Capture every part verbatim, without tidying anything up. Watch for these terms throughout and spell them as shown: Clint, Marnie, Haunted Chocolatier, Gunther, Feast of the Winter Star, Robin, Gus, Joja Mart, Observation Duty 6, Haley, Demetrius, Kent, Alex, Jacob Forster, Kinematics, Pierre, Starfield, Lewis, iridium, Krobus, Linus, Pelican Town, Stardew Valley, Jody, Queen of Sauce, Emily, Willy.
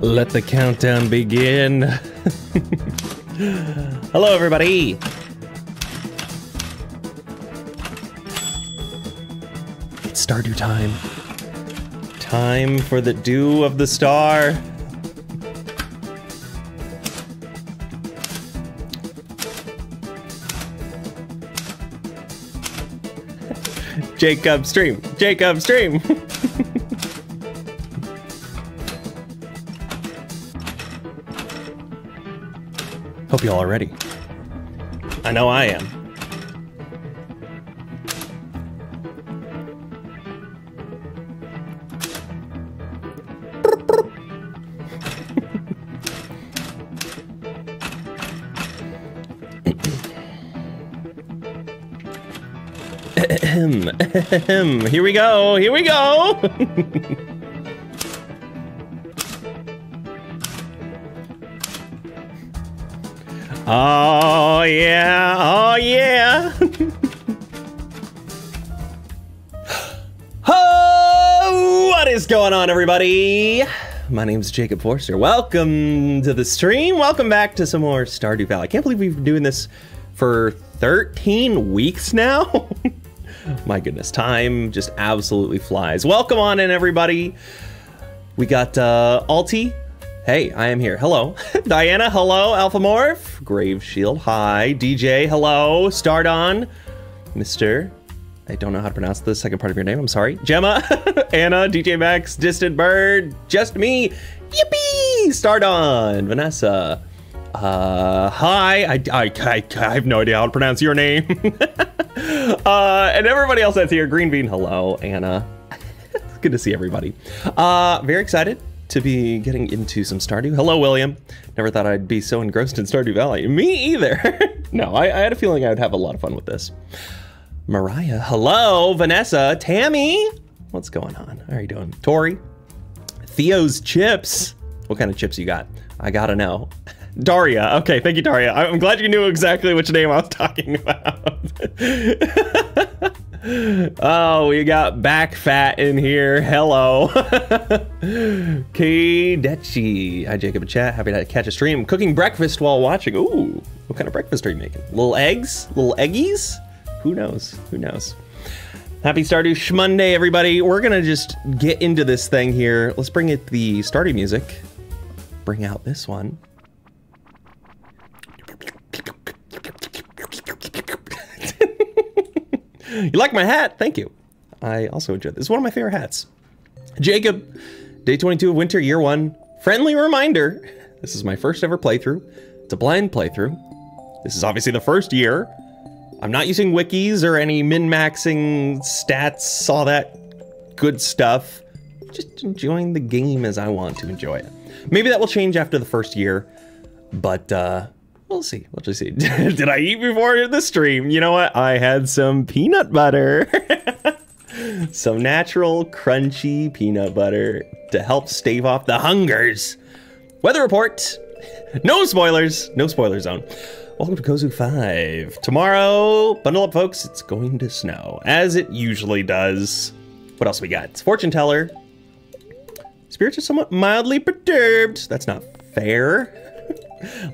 Let the countdown begin. Hello, everybody. It's Stardew time. Time for the dew of the star. Jacob stream. Jacob stream. Hope y'all are ready. I know I am. Here we go. Here we go. Oh, yeah. Oh, yeah. Oh, what is going on, everybody? My name is Jacob Forster. Welcome to the stream. Welcome back to some more Stardew Valley. I can't believe we've been doing this for thirteen weeks now. My goodness, time just absolutely flies. Welcome on in, everybody. We got uh, Alti. Hey, I am here. Hello. Diana, hello. Alphamorph. Grave Shield, hi. D J, hello. Stardon. Mister, I don't know how to pronounce the second part of your name. I'm sorry. Gemma, Anna, D J Max, Distant Bird, Just Me. Yippee! Stardon, Vanessa. Uh, hi. I, I, I, I have no idea how to pronounce your name. uh, and everybody else that's here. Green Bean, hello. Anna. Good to see everybody. Uh, very excited to be getting into some Stardew. Hello, William. Never thought I'd be so engrossed in Stardew Valley. Me either. No, I, I had a feeling I would have a lot of fun with this. Mariah, hello. Vanessa, Tammy, what's going on? How are you doing? Tori, Theo's chips. What kind of chips you got? I gotta know. Daria. Okay, thank you, Daria. I'm glad you knew exactly which name I was talking about. Oh, we got back fat in here. Hello. Kadechi. Hi, Jacob and chat. Happy to catch a stream. Cooking breakfast while watching. Ooh, what kind of breakfast are you making? Little eggs? Little eggies? Who knows? Who knows? Happy Stardew Shmonday, everybody. We're going to just get into this thing here. Let's bring it the Stardew music. Bring out this one. You like my hat? Thank you. I also enjoyed this. It's one of my favorite hats. Jacob, day twenty-two of winter, year one. Friendly reminder. This is my first ever playthrough. It's a blind playthrough. This is obviously the first year. I'm not using wikis or any min-maxing stats, all that good stuff. Just enjoying the game as I want to enjoy it. Maybe that will change after the first year, but uh, we'll see. We'll just see. Did I eat before the stream? You know what? I had some peanut butter. Some natural, crunchy peanut butter to help stave off the hungers. Weather report. No spoilers. No spoiler zone. Welcome to Kozu five. Tomorrow, bundle up, folks. It's going to snow, as it usually does. What else we got? It's Fortune Teller. Spirits are somewhat mildly perturbed. That's not fair.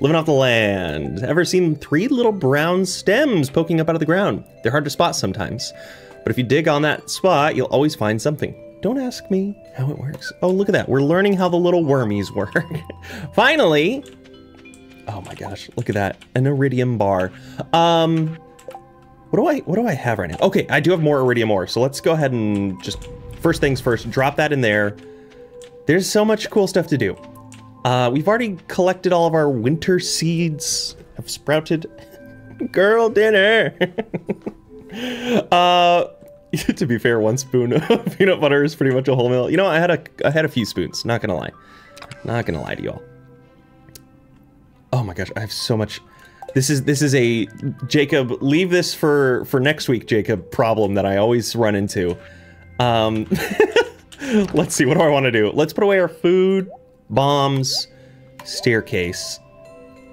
Living off the land. Ever seen three little brown stems poking up out of the ground? They're hard to spot sometimes, but if you dig on that spot, you'll always find something. Don't ask me how it works. Oh, look at that. We're learning how the little wormies work. Finally. Oh my gosh. Look at that. An iridium bar. Um, what do I, what do I have right now? Okay. I do have more iridium ore. So let's go ahead and just first things first, drop that in there. There's so much cool stuff to do. Uh, we've already collected all of our winter seeds. Have sprouted girl dinner. uh, to be fair, one spoon of peanut butter is pretty much a whole meal. You know, I had a I had a few spoons. Not gonna lie, not gonna lie to y'all. Oh my gosh, I have so much. This is this is a Jacob. Leave this for for next week, Jacob. Problem that I always run into. Um, let's see. What do I want to do? Let's put away our food. Bombs, staircase.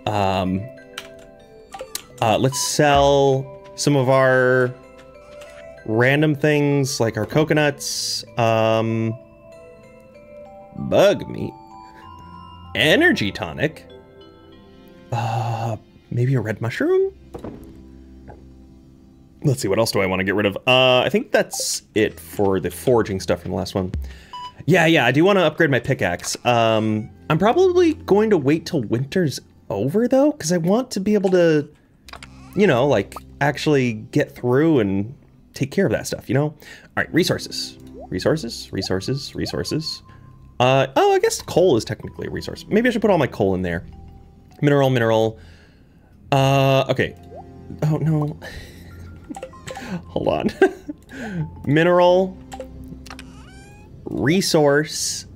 Um, uh, let's sell some of our random things like our coconuts, um, bug meat. energy tonic. Uh, maybe a red mushroom? Let's see, what else do I want to get rid of? Uh, I think that's it for the foraging stuff from the last one. Yeah, yeah, I do want to upgrade my pickaxe. Um, I'm probably going to wait till winter's over, though, because I want to be able to, you know, like, actually get through and take care of that stuff, you know? All right, resources. Resources, resources, resources. Uh, oh, I guess coal is technically a resource. Maybe I should put all my coal in there. Mineral, mineral. Uh, okay. Oh, no. Hold on. Mineral, resource,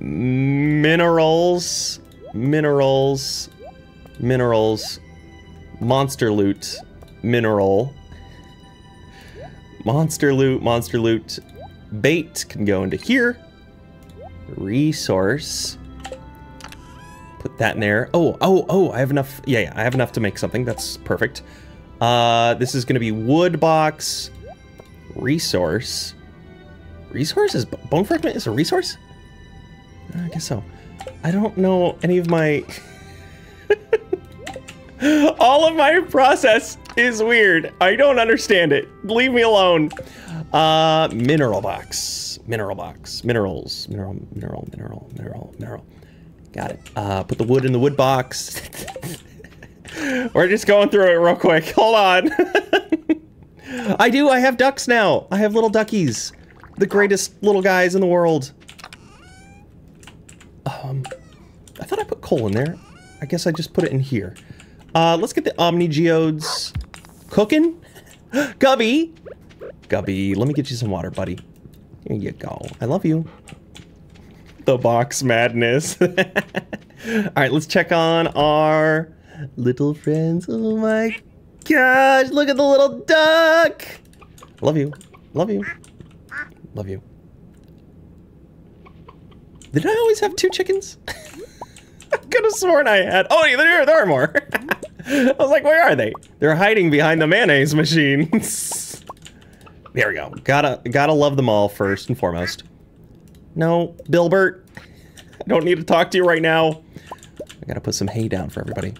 minerals, minerals, minerals, monster loot, mineral, monster loot, monster loot, bait can go into here, resource, put that in there. Oh, oh, oh, I have enough. Yeah, yeah, I have enough to make something. That's perfect. Uh, this is going to be wood box, resource, resource is bone fragment is a resource? I guess so. I don't know any of my, all of my process is weird. I don't understand it. Leave me alone. Uh, mineral box, mineral box, minerals, mineral, mineral, mineral, mineral, mineral. Got it. Uh, put the wood in the wood box. We're just going through it real quick. Hold on. I do. I have ducks now. I have little duckies. The greatest little guys in the world. Um, I thought I put coal in there. I guess I just put it in here. Uh, let's get the Omni Geodes cooking. Gubby. Gubby, let me get you some water, buddy. Here you go. I love you. The box madness. All right, let's check on our... little friends. Oh my gosh, look at the little duck. Love you. Love you. Love you. Did I always have two chickens? I could have sworn I had. Oh, there, there are more. I was like, where are they? They're hiding behind the mayonnaise machines. There we go. Gotta, gotta love them all first and foremost. No, Bilbert. I don't need to talk to you right now. I gotta put some hay down for everybody.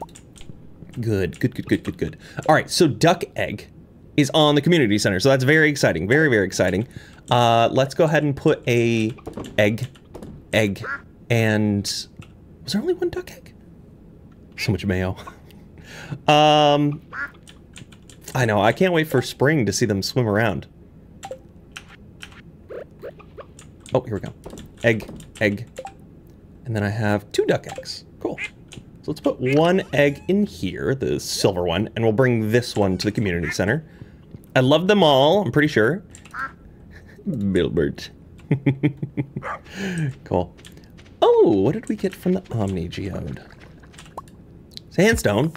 Good, good, good, good, good, good. All right, so Duck Egg is on the community center, so that's very exciting, very, very exciting. Uh, let's go ahead and put a egg, egg, and was there only one Duck Egg? So much mayo. um, I know, I can't wait for spring to see them swim around. Oh, here we go. Egg, egg, and then I have two Duck Eggs. Cool. Let's put one egg in here, the silver one, and we'll bring this one to the community center. I love them all, I'm pretty sure. Bilbert. Cool. Oh, what did we get from the Omni Geode? Sandstone.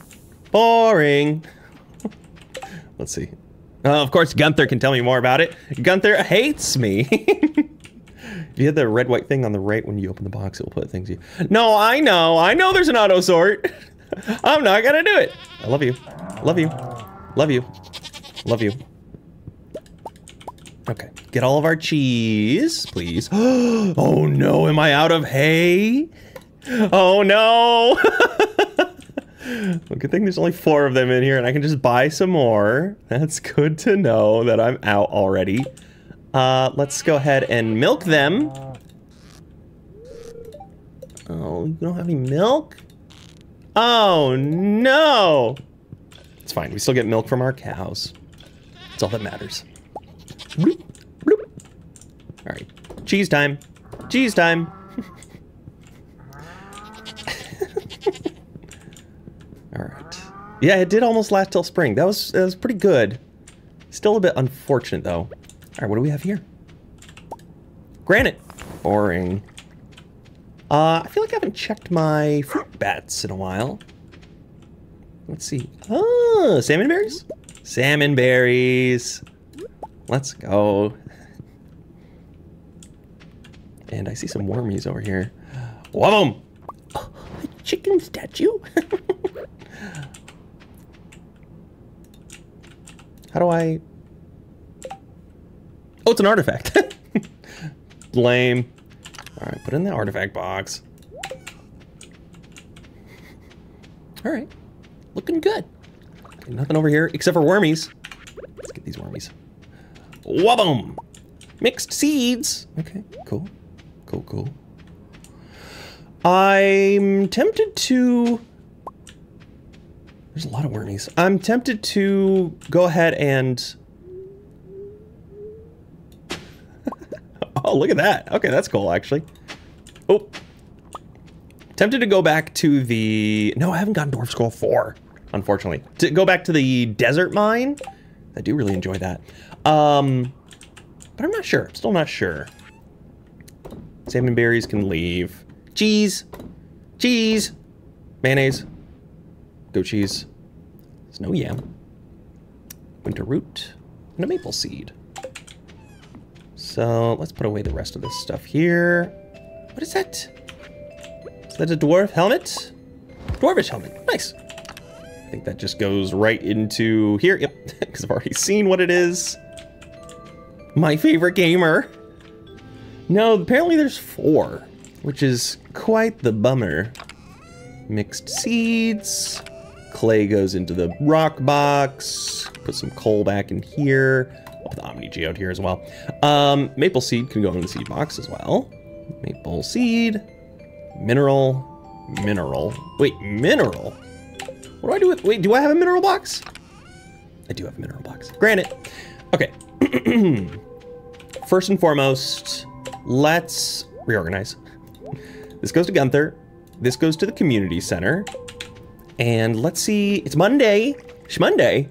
Boring. Let's see. Uh, of course, Gunther can tell me more about it. Gunther hates me. If you hit the red white thing on the right when you open the box, it will put things you. No, I know. I know there's an auto sort. I'm not gonna do it. I love you. Love you. Love you. Love you. Okay. Get all of our cheese, please. Oh no, am I out of hay? Oh no. Well, good thing there's only four of them in here and I can just buy some more. That's good to know that I'm out already. Uh, let's go ahead and milk them. Oh, you don't have any milk? Oh, no! It's fine, we still get milk from our cows. That's all that matters. Alright, cheese time. Cheese time! Alright. Yeah, it did almost last till spring. That was, that was pretty good. Still a bit unfortunate, though. All right, what do we have here? Granite. Boring. Uh, I feel like I haven't checked my fruit bats in a while. Let's see. Oh, salmon berries? Salmon berries. Let's go. And I see some wormies over here. Love them. Oh, a chicken statue? How do I... Oh, it's an artifact. Lame. All right, put in the artifact box. All right, looking good. Okay, nothing over here except for wormies. Let's get these wormies. Wabum! Mixed seeds. Okay, cool, cool, cool. I'm tempted to. There's a lot of wormies. I'm tempted to go ahead and. Oh, look at that. Okay, that's cool, actually. Oh. Tempted to go back to the... No, I haven't gotten Dwarf Scroll four, unfortunately. To go back to the desert mine. I do really enjoy that. Um, but I'm not sure. I'm still not sure. Salmon berries can leave. Cheese. Cheese. Mayonnaise. Goat cheese. Snow yam. Winter root. And a maple seed. So let's put away the rest of this stuff here. What is that? Is that a dwarf helmet? Dwarvish helmet, nice. I think that just goes right into here. Yep, because I've already seen what it is. My favorite gamer. No, apparently there's four, which is quite the bummer. Mixed seeds. Clay goes into the rock box. Put some coal back in here. I'll put the Omni Geode here as well. Um, maple seed can go in the seed box as well. Maple seed, mineral, mineral. Wait, mineral? What do I do with, wait, do I have a mineral box? I do have a mineral box. Granite. Okay. First and foremost, let's reorganize. This goes to Gunther. This goes to the community center. And let's see, it's Monday. It's Monday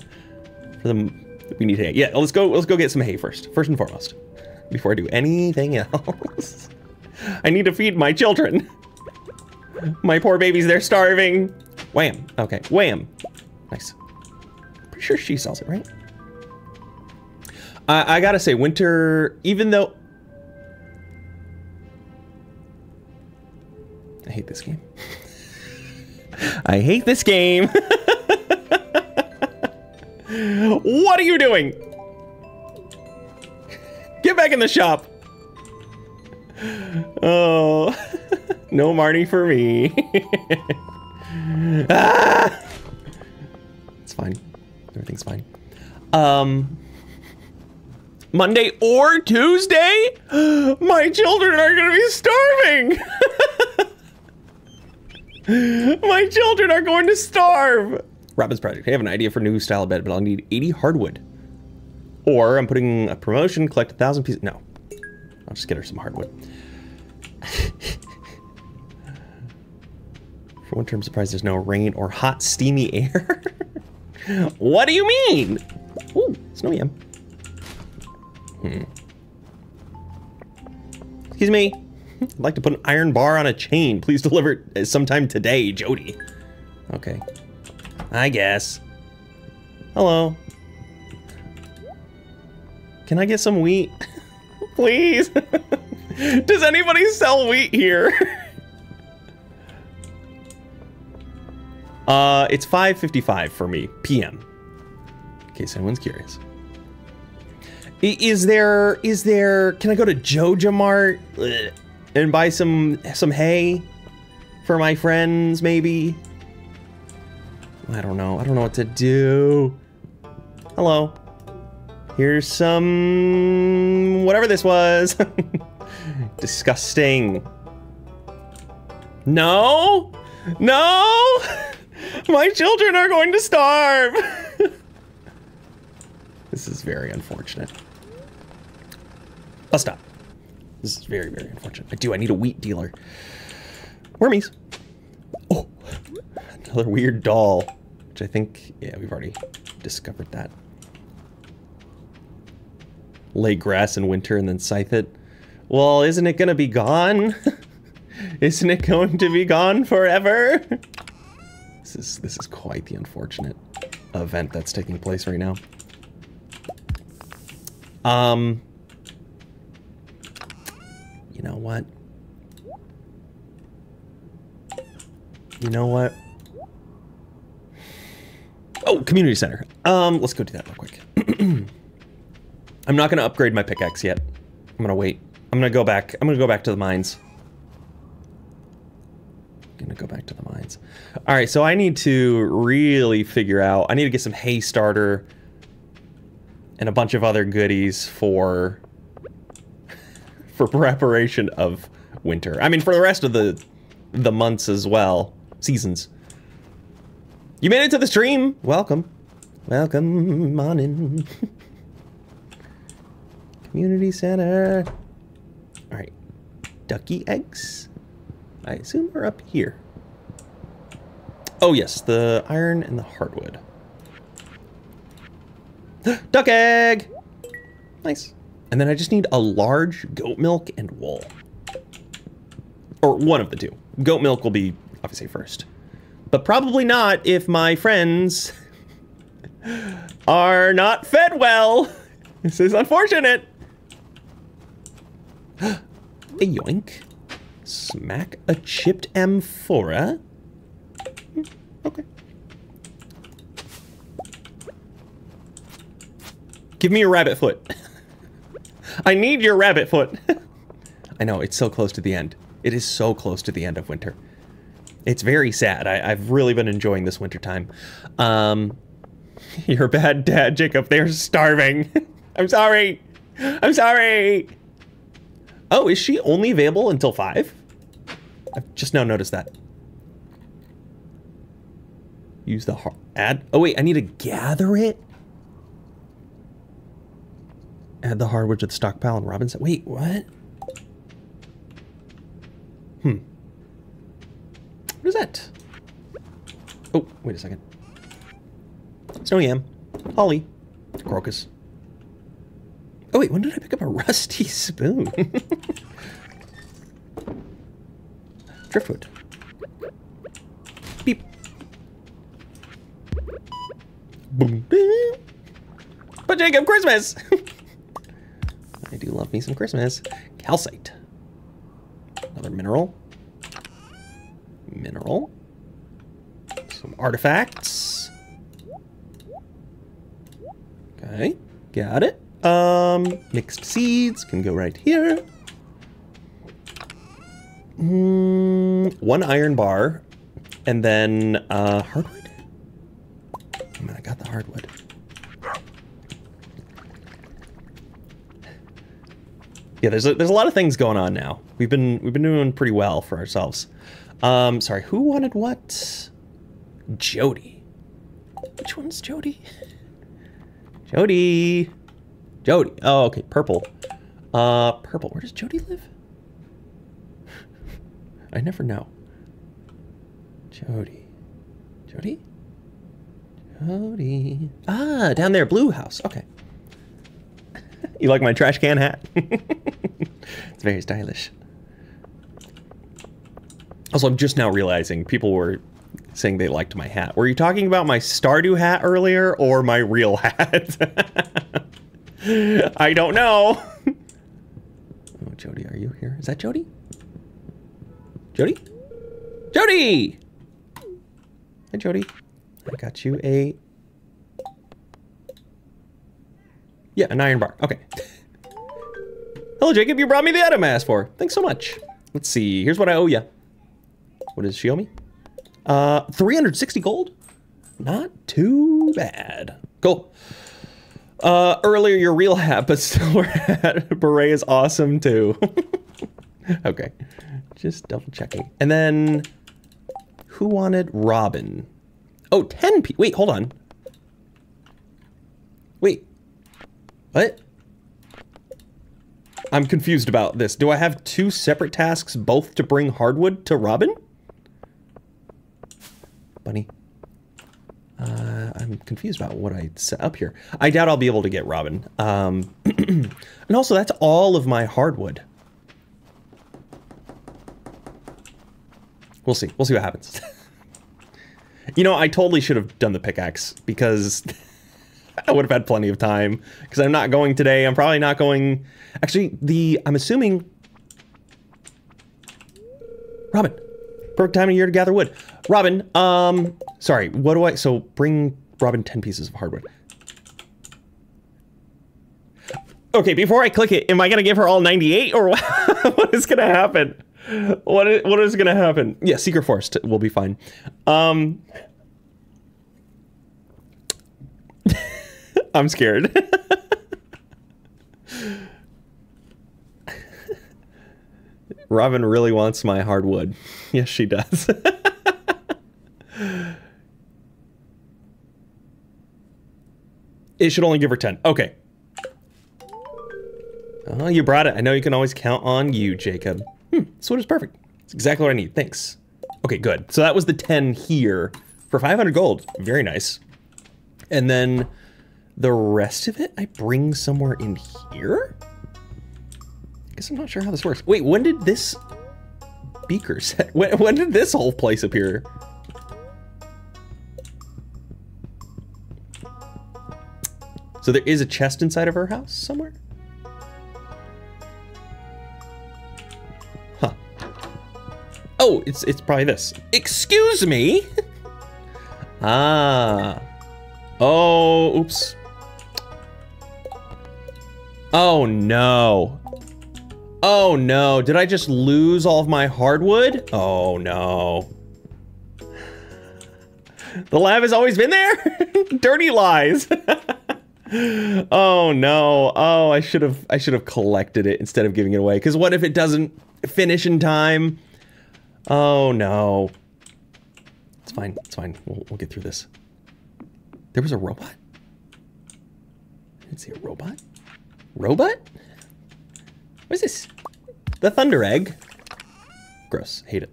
for the, we need hay. Yeah, let's go. Let's go get some hay first, first and foremost, before I do anything else. I need to feed my children. My poor babies, they're starving. Wham. Okay. Wham. Nice. Pretty sure she sells it, right? I, I gotta say, winter. Even though I hate this game. I hate this game. What are you doing? Get back in the shop. Oh, no Marnie for me. Ah! It's fine. Everything's fine. Um, Monday or Tuesday? My children are going to be starving. My children are going to starve. Robin's project. I have an idea for a new style of bed, but I'll need eighty hardwood. Or I'm putting a promotion, collect a thousand pieces. No, I'll just get her some hardwood. For winter, I'm surprised there's no rain or hot, steamy air. What do you mean? Ooh, snow yam. Hmm. Excuse me. I'd like to put an iron bar on a chain. Please deliver it sometime today, Jody. Okay. I guess. Hello. Can I get some wheat? Please. Does anybody sell wheat here? uh, it's five fifty-five for me, P M In case anyone's curious. Is there, is there, can I go to Joja Mart and buy some, some hay for my friends, maybe? I don't know. I don't know what to do. Hello. Here's some... whatever this was. Disgusting. No! No! My children are going to starve! This is very unfortunate. I'll stop. This is very, very unfortunate. I do. I need a wheat dealer. Wormies. Oh! Another weird doll. I think, yeah, we've already discovered that. Lay grass in winter and then scythe it. Well, isn't it gonna be gone? Isn't it going to be gone forever? This is, this is quite the unfortunate event that's taking place right now. Um, you know what? You know what? Oh, community center. Um, let's go do that real quick. I'm not gonna upgrade my pickaxe yet. I'm gonna wait. I'm gonna go back. I'm gonna go back to the mines. I'm gonna go back to the mines. seconds. All right, so I need to really figure out, I need to get some hay starter and a bunch of other goodies for for preparation of winter. I mean, for the rest of the the months as well, seasons. You made it to the stream. Welcome. Welcome on in. Community center. All right. Ducky eggs, I assume, are up here. Oh yes, the iron and the hardwood. Duck egg! Nice. And then I just need a large goat milk and wool. Or one of the two. Goat milk will be obviously first. But probably not if my friends are not fed well. This is unfortunate. A yoink. Smack a chipped amphora. Okay. Give me your rabbit foot. I need your rabbit foot. I know, it's so close to the end. It is so close to the end of winter. It's very sad. I, I've really been enjoying this winter time. Um, your bad dad, Jacob. They're starving. I'm sorry. I'm sorry. Oh, is she only available until five? I've just now noticed that. Use the har- add. Oh wait, I need to gather it. Add the hardwood to the stockpile and Robin said, wait, what? Hmm. What is that? Oh, wait a second. Snowy Yam. Holly. Crocus. Oh wait, when did I pick up a rusty spoon? Driftwood. Beep. Boom. Beep. But Jacob, Christmas! I do love me some Christmas. Calcite. Another mineral. Mineral. Some artifacts. Okay, got it. Um, mixed seeds can go right here. Mm, one iron bar. And then uh, hardwood? I mean, I got the hardwood. Yeah, there's a, there's a lot of things going on now. We've been we've been doing pretty well for ourselves. Um, sorry, who wanted what? Jody. Which one's Jody? Jody. Jody. Oh, okay, purple. Uh, purple. Where does Jody live? I never know. Jody. Jody. Jody. Ah, down there, blue house. Okay. You like my trash can hat? It's very stylish. Also, I'm just now realizing people were saying they liked my hat. Were you talking about my Stardew hat earlier or my real hat? I don't know. Oh, Jody, are you here? Is that Jody? Jody? Jody! Hi, Jody. I got you a... Yeah, an iron bar. Okay. Hello, Jacob. You brought me the item I asked for. Thanks so much. Let's see. Here's what I owe you. What does she owe me? Uh, three hundred sixty gold? Not too bad. Cool. Uh, earlier, your real hat, but still hat beret is awesome, too. Okay. Just double checking. And then, who wanted Robin? Oh, ten P. Wait, hold on. Wait. What? I'm confused about this. Do I have two separate tasks, both to bring hardwood to Robin? Bunny. Uh, I'm confused about what I set up here. I doubt I'll be able to get Robin. Um, and also, that's all of my hardwood. We'll see. We'll see what happens. You know, I totally should have done the pickaxe, because... I would have had plenty of time, because I'm not going today. I'm probably not going... Actually, the... I'm assuming... Robin. Perfect time of year to gather wood. Robin, um... Sorry, what do I... So, bring Robin ten pieces of hardwood. Okay, before I click it, am I going to give her all ninety-eight, or what, what is going to happen? What is, what is gonna happen? Yeah, Secret Forest will be fine. Um, I'm scared. Robin really wants my hardwood. Yes, she does. It should only give her ten. Okay. Oh, you brought it. I know you can always count on you, Jacob. Hmm, this one is perfect. It's exactly what I need. Thanks. Okay, good. So that was the ten here for five hundred gold. Very nice. And then the rest of it I bring somewhere in here? I guess I'm not sure how this works. Wait, when did this beaker set? When, when did this whole place appear? So there is a chest inside of her house somewhere? Huh. Oh, it's it's probably this. Excuse me? Ah. Oh, oops. Oh no. Oh no, did I just lose all of my hardwood? Oh no. The lab has always been there? Dirty lies. Oh no. Oh, I should have I should have collected it instead of giving it away. Cause what if it doesn't finish in time? Oh no. It's fine, it's fine. We'll, we'll get through this. There was a robot? I didn't see a robot. Robot? What is this? The thunder egg. Gross. Hate it.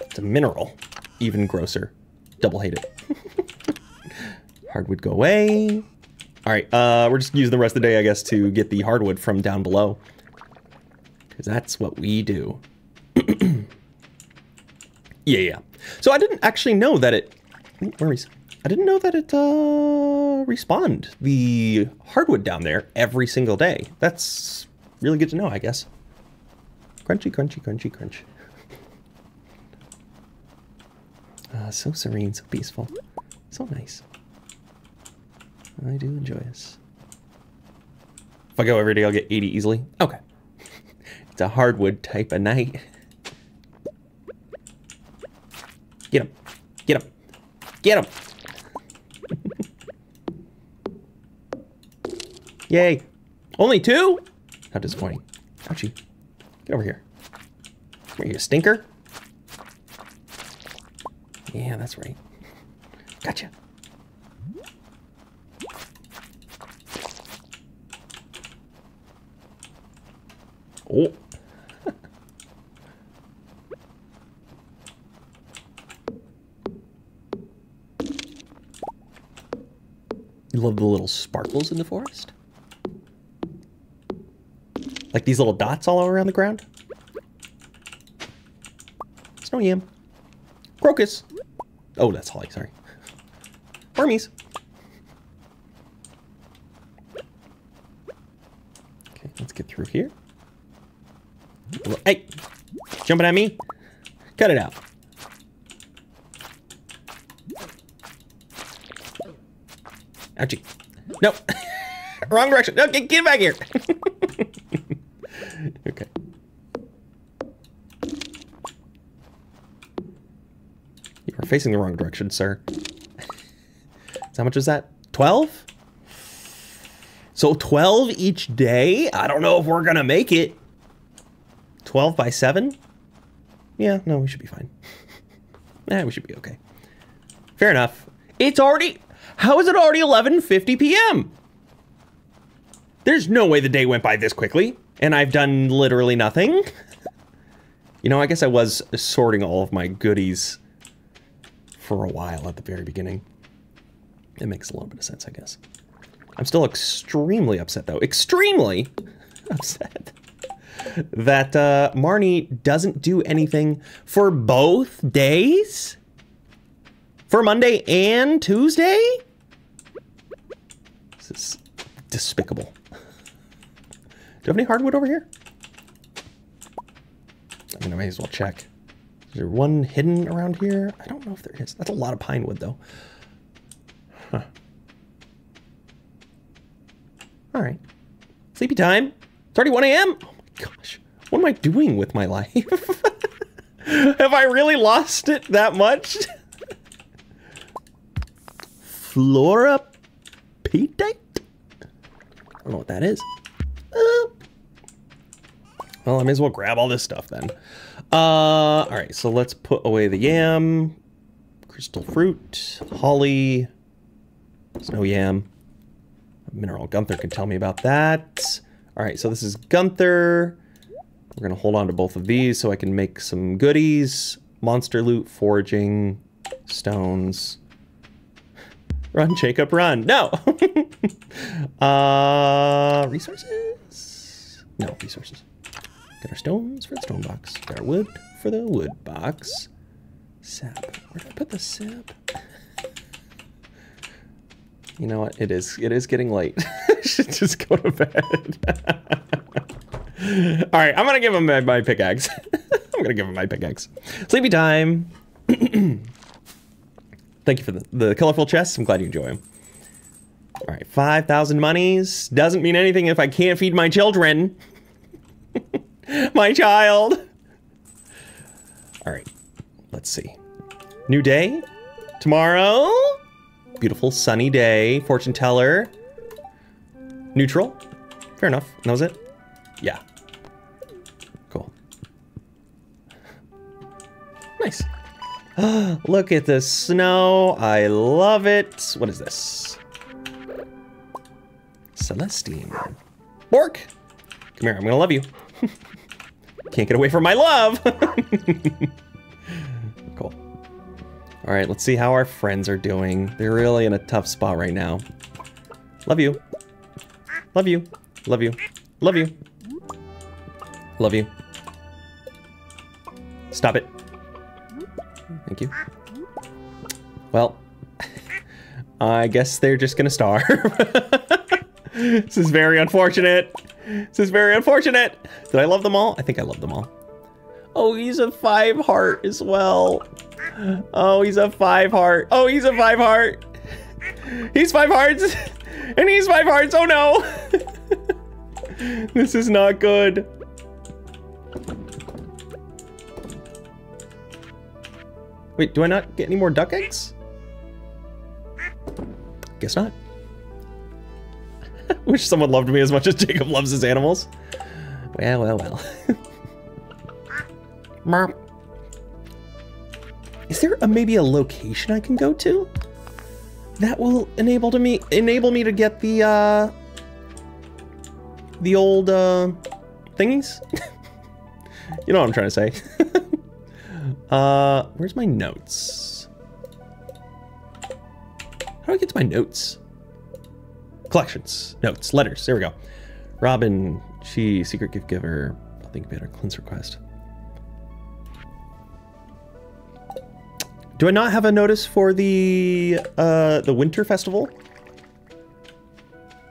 It's a mineral. Even grosser. Double hate it. Hardwood go away. Alright, uh, we're just using the rest of the day, I guess, to get the hardwood from down below. Because that's what we do. Yeah, yeah. So I didn't actually know that it... Where is it? I didn't know that it uh, respawned the hardwood down there every single day. That's really good to know, I guess. Crunchy, crunchy, crunchy, crunch. Uh, so serene, so peaceful, so nice. I do enjoy this. If I go every day, I'll get eighty easily. Okay. It's a hardwood type of night. Get him. Get him. Get him. Yay! Only two? How disappointing. Ouchie. Get over here. Are you a stinker? Yeah, that's right. Gotcha. Oh. You love the little sparkles in the forest? Like these little dots all around the ground? Snow yam. Crocus. Oh, that's holly, sorry. Wormies. Okay, let's get through here. Hey! Jumping at me? Cut it out. Ouchie. Nope. Wrong direction. No, get, get back here. Okay. You are facing the wrong direction, sir. So how much was that? twelve? So twelve each day? I don't know if we're gonna make it. twelve by seven? Yeah, no, we should be fine. Eh, we should be okay. Fair enough. It's already... How is it already eleven fifty p m? There's no way the day went by this quickly, and I've done literally nothing. You know, I guess I was sorting all of my goodies for a while at the very beginning. It makes a little bit of sense, I guess. I'm still extremely upset, though. Extremely upset that uh, Marnie doesn't do anything for both days? For Monday and Tuesday? This is despicable. Do you have any hardwood over here? I mean, I may as well check. Is there one hidden around here? I don't know if there is. That's a lot of pine wood, though. Huh. All right. Sleepy time. It's already one a m Gosh, what am I doing with my life? Have I really lost it that much? Flora Petite? I don't know what that is. Uh, well, I may as well grab all this stuff then. Uh, all right, so let's put away the yam, crystal fruit, holly, snow yam, mineral. Gunther can tell me about that. All right, so this is Gunther. We're gonna hold on to both of these so I can make some goodies. Monster loot, foraging, stones. Run, Jacob, run. No. uh, resources? No, resources. Get our stones for the stone box. Get our wood for the wood box. Sap. Where did I put the sap? You know what? It is, it is getting late. I should just go to bed. All right, I'm gonna give him my, my pickaxe. I'm gonna give him my pickaxe. Sleepy time. Thank you for the, the colorful chests. I'm glad you enjoy them. All right, five thousand monies. Doesn't mean anything if I can't feed my children. My child. All right, let's see. New day, tomorrow. Beautiful sunny day, fortune teller. Neutral, fair enough, that was it. Yeah. Cool. Nice. Look at the snow. I love it. What is this? Celestine. Bork! Come here, I'm gonna love you. Can't get away from my love! Cool. Alright, let's see how our friends are doing. They're really in a tough spot right now. Love you. Love you. Love you. Love you. Love you. Stop it. Thank you. Well, I guess they're just gonna starve. This is very unfortunate. This is very unfortunate. Did I love them all? I think I love them all. Oh, he's a five heart as well. Oh, he's a five heart. Oh, he's a five heart. He's five hearts. And he's five hearts. Oh no. This is not good. Wait, do I not get any more duck eggs? Guess not. Wish someone loved me as much as Jacob loves his animals. Well, well, well. Merp. Is there a, maybe a location I can go to that will enable to me enable me to get the uh, the old uh, thingies? You know what I'm trying to say. Uh, where's my notes? How do I get to my notes? Collections, notes, letters, there we go. Robin, she, secret gift giver, I'll think about her, Clint's request. Do I not have a notice for the, uh, the winter festival?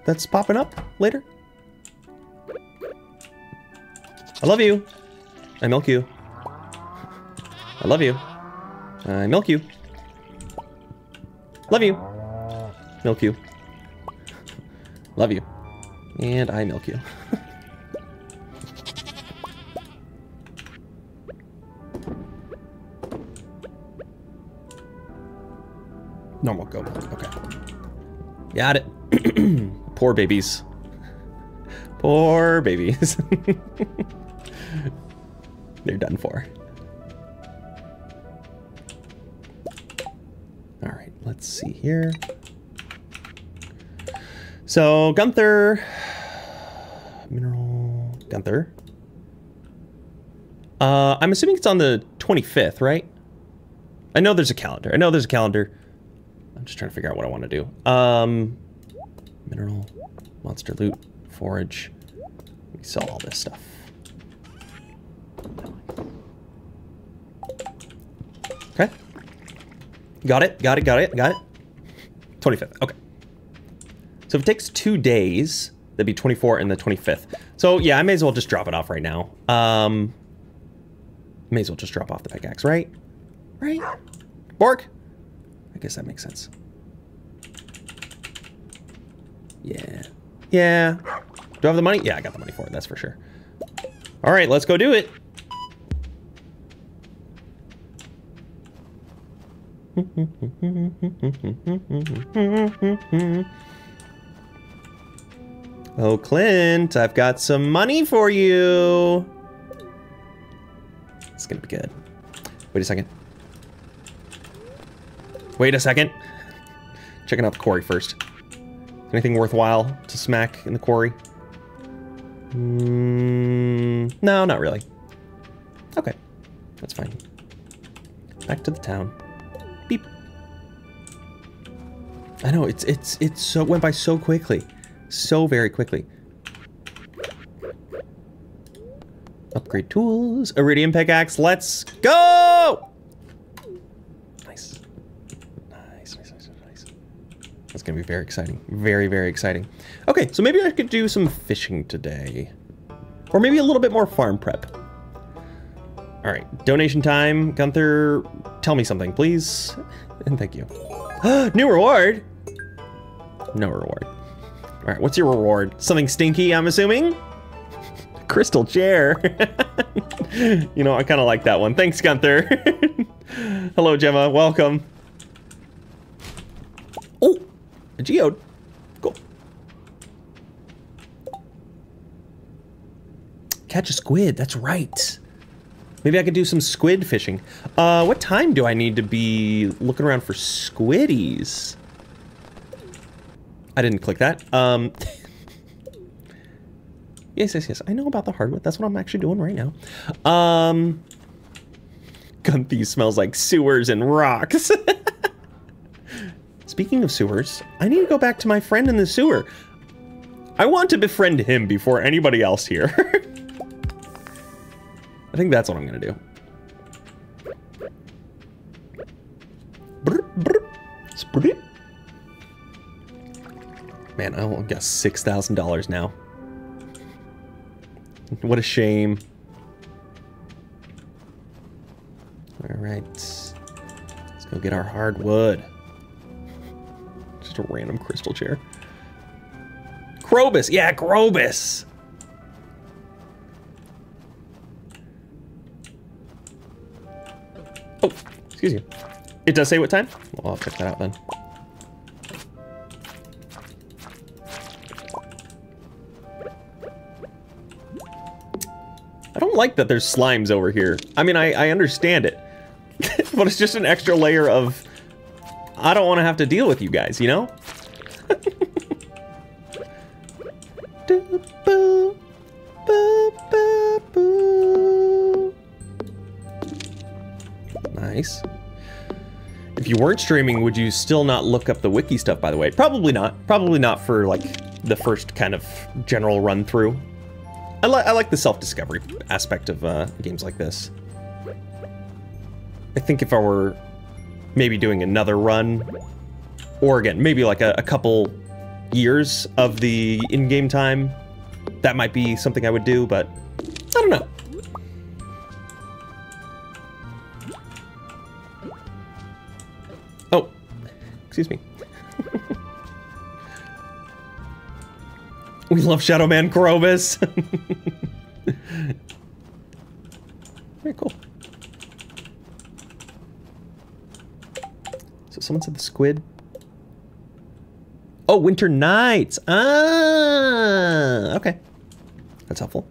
That's popping up later? I love you. I milk you. I love you. I milk you. Love you. Milk you. Love you. And I milk you. Normal goat milk. Okay. Got it. Poor babies. Poor babies. They're done for. Let's see here. So Gunther, mineral, Gunther. Uh, I'm assuming it's on the twenty-fifth, right? I know there's a calendar. I know there's a calendar. I'm just trying to figure out what I want to do. Um, mineral, monster loot, forage. Let me sell all this stuff. Okay. Got it, got it, got it, got it. twenty-fifth, okay. So if it takes two days, that'd be twenty-four and the twenty-fifth. So yeah, I may as well just drop it off right now. Um, may as well just drop off the pickaxe, right? Right? Bork? I guess that makes sense. Yeah. Yeah. Do I have the money? Yeah, I got the money for it, that's for sure. All right, let's go do it. Oh, Clint, I've got some money for you. It's gonna be good. Wait a second. Wait a second. Checking out the quarry first. Anything worthwhile to smack in the quarry? Mm, no, not really. Okay, that's fine. Back to the town. Beep. I know it's it's it's so went by so quickly, so very quickly. Upgrade tools, iridium pickaxe. Let's go! Nice, nice, nice, nice, nice. That's gonna be very exciting, very, very exciting. Okay, so maybe I could do some fishing today, or maybe a little bit more farm prep. All right, donation time. Gunther, tell me something, please, and thank you. New reward? No reward. All right, what's your reward? Something stinky, I'm assuming? Crystal chair. You know, I kind of like that one. Thanks, Gunther. Hello, Gemma. Welcome. Oh, a geode. Cool. Catch a squid. That's right. Maybe I could do some squid fishing. Uh, what time do I need to be looking around for squiddies? I didn't click that. Um, yes, yes, yes. I know about the hardwood. That's what I'm actually doing right now. Um, Gunthy smells like sewers and rocks. Speaking of sewers, I need to go back to my friend in the sewer. I want to befriend him before anybody else here. I think that's what I'm gonna do. Man, I only got six thousand dollars now. What a shame. All right, let's go get our hardwood. Just a random crystal chair. Krobus, yeah, Krobus. Oh, excuse me. It does say what time? Well, I'll check that out then. I don't like that there's slimes over here. I mean, I, I understand it. But it's just an extra layer of... I don't want to have to deal with you guys, you know? Nice. If you weren't streaming, would you still not look up the wiki stuff, by the way? Probably not. Probably not for, like, the first kind of general run-through. I, li I like the self-discovery aspect of uh, games like this. I think if I were maybe doing another run, or again, maybe like a, a couple years of the in-game time, that might be something I would do, but I don't know. Excuse me. We love Shadow Man Krobus. Very cool. So someone said the squid. Oh, Winter Nights. Ah, okay. That's helpful.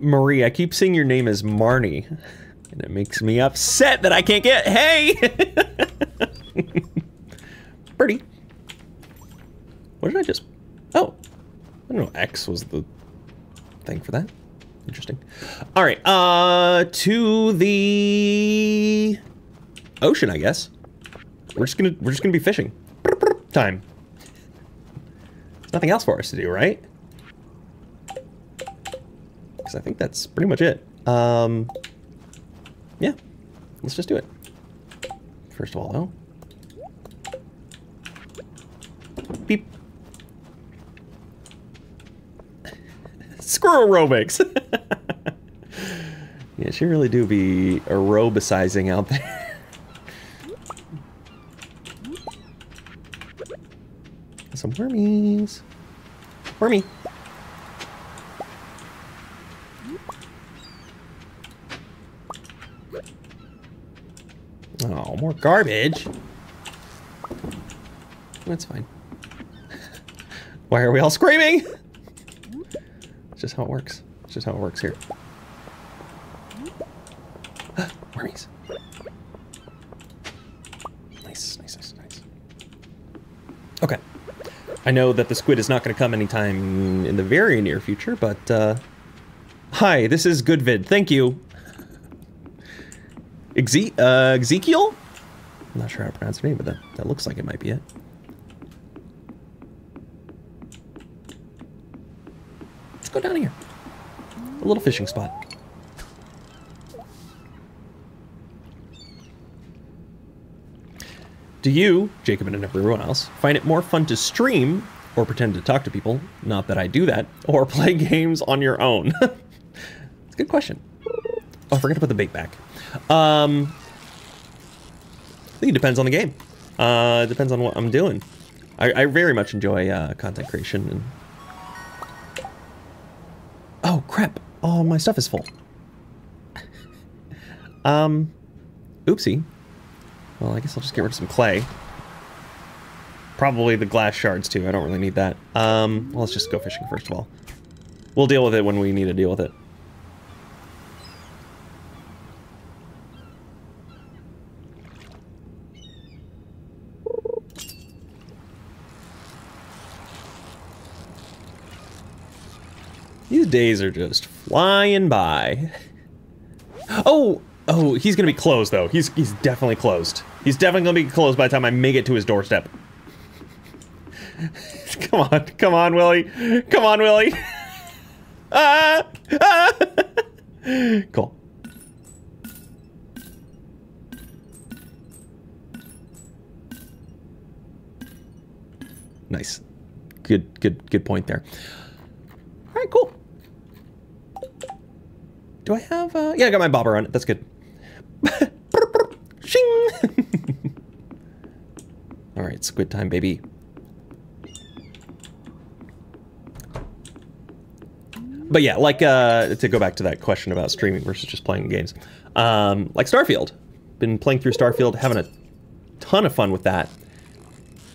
Marie, I keep seeing your name as Marnie, and it makes me upset that I can't get, hey! Birdie. What did I just, oh, I don't know, X was the thing for that. Interesting. All right, uh, to the ocean, I guess. We're just gonna, we're just gonna be fishing. Time. There's nothing else for us to do, right? I think that's pretty much it. Um, yeah, let's just do it. First of all, though. Beep. Screw aerobics. Yeah, she really do be aerobicizing out there. Some Wormies. Wormy. Oh, more garbage. That's fine. Why are we all screaming? It's just how it works. It's just how it works here. Wormies. Nice, nice, nice, nice. Okay. I know that the squid is not going to come anytime in the very near future, but, uh... hi, this is Goodvid. Thank you. Exe uh, Ezekiel? I'm not sure how to pronounce her name, but that, that looks like it might be it. Let's go down here. A little fishing spot. Do you, Jacob and everyone else, find it more fun to stream or pretend to talk to people, not that I do that, or play games on your own? It's a good question. Oh, I forgot to put the bait back. Um, I think it depends on the game. Uh, it depends on what I'm doing. I, I very much enjoy uh, content creation. And... oh, crap. All my stuff is full. um, oopsie. Well, I guess I'll just get rid of some clay. Probably the glass shards, too. I don't really need that. Um, well, let's just go fishing, first of all. We'll deal with it when we need to deal with it. These days are just flying by. Oh! Oh, he's gonna be closed, though. He's he's definitely closed. He's definitely gonna be closed by the time I make it to his doorstep. Come on, come on, Willy. Come on, Willy. ah, ah. Cool. Nice. Good, good, good point there. All right, cool. Do I have, uh, yeah, I got my bobber on it. That's good. Shing! All right, squid time, baby. But yeah, like, uh, to go back to that question about streaming versus just playing games. Um, like Starfield. Been playing through Starfield, having a ton of fun with that.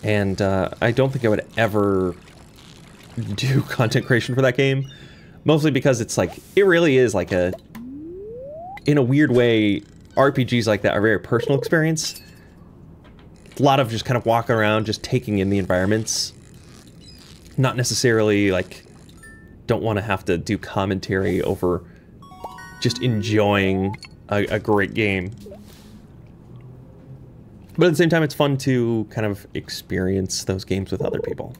And uh, I don't think I would ever do content creation for that game. Mostly because it's like, it really is like a, in a weird way, R P Gs like that are very personal experience. A lot of just kind of walking around, just taking in the environments. Not necessarily like, don't want to have to do commentary over just enjoying a, a great game. But at the same time, it's fun to kind of experience those games with other people.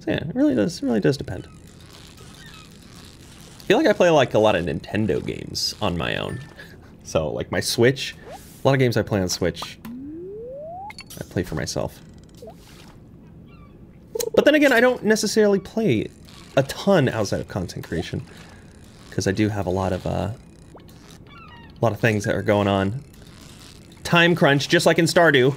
So yeah, it really does, it really does depend. I feel like I play like a lot of Nintendo games on my own. So like my Switch, a lot of games I play on Switch, I play for myself. But then again, I don't necessarily play a ton outside of content creation because I do have a lot of uh, a lot of things that are going on. Time crunch, just like in Stardew.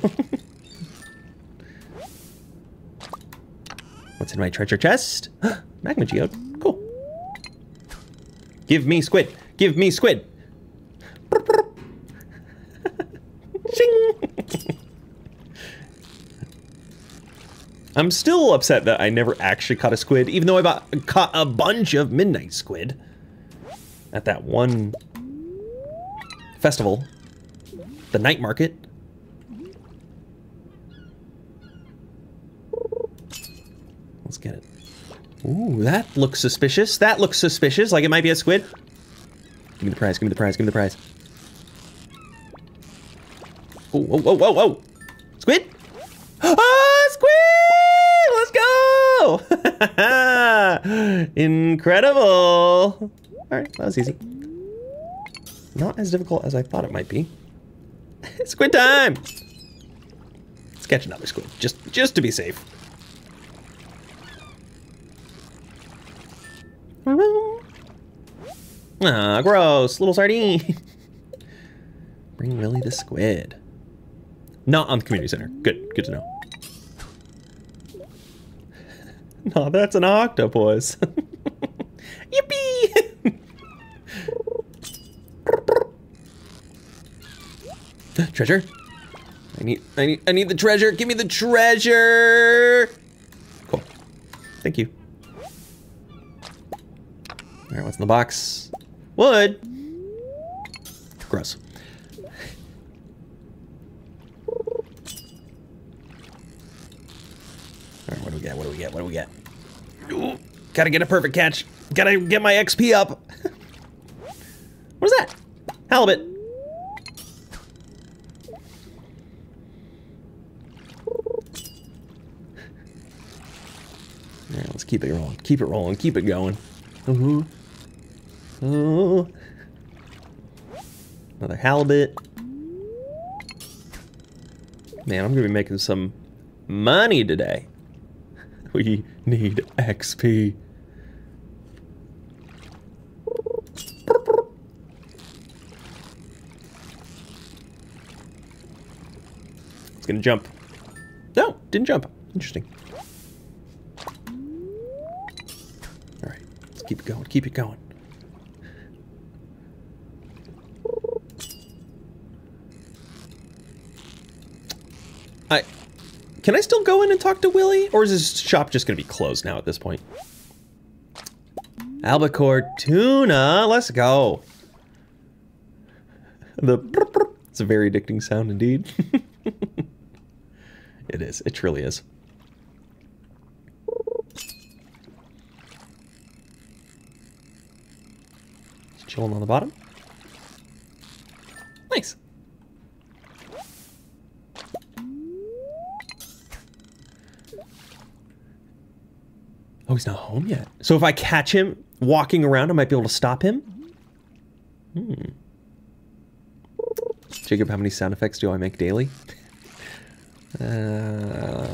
What's in my treasure chest? Magma geode. Cool. Give me squid! Give me squid! I'm still upset that I never actually caught a squid, even though I bought, caught a bunch of midnight squid at that one festival, the night market. Let's get it. Ooh, that looks suspicious. That looks suspicious, like it might be a squid. Give me the prize, give me the prize, give me the prize. Oh, whoa, whoa, whoa, whoa! Squid! Ah, squid! Let's go! Incredible! Alright, that was easy. Not as difficult as I thought it might be. Squid time! Let's catch another squid, just, just to be safe. Ah, gross, little sardine. Bring Willy the squid. Not on the community center. Good, good to know. No, that's an octopus. Yippee! Treasure? I need, I need, I need the treasure. Give me the treasure. Cool. Thank you. All right, what's in the box? Wood. Gross. All right, what do we get? What do we get? What do we get? Ooh, gotta get a perfect catch. Gotta get my X P up. What is that? Halibut. All right, let's keep it rolling. Keep it rolling. Keep it going. Uh-huh. Oh. Another halibut. Man, I'm gonna be making some money today. We need X P. It's gonna jump. No, didn't jump. Interesting. All right, let's keep it going. Keep it going. I can I still go in and talk to Willy, or is this shop just gonna be closed now at this point? Albacore tuna, let's go. The it's a very addicting sound indeed. It is. It truly is. Just chilling on the bottom. Nice. Oh, he's not home yet. So if I catch him walking around, I might be able to stop him. Hmm. Jacob, how many sound effects do I make daily? Uh,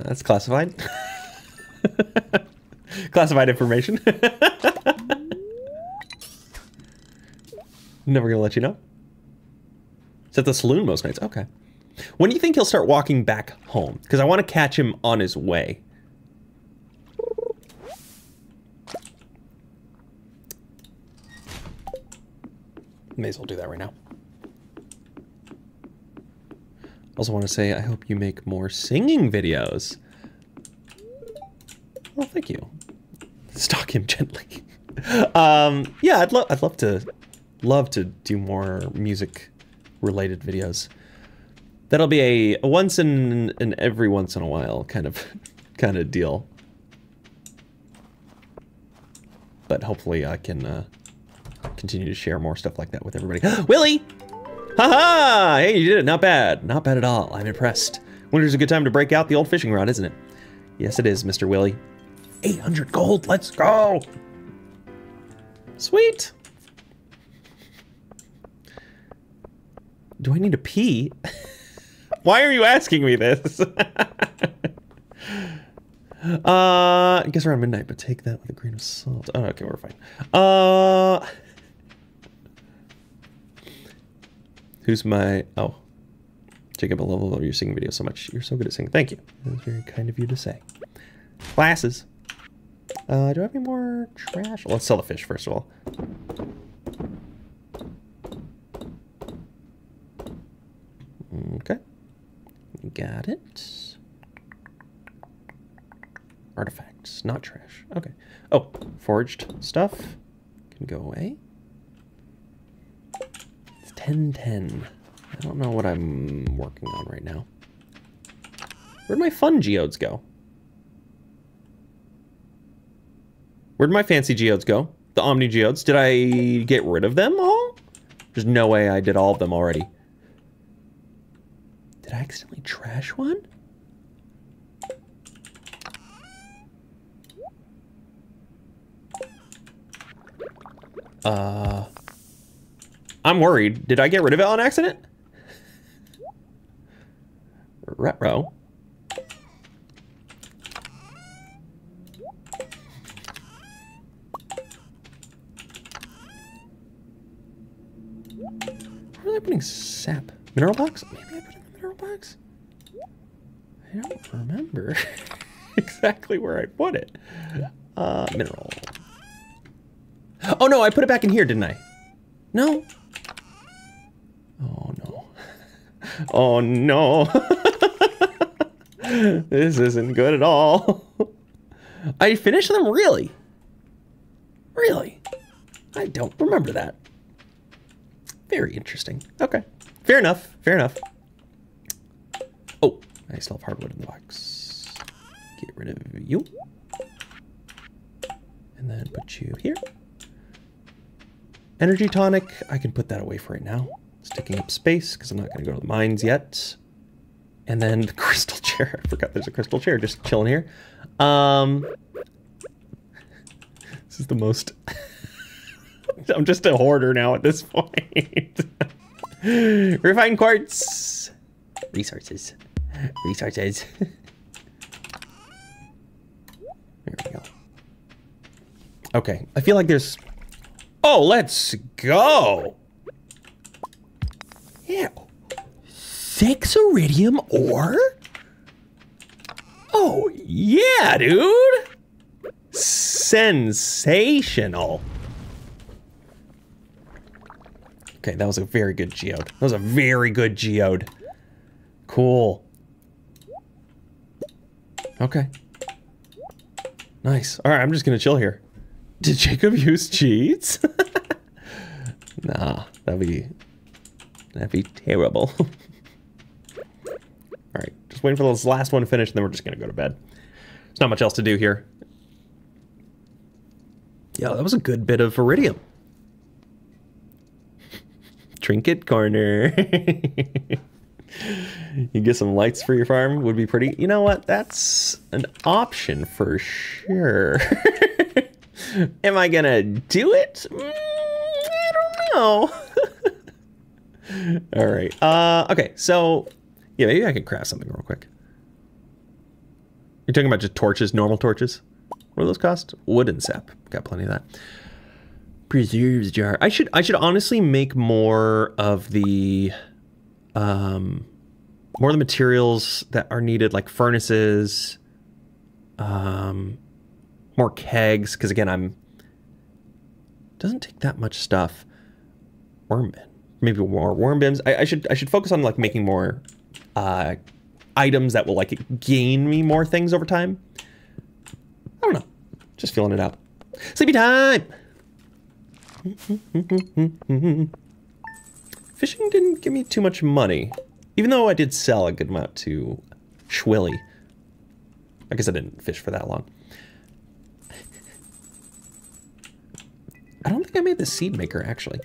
that's classified. Classified information. Never gonna let you know. It's at the saloon most nights. Okay. When do you think he'll start walking back home? Because I want to catch him on his way. May as well do that right now. Also want to say I hope you make more singing videos. Well, thank you. Stalk him gently. um, yeah, I'd love I'd love to love to do more music related videos. That'll be a, a once in an every once in a while kind of kind of deal. But hopefully I can uh, continue to share more stuff like that with everybody. Willy! Haha! -ha! Hey, you did it. Not bad. Not bad at all. I'm impressed. Winter's a good time to break out the old fishing rod, isn't it? Yes, it is, Mister Willy. eight hundred gold. Let's go. Sweet. Do I need to pee? Why are you asking me this? uh, I guess around midnight, but take that with a grain of salt. Oh, okay, we're fine. Uh... Who's my... Oh. Jacob, I love your singing video so much. You're so good at singing. Thank you. That was very kind of you to say. Glasses. Uh, do I have any more trash? Let's sell the fish, first of all. Okay. Got it. Artifacts. Not trash. Okay. Oh. Forged stuff. Can go away. ten ten. I don't know what I'm working on right now. Where'd my fun geodes go? Where'd my fancy geodes go? The Omni geodes. Did I get rid of them all? There's no way I did all of them already. Did I accidentally trash one? Uh... I'm worried. Did I get rid of it on accident? Retro. Where am I putting sap? Mineral box? Maybe I put it in the mineral box? I don't remember. exactly where I put it. Uh, mineral. Oh no, I put it back in here, didn't I? No. Oh no. Oh no. This isn't good at all. I finished them? Really? Really? I don't remember that. Very interesting. Okay. Fair enough. Fair enough. Oh, I still have hardwood in the box. Get rid of you. And then put you here. Energy tonic. I can put that away for right now. It's taking up space because I'm not going to go to the mines yet. And then the crystal chair. I forgot there's a crystal chair just chilling here. Um, this is the most... I'm just a hoarder now at this point. Refined quartz. Resources. Resources. There we go. Okay. I feel like there's... Oh, let's go! Yeah. Six iridium ore? Oh, yeah, dude! Sensational. Okay, that was a very good geode. That was a very good geode. Cool. Okay. Nice. All right, I'm just gonna chill here. Did Jacob use cheats? Nah, that'd be... That'd be terrible. All right, just waiting for this last one to finish, and then we're just gonna go to bed. There's not much else to do here. Yeah, that was a good bit of iridium. Trinket corner. You get some lights for your farm would be pretty. You know what? That's an option for sure. Am I gonna do it? Mm, I don't know. All right. Uh, okay. So yeah, maybe I can craft something real quick. You're talking about just torches, normal torches. What do those cost? Wooden sap. Got plenty of that. Preserves jar. I should I should honestly make more of the um more of the materials that are needed, like furnaces, um more kegs, because again I'm doesn't take that much stuff. Worm bin. Maybe more worm bins. I, I should I should focus on like making more uh items that will like gain me more things over time. I don't know. Just feeling it out. Sleepy time! Fishing didn't give me too much money, even though I did sell a good amount to Schwilly. I guess I didn't fish for that long. I don't think I made the seed maker, actually.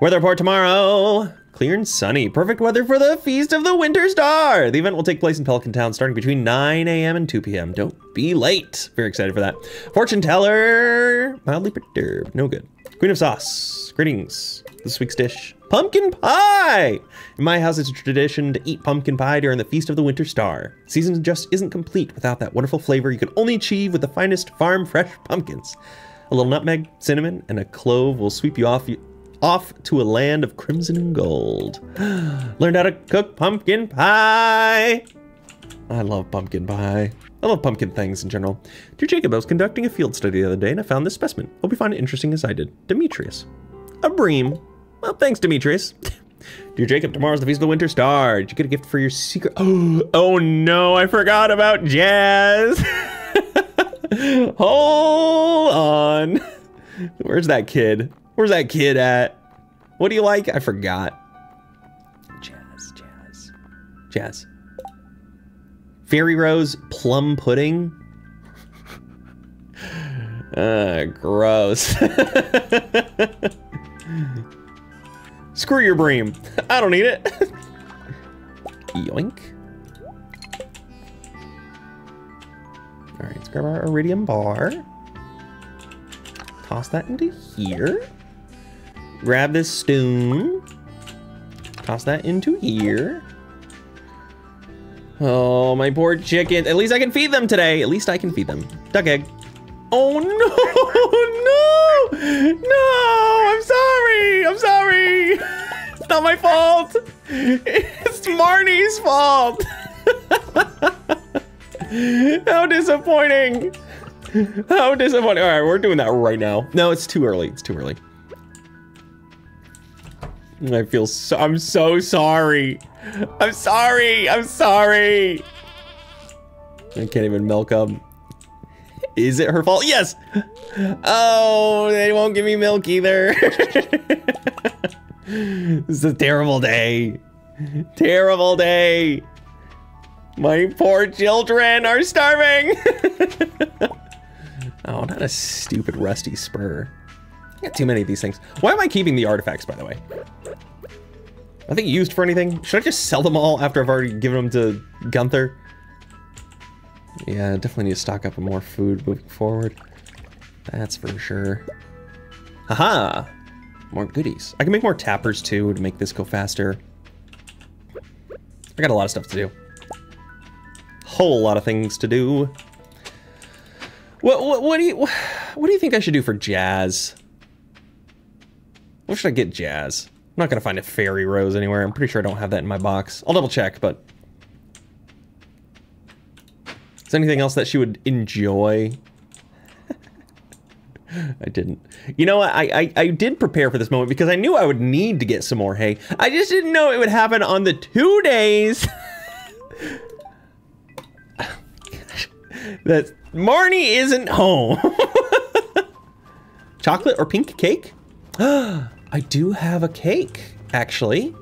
Weather report tomorrow. Clear and sunny. Perfect weather for the Feast of the Winter Star. The event will take place in Pelican Town starting between nine A M and two P M Don't be late. Very excited for that. Fortune teller. Mildly perturbed. No good. Queen of Sauce. Greetings. This week's dish. Pumpkin pie! In my house, it's a tradition to eat pumpkin pie during the Feast of the Winter Star. The season just isn't complete without that wonderful flavor you can only achieve with the finest farm-fresh pumpkins. A little nutmeg, cinnamon, and a clove will sweep you off... off to a land of crimson and gold. Learned how to cook pumpkin pie. I love pumpkin pie. I love pumpkin things in general. Dear Jacob, I was conducting a field study the other day and I found this specimen. Hope you find it interesting as I did. Demetrius. A bream. Well, thanks, Demetrius. Dear Jacob, tomorrow's the Feast of the Winter Star. Did you get a gift for your secret? Oh, oh no, I forgot about jazz. Hold on. Where's that kid? Where's that kid at? What do you like? I forgot. Jazz, jazz, jazz. Fairy rose, plum pudding. uh, gross. Screw your bream. I don't need it. Yoink. All right, let's grab our iridium bar. Toss that into here. Grab this stone. Toss that into here. Oh, my poor chicken. At least I can feed them today. At least I can feed them. Duck egg. Oh, no. No. No. I'm sorry. I'm sorry. It's not my fault. It's Marnie's fault. How disappointing! How disappointing! All right, we're doing that right now. No, it's too early. It's too early. I feel so- I'm so sorry. I'm sorry. I'm sorry. I can't even milk up. Is it her fault? Yes! Oh, they won't give me milk either. This is a terrible day. Terrible day. My poor children are starving. Oh, not a stupid rusty spur. I got too many of these things. Why am I keeping the artifacts, by the way? Are they used for anything? Should I just sell them all after I've already given them to Gunther? Yeah, definitely need to stock up on more food moving forward. That's for sure. Haha! More goodies. I can make more tappers too to make this go faster. I got a lot of stuff to do. Whole lot of things to do. What what, what do you what, what do you think I should do for Jazz? What should I get Jazz? I'm not gonna find a fairy rose anywhere. I'm pretty sure I don't have that in my box. I'll double check, but. Is there anything else that she would enjoy? I didn't. You know, I, I I did prepare for this moment because I knew I would need to get some more hay. I just didn't know it would happen on the two days. That Marnie isn't home. Chocolate or pink cake? I do have a cake, actually.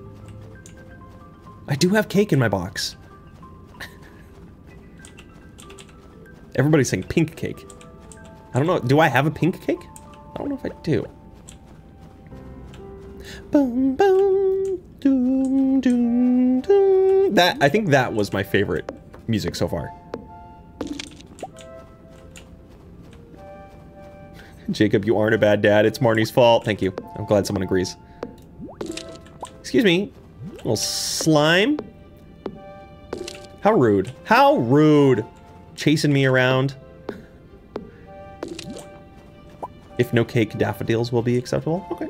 I do have cake in my box. Everybody's saying pink cake. I don't know. Do I have a pink cake? I don't know if I do. Boom, boom, doom, doom, doom. That, I think that was my favorite music so far. Jacob, you aren't a bad dad. It's Marnie's fault. Thank you. I'm glad someone agrees. Excuse me. Little slime. How rude. How rude. Chasing me around. If no cake, daffodils will be acceptable. Okay.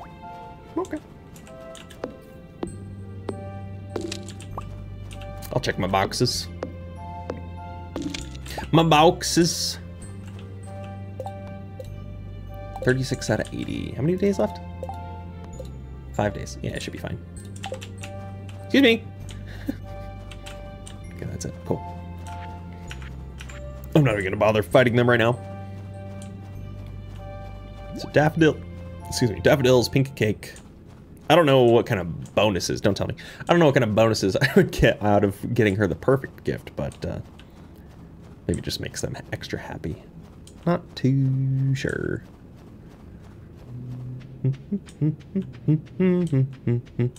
Okay. I'll check my boxes. My boxes. thirty-six out of eighty. How many days left? Five days. Yeah, it should be fine. Excuse me. Okay, that's it. Cool. I'm not even gonna bother fighting them right now. So daffodil, excuse me, daffodils, pink cake. I don't know what kind of bonuses, don't tell me. I don't know what kind of bonuses I would get out of getting her the perfect gift, but uh, maybe it just makes them extra happy. Not too sure.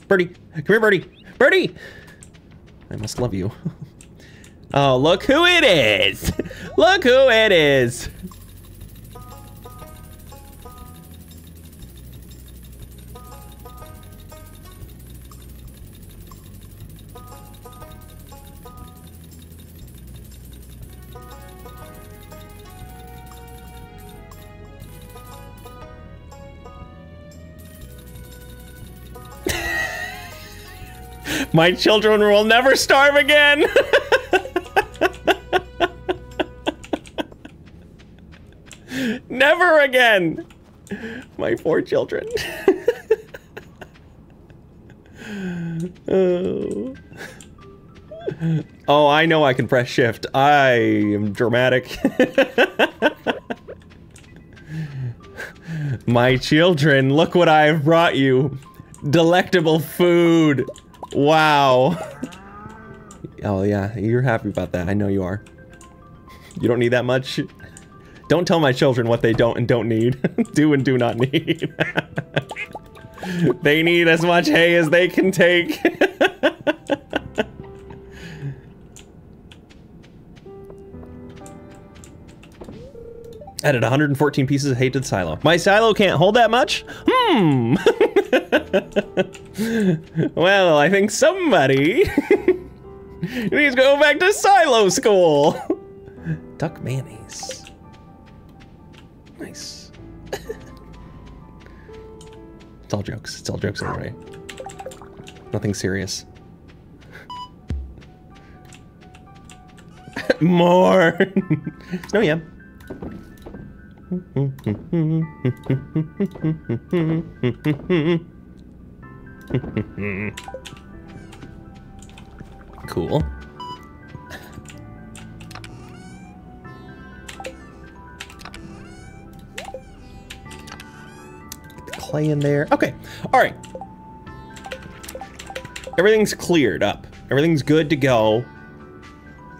Birdie, come here, Birdie, Birdie! I must love you. Oh, look who it is! Look who it is! My children will never starve again! Never again! My poor children. Oh. Oh, I know I can press shift. I am dramatic. My children, look what I have brought you. Delectable food. Wow. Oh yeah, you're happy about that. I know you are. You don't need that much. Don't tell my children what they don't and don't need. Do and do not need. They need as much hay as they can take. Added one hundred fourteen pieces of hay to the silo. My silo can't hold that much? Hmm. Well, I think somebody needs to go back to silo school. Duck mayonnaise. Nice. It's all jokes. It's all jokes anyway. Nothing serious. More. Snow yam. Cool. Get the clay in there. Okay. All right. Everything's cleared up. Everything's good to go.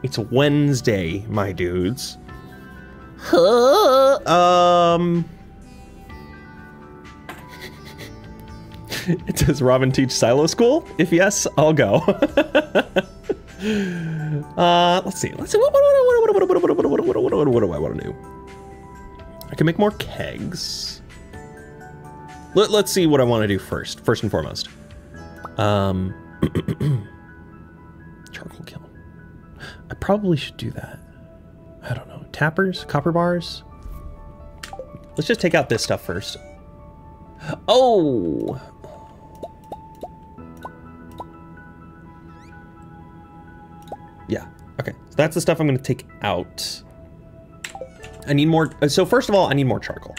It's Wednesday, my dudes. Huh? Um. Does Robin teach silo school? If yes, I'll go. uh, let's see. Let's see. What, what, what, what, what, what, what, what, what, what, what do I want to do? I can make more kegs. Let, let's see what I want to do first. First and foremost. Um. Charcoal kiln. I probably should do that. I don't know. Tappers? Copper bars? Let's just take out this stuff first. Oh! Yeah. Okay. So that's the stuff I'm going to take out. I need more. So first of all, I need more charcoal.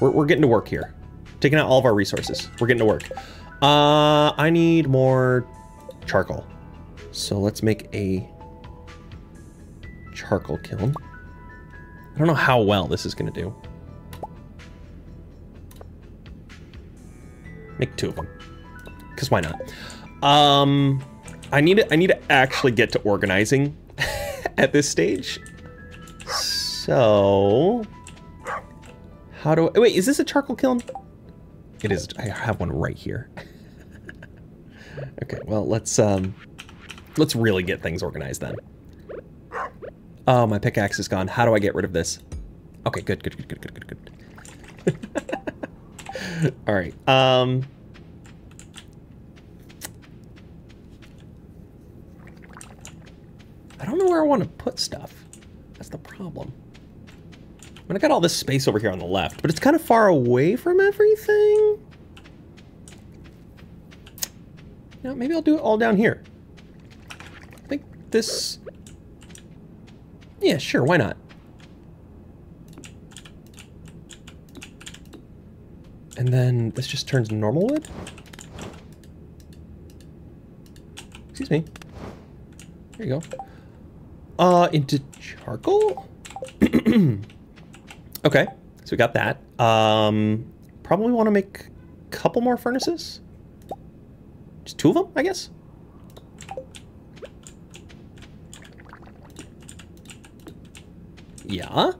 We're, we're getting to work here. Taking out all of our resources. We're getting to work. Uh, I need more charcoal. So let's make a charcoal kiln. I don't know how well this is going to do. Make two of them. Because why not? Um, I need to, I need to actually get to organizing at this stage. So... How do I... Wait, is this a charcoal kiln? It is. I have one right here. Okay, well, let's um, let's really get things organized then. Oh, my pickaxe is gone. How do I get rid of this? Okay, good, good, good, good, good, good, good. All right. Um, I don't know where I want to put stuff. That's the problem. I mean, I got all this space over here on the left, but it's kind of far away from everything. Now, maybe I'll do it all down here. I think this... Yeah, sure, why not? And then this just turns normal wood? Excuse me. There you go. Uh, into charcoal? Okay, so we got that. Um, probably want to make a couple more furnaces. Just two of them, I guess. Yeah.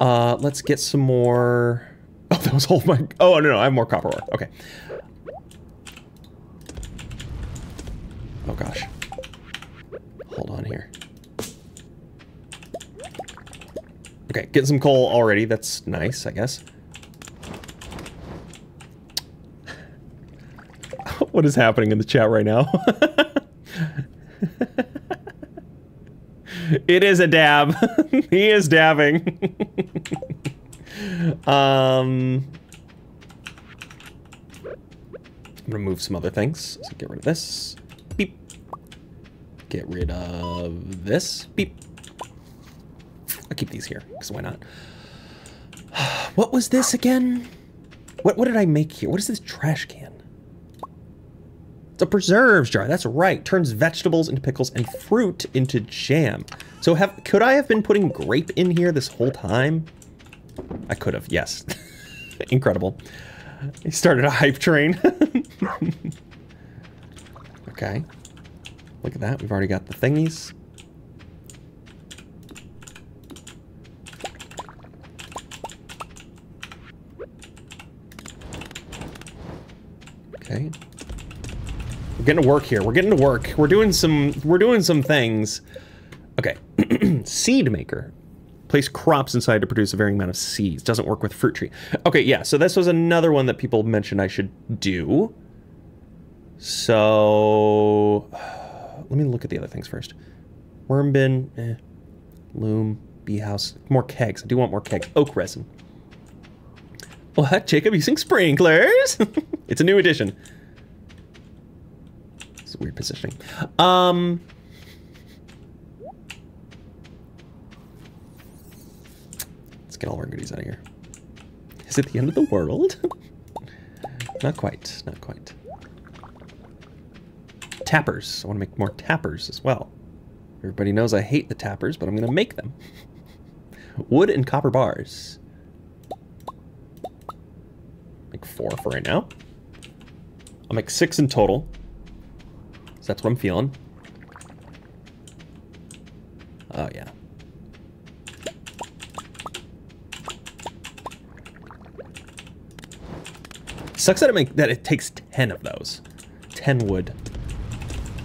Uh, let's get some more. Oh, that was all my. Oh no, no, I have more copper ore. Okay. Oh gosh. Hold on here. Okay, getting some coal already. That's nice, I guess. What is happening in the chat right now? It is a dab. He is dabbing. um, I'm gonna move some other things. So get rid of this. Beep. Get rid of this. Beep. I'll keep these here, because why not? What was this again? What what did I make here? What is this trash can? It's a preserves jar. That's right. Turns vegetables into pickles and fruit into jam. So have could I have been putting grape in here this whole time? I could have, yes. Incredible. He started a hype train. Okay. Look at that. We've already got the thingies. Okay. We're getting to work here. We're getting to work. We're doing some we're doing some things. Okay. Seed maker. Place crops inside to produce a varying amount of seeds. Doesn't work with fruit tree. Okay, yeah. So this was another one that people mentioned I should do. So let me look at the other things first. Worm bin, eh. Loom, bee house, more kegs. I do want more kegs. Oak resin. What, Jacob, you sing sprinklers? It's a new edition. It's weird positioning. Um, let's get all our goodies out of here. Is it the end of the world? Not quite, not quite. Tappers. I want to make more tappers as well. Everybody knows I hate the tappers, but I'm going to make them. Wood and copper bars. Make four for right now. I'll make six in total. So that's what I'm feeling. Oh, yeah. Sucks that it, make, that it takes ten of those. ten wood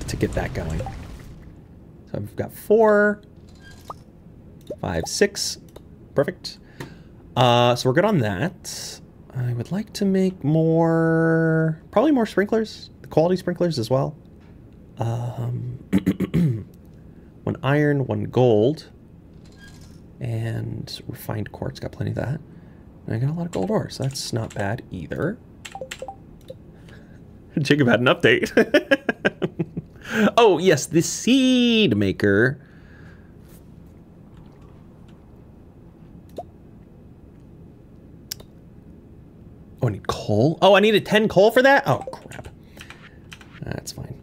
to get that going. So I've got four, five, six. Perfect. Uh, so we're good on that. I would like to make more, probably more sprinklers, the quality sprinklers as well. Um, one iron, one gold, and refined quartz, got plenty of that. And I got a lot of gold ore, so that's not bad either. Jacob had an update. Oh, yes, the seed maker. Oh, I need coal. Oh, I needed ten coal for that? Oh, crap. That's fine.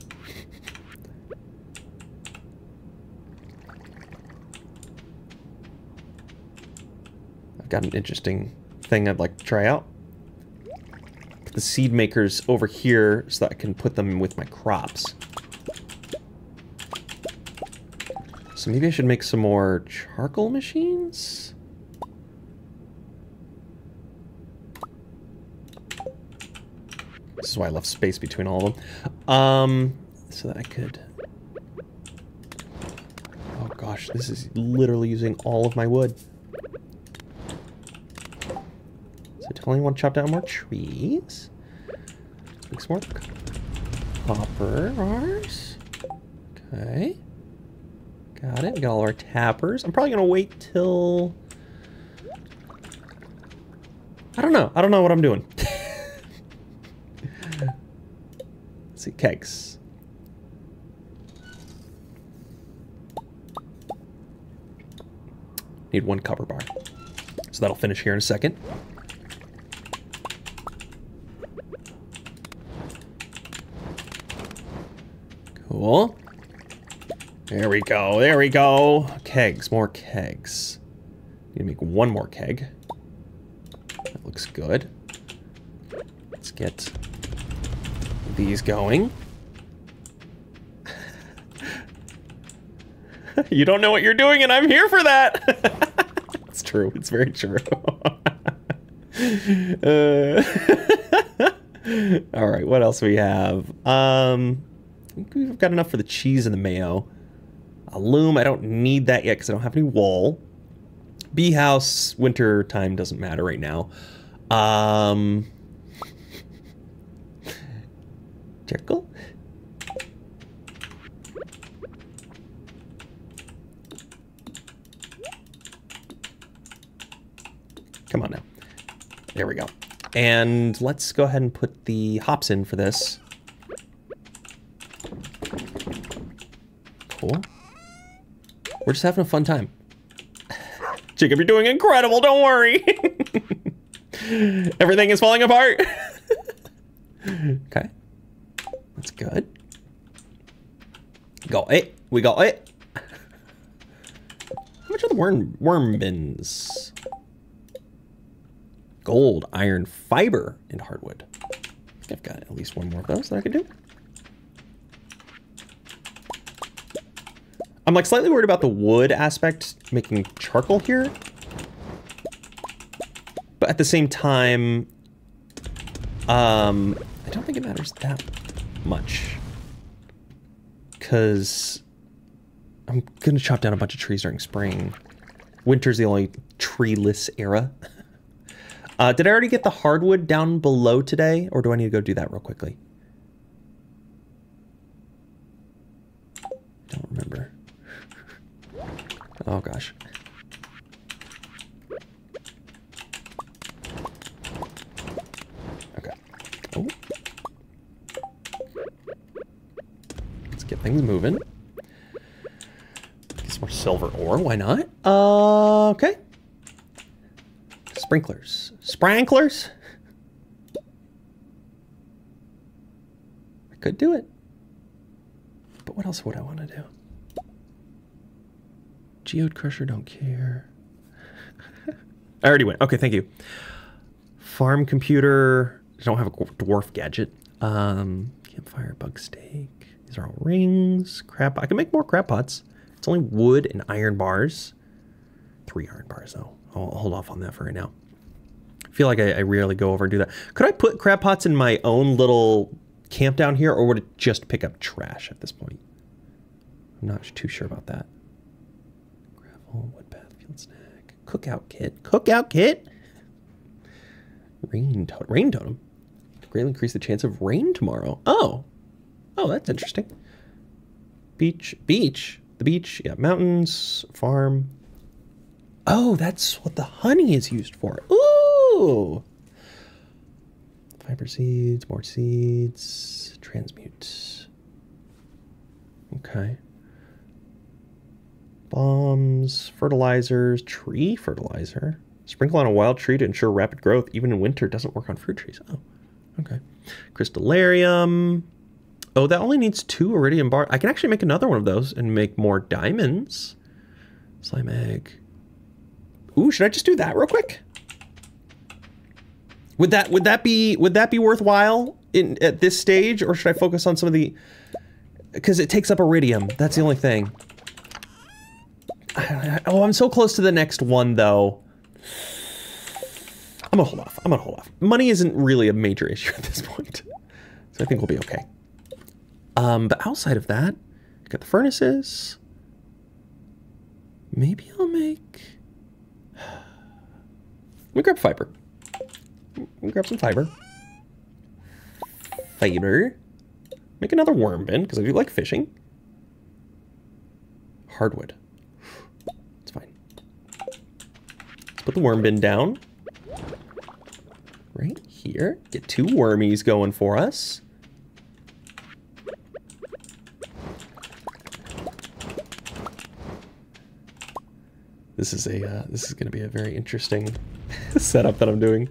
I've got an interesting thing I'd like to try out. Put the seed makers over here so that I can put them with my crops. So maybe I should make some more charcoal machines? This is why I left space between all of them. Um, so that I could... Oh gosh, this is literally using all of my wood. So tell me you want to chop down more trees. Make some more copper bars. Okay. Got it. We got all our tappers. I'm probably going to wait till... I don't know. I don't know what I'm doing. Let's see. Kegs. Need one copper bar. So that'll finish here in a second. Cool. There we go, there we go. Kegs, more kegs. Need to make one more keg. That looks good. Let's get these going. You don't know what you're doing and I'm here for that. It's true, it's very true. uh, all right, what else we have? Um, I think we've got enough for the cheese and the mayo. A loom, I don't need that yet because I don't have any wool. Bee house, winter time doesn't matter right now. Um, Jekyll? Come on now. There we go. And let's go ahead and put the hops in for this. Cool. We're just having a fun time. Jacob, you're doing incredible, don't worry. Everything is falling apart. Okay. That's good. Got it. We got it. How much are the worm, worm bins? Gold, iron, fiber, and hardwood. I've got at least one more of those that I could do. I'm like slightly worried about the wood aspect, making charcoal here. But at the same time, um, I don't think it matters that much. Cause I'm gonna chop down a bunch of trees during spring. Winter's the only treeless era. Uh, did I already get the hardwood down below today? Or do I need to go do that real quickly? I don't remember. Oh gosh. Okay. Oh. Things moving. Get some more silver ore. Why not? Uh, okay. Sprinklers. Spranklers? I could do it. But what else would I want to do? Geode crusher, don't care. I already went. Okay, thank you. Farm computer. I don't have a dwarf gadget. Um, campfire, bug steak. These are all rings. Crap. I can make more crab pots. It's only wood and iron bars. Three iron bars, though. I'll hold off on that for right now. I feel like I, I rarely go over and do that. Could I put crab pots in my own little camp down here, or would it just pick up trash at this point? I'm not too sure about that. Gravel, wood path, field snack. Cookout kit. Cookout kit? Rain totem. Rain totem? Greatly increase the chance of rain tomorrow. Oh. Oh, that's interesting. Beach. Beach. The beach. Yeah, mountains. Farm. Oh, that's what the honey is used for. Ooh! Fiber seeds, more seeds, transmute. Okay. Bombs, fertilizers, tree fertilizer. Sprinkle on a wild tree to ensure rapid growth. Even in winter, doesn't work on fruit trees. Oh, okay. Crystallarium. Oh, that only needs two iridium bar. I can actually make another one of those and make more diamonds. Slime egg. Ooh, should I just do that real quick? Would that would that be would that be worthwhile in at this stage, or should I focus on some of the? Because it takes up iridium. That's the only thing. I don't know. Oh, I'm so close to the next one though. I'm gonna hold off. I'm gonna hold off. Money isn't really a major issue at this point, so I think we'll be okay. Um, but outside of that, I've got the furnaces. Maybe I'll make. Let me grab fiber. Let me grab some fiber. Fiber. Make another worm bin, because I do like fishing. Hardwood. It's fine. Let's put the worm bin down. Right here. Get two wormies going for us. This is a, uh, this is going to be a very interesting setup that I'm doing.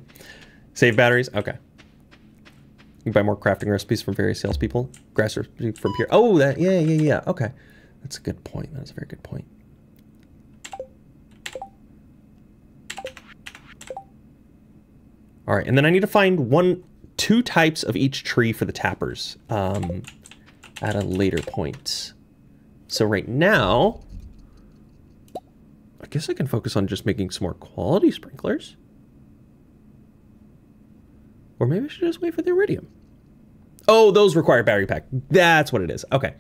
Save batteries? Okay. You can buy more crafting recipes from various salespeople. Grass recipe from Pierre. Oh, that, yeah, yeah, yeah. Okay. That's a good point. That's a very good point. All right. And then I need to find one, two types of each tree for the tappers um, at a later point. So right now, I guess I can focus on just making some more quality sprinklers. Or maybe I should just wait for the iridium. Oh, those require battery pack. That's what it is. Okay.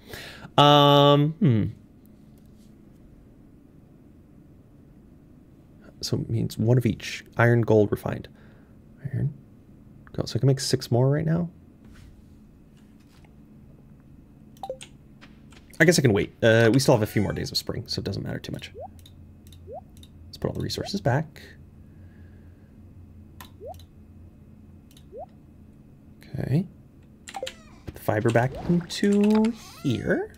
Um, hmm. So it means one of each. Iron, gold, refined. Iron, gold. So I can make six more right now. I guess I can wait. Uh, we still have a few more days of spring, so it doesn't matter too much. Let's put all the resources back. Okay, put the fiber back into here.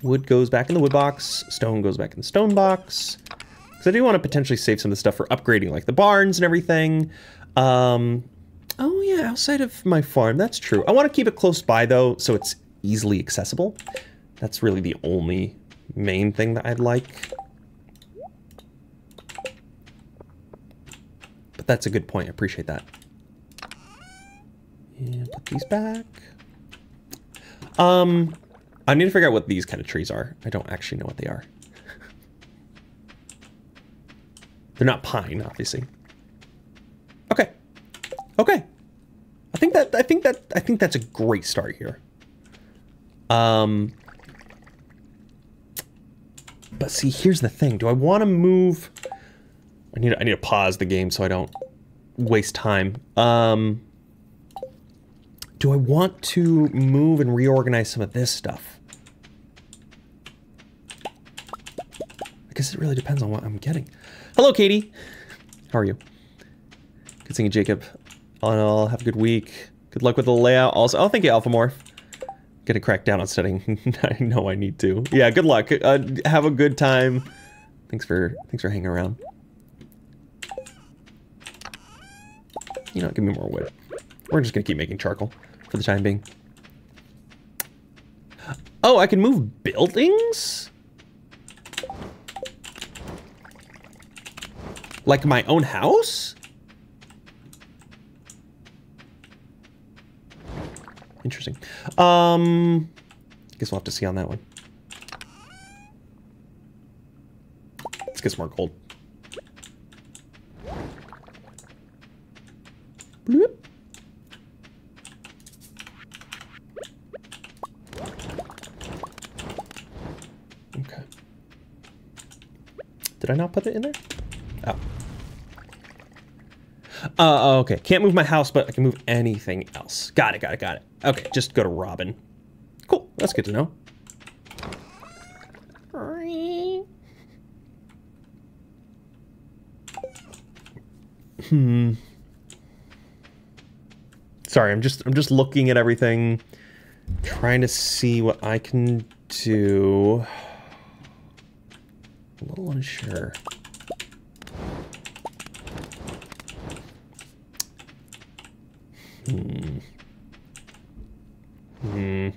Wood goes back in the wood box. Stone goes back in the stone box. Because I do want to potentially save some of the stuff for upgrading, like the barns and everything. Um, oh yeah, outside of my farm, that's true. I want to keep it close by though, so it's easily accessible. That's really the only main thing that I'd like. But that's a good point, I appreciate that. And put these back. Um, I need to figure out what these kind of trees are. I don't actually know what they are. They're not pine, obviously. Okay. Okay. I think that I think that I think that's a great start here. Um, but see, here's the thing. Do I want to move? I need I need to pause the game so I don't waste time. Um. Do I want to move and reorganize some of this stuff? I guess it really depends on what I'm getting. Hello, Katie. How are you? Good seeing you, Jacob. All in all, have a good week. Good luck with the layout also. Oh, thank you, Alphamorph. Gonna crack down on studying. I know I need to. Yeah, good luck. Uh, have a good time. Thanks for thanks for hanging around. You know, give me more wood. We're just gonna keep making charcoal for the time being. Oh, I can move buildings? Like my own house? Interesting. Um, guess we'll have to see on that one. Let's get some more gold. Bloop. Okay. Did I not put it in there? Oh. Uh, okay, can't move my house, but I can move anything else. Got it, got it, got it. Okay, just go to Robin. Cool, that's good to know. Hmm. Sorry, I'm just I'm just looking at everything, trying to see what I can do. A little unsure. Hmm. Hmm.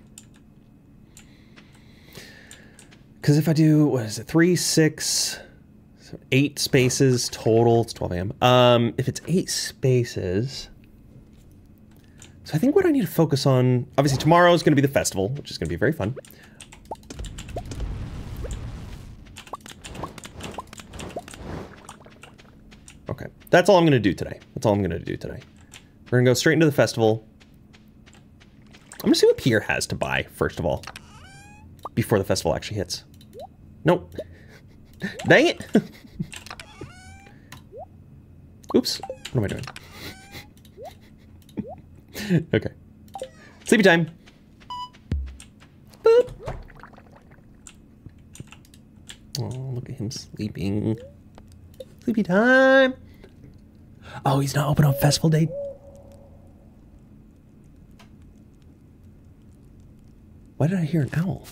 Because if I do, what is it? Three, six, so eight spaces total. It's twelve A M Um, if it's eight spaces, so I think what I need to focus on. Obviously, tomorrow is going to be the festival, which is going to be very fun. Okay, that's all I'm going to do today. That's all I'm going to do today. We're gonna go straight into the festival. I'm gonna see what Pierre has to buy, first of all. Before the festival actually hits. Nope. Dang it! Oops. What am I doing? Okay. Sleepy time. Boop. Oh, look at him sleeping. Sleepy time. Oh, he's not open on festival day. Why did I hear an owl?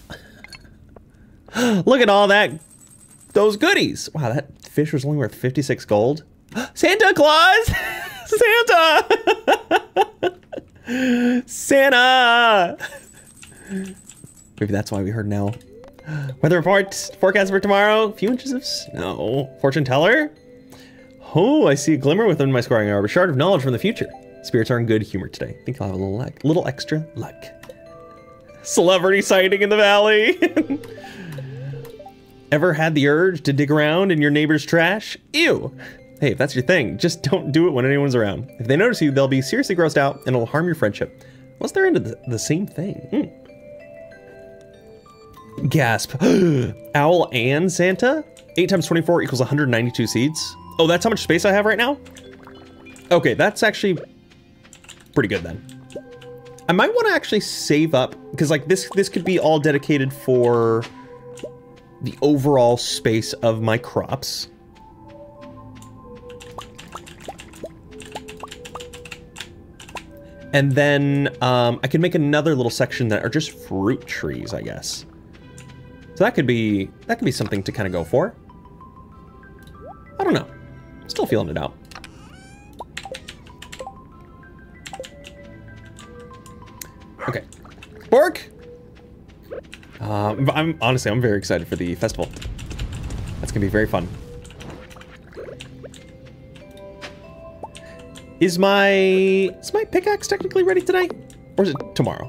Look at all that, those goodies. Wow, that fish was only worth fifty-six gold. Santa Claus! Santa! Santa! Maybe that's why we heard an owl. Weather report, forecast for tomorrow. A few inches of snow. Fortune teller? Oh, I see a glimmer within my scoring hour. A shard of knowledge from the future. Spirits are in good humor today. I think I'll have a little, luck, little extra luck. Celebrity sighting in the valley. Ever had the urge to dig around in your neighbor's trash? Ew. Hey, if that's your thing, just don't do it when anyone's around. If they notice you, they'll be seriously grossed out and it'll harm your friendship. Unless they're into the, the same thing. Mm. Gasp. Owl and Santa? eight times twenty-four equals one hundred ninety-two seeds. Oh, that's how much space I have right now? Okay, that's actually pretty good then. I might want to actually save up, because like this this could be all dedicated for the overall space of my crops. And then um, I can make another little section that are just fruit trees, I guess. So that could be, that could be something to kind of go for. I don't know. I'm still feeling it out. Okay, Bork. Uh, I'm honestly, I'm very excited for the festival. That's gonna be very fun. Is my is my pickaxe technically ready today, or is it tomorrow?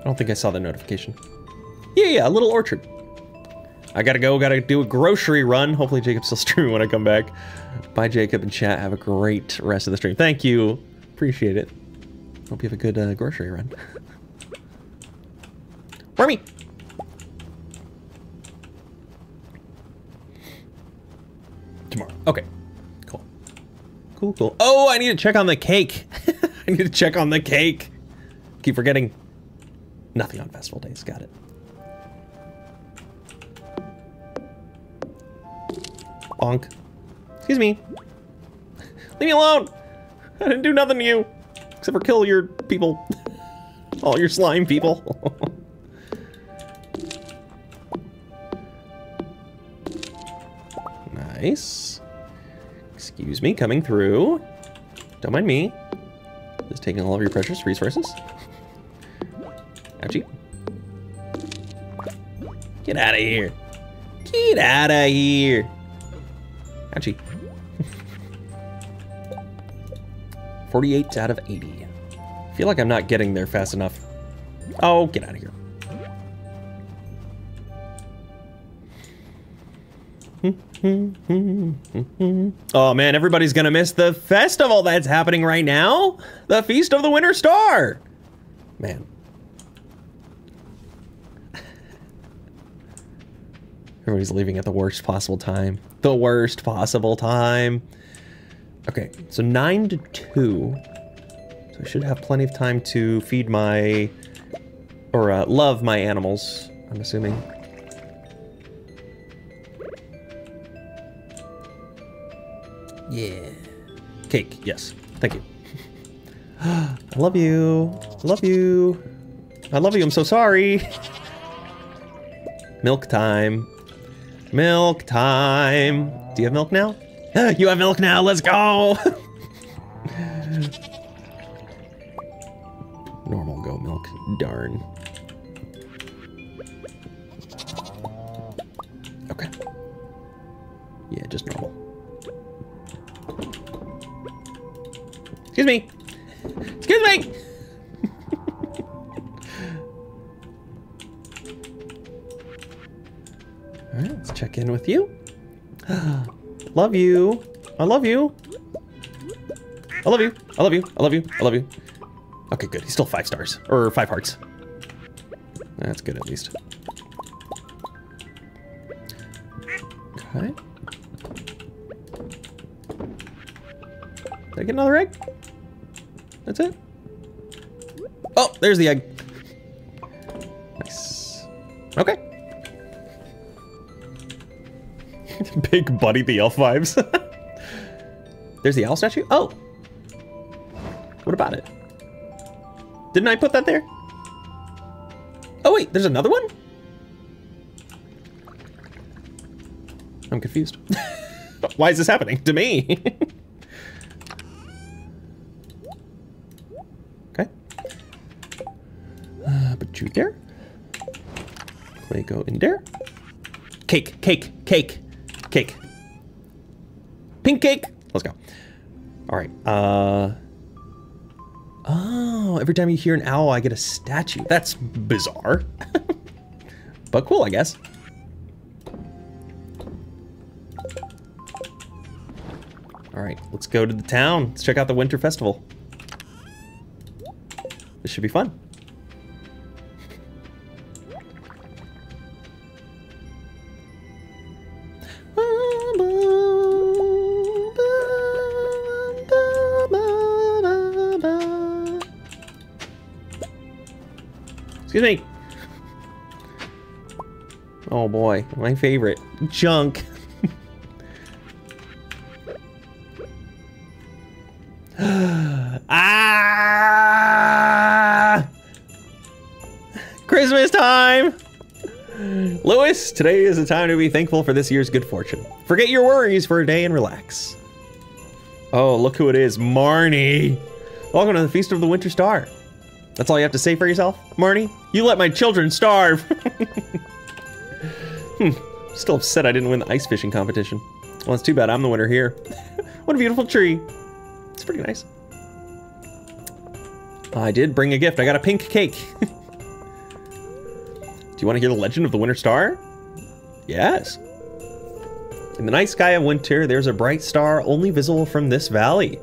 I don't think I saw the notification. Yeah, yeah, a little orchard. I gotta go. Gotta do a grocery run. Hopefully, Jacob's still streaming when I come back. Bye, Jacob and chat. Have a great rest of the stream. Thank you. Appreciate it. Hope you have a good uh, grocery run. Wormy! Tomorrow. Okay. Cool. Cool, cool. Oh, I need to check on the cake. I need to check on the cake. Keep forgetting. Nothing on festival days. Got it. Bonk. Excuse me. Leave me alone. I didn't do nothing to you. Except for kill your people. all your slime, people. Nice. Excuse me, coming through. Don't mind me. Just taking all of your precious resources. Ouchie. Get out of here. Get out of here. Ouchie. forty-eight out of eighty. I feel like I'm not getting there fast enough. Oh, get out of here. Oh man, everybody's gonna miss the festival that's happening right now. The Feast of the Winter Star. Man. Everybody's leaving at the worst possible time. The worst possible time. Okay, so nine to two. So I should have plenty of time to feed my... Or, uh, love my animals, I'm assuming. Yeah. Cake, yes. Thank you. I love you. I love you. I love you, I'm so sorry. Milk time. Milk time. Do you have milk now? You have milk now, let's go! Normal go milk, darn. Okay. Yeah, just normal. Excuse me! Excuse me! Alright, let's check in with you. Love you. I love you. I love you. I love you. I love you. I love you. Okay, good. He's still five stars. Or five hearts. That's good, at least. Okay. Did I get another egg? That's it? Oh, there's the egg. Nice. Okay. Big Buddy the Elf vibes. There's the owl statue? Oh! What about it? Didn't I put that there? Oh wait, there's another one? I'm confused. Why is this happening to me? Okay. Uh, put you there. Clay go in there. Cake, cake, cake. Cake. Pink cake! Let's go. Alright, uh... Oh, every time you hear an owl, I get a statue. That's bizarre. But cool, I guess. Alright, let's go to the town. Let's check out the Winter Festival. This should be fun. Excuse me. Oh boy, my favorite. Junk. Ah! Christmas time! Lewis, today is the time to be thankful for this year's good fortune. Forget your worries for a day and relax. Oh, look who it is, Marnie. Welcome to the Feast of the Winter Star. That's all you have to say for yourself, Marnie? You let my children starve! Hmm, still upset I didn't win the ice fishing competition. Well, it's too bad I'm the winner here. What a beautiful tree. It's pretty nice. I did bring a gift. I got a pink cake. Do you want to hear the legend of the Winter Star? Yes. In the night sky of winter, there's a bright star only visible from this valley.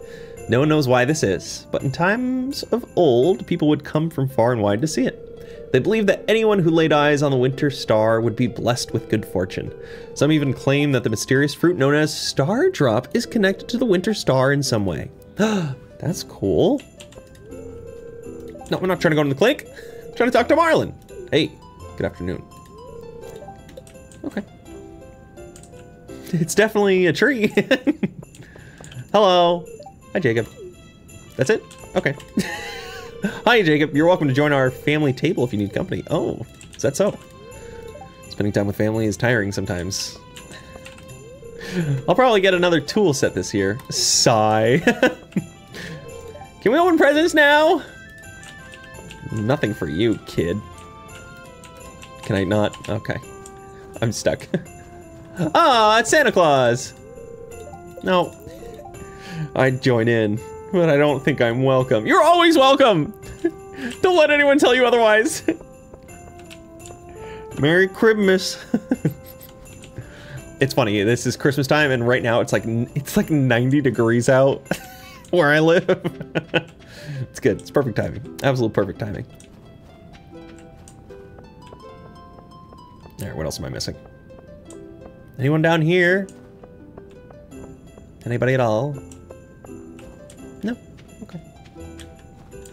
No one knows why this is, but in times of old, people would come from far and wide to see it. They believed that anyone who laid eyes on the Winter Star would be blessed with good fortune. Some even claim that the mysterious fruit known as Star Drop is connected to the Winter Star in some way. That's cool. No, we're not trying to go to the clinic. I'm trying to talk to Marlin. Hey, good afternoon. Okay. It's definitely a tree. Hello. Hi, Jacob. That's it? Okay. Hi, Jacob. You're welcome to join our family table if you need company. Oh, is that so? Spending time with family is tiring sometimes. I'll probably get another tool set this year. Sigh. Can we open presents now? Nothing for you, kid. Can I not? Okay. I'm stuck. Ah, it's Santa Claus! No. I'd join in, but I don't think I'm welcome. You're always welcome! Don't let anyone tell you otherwise. Merry Christmas. It's funny, this is Christmas time and right now it's like it's like ninety degrees out where I live. It's good. It's perfect timing. Absolute perfect timing. All right, what else am I missing? Anyone down here? Anybody at all? No? Okay.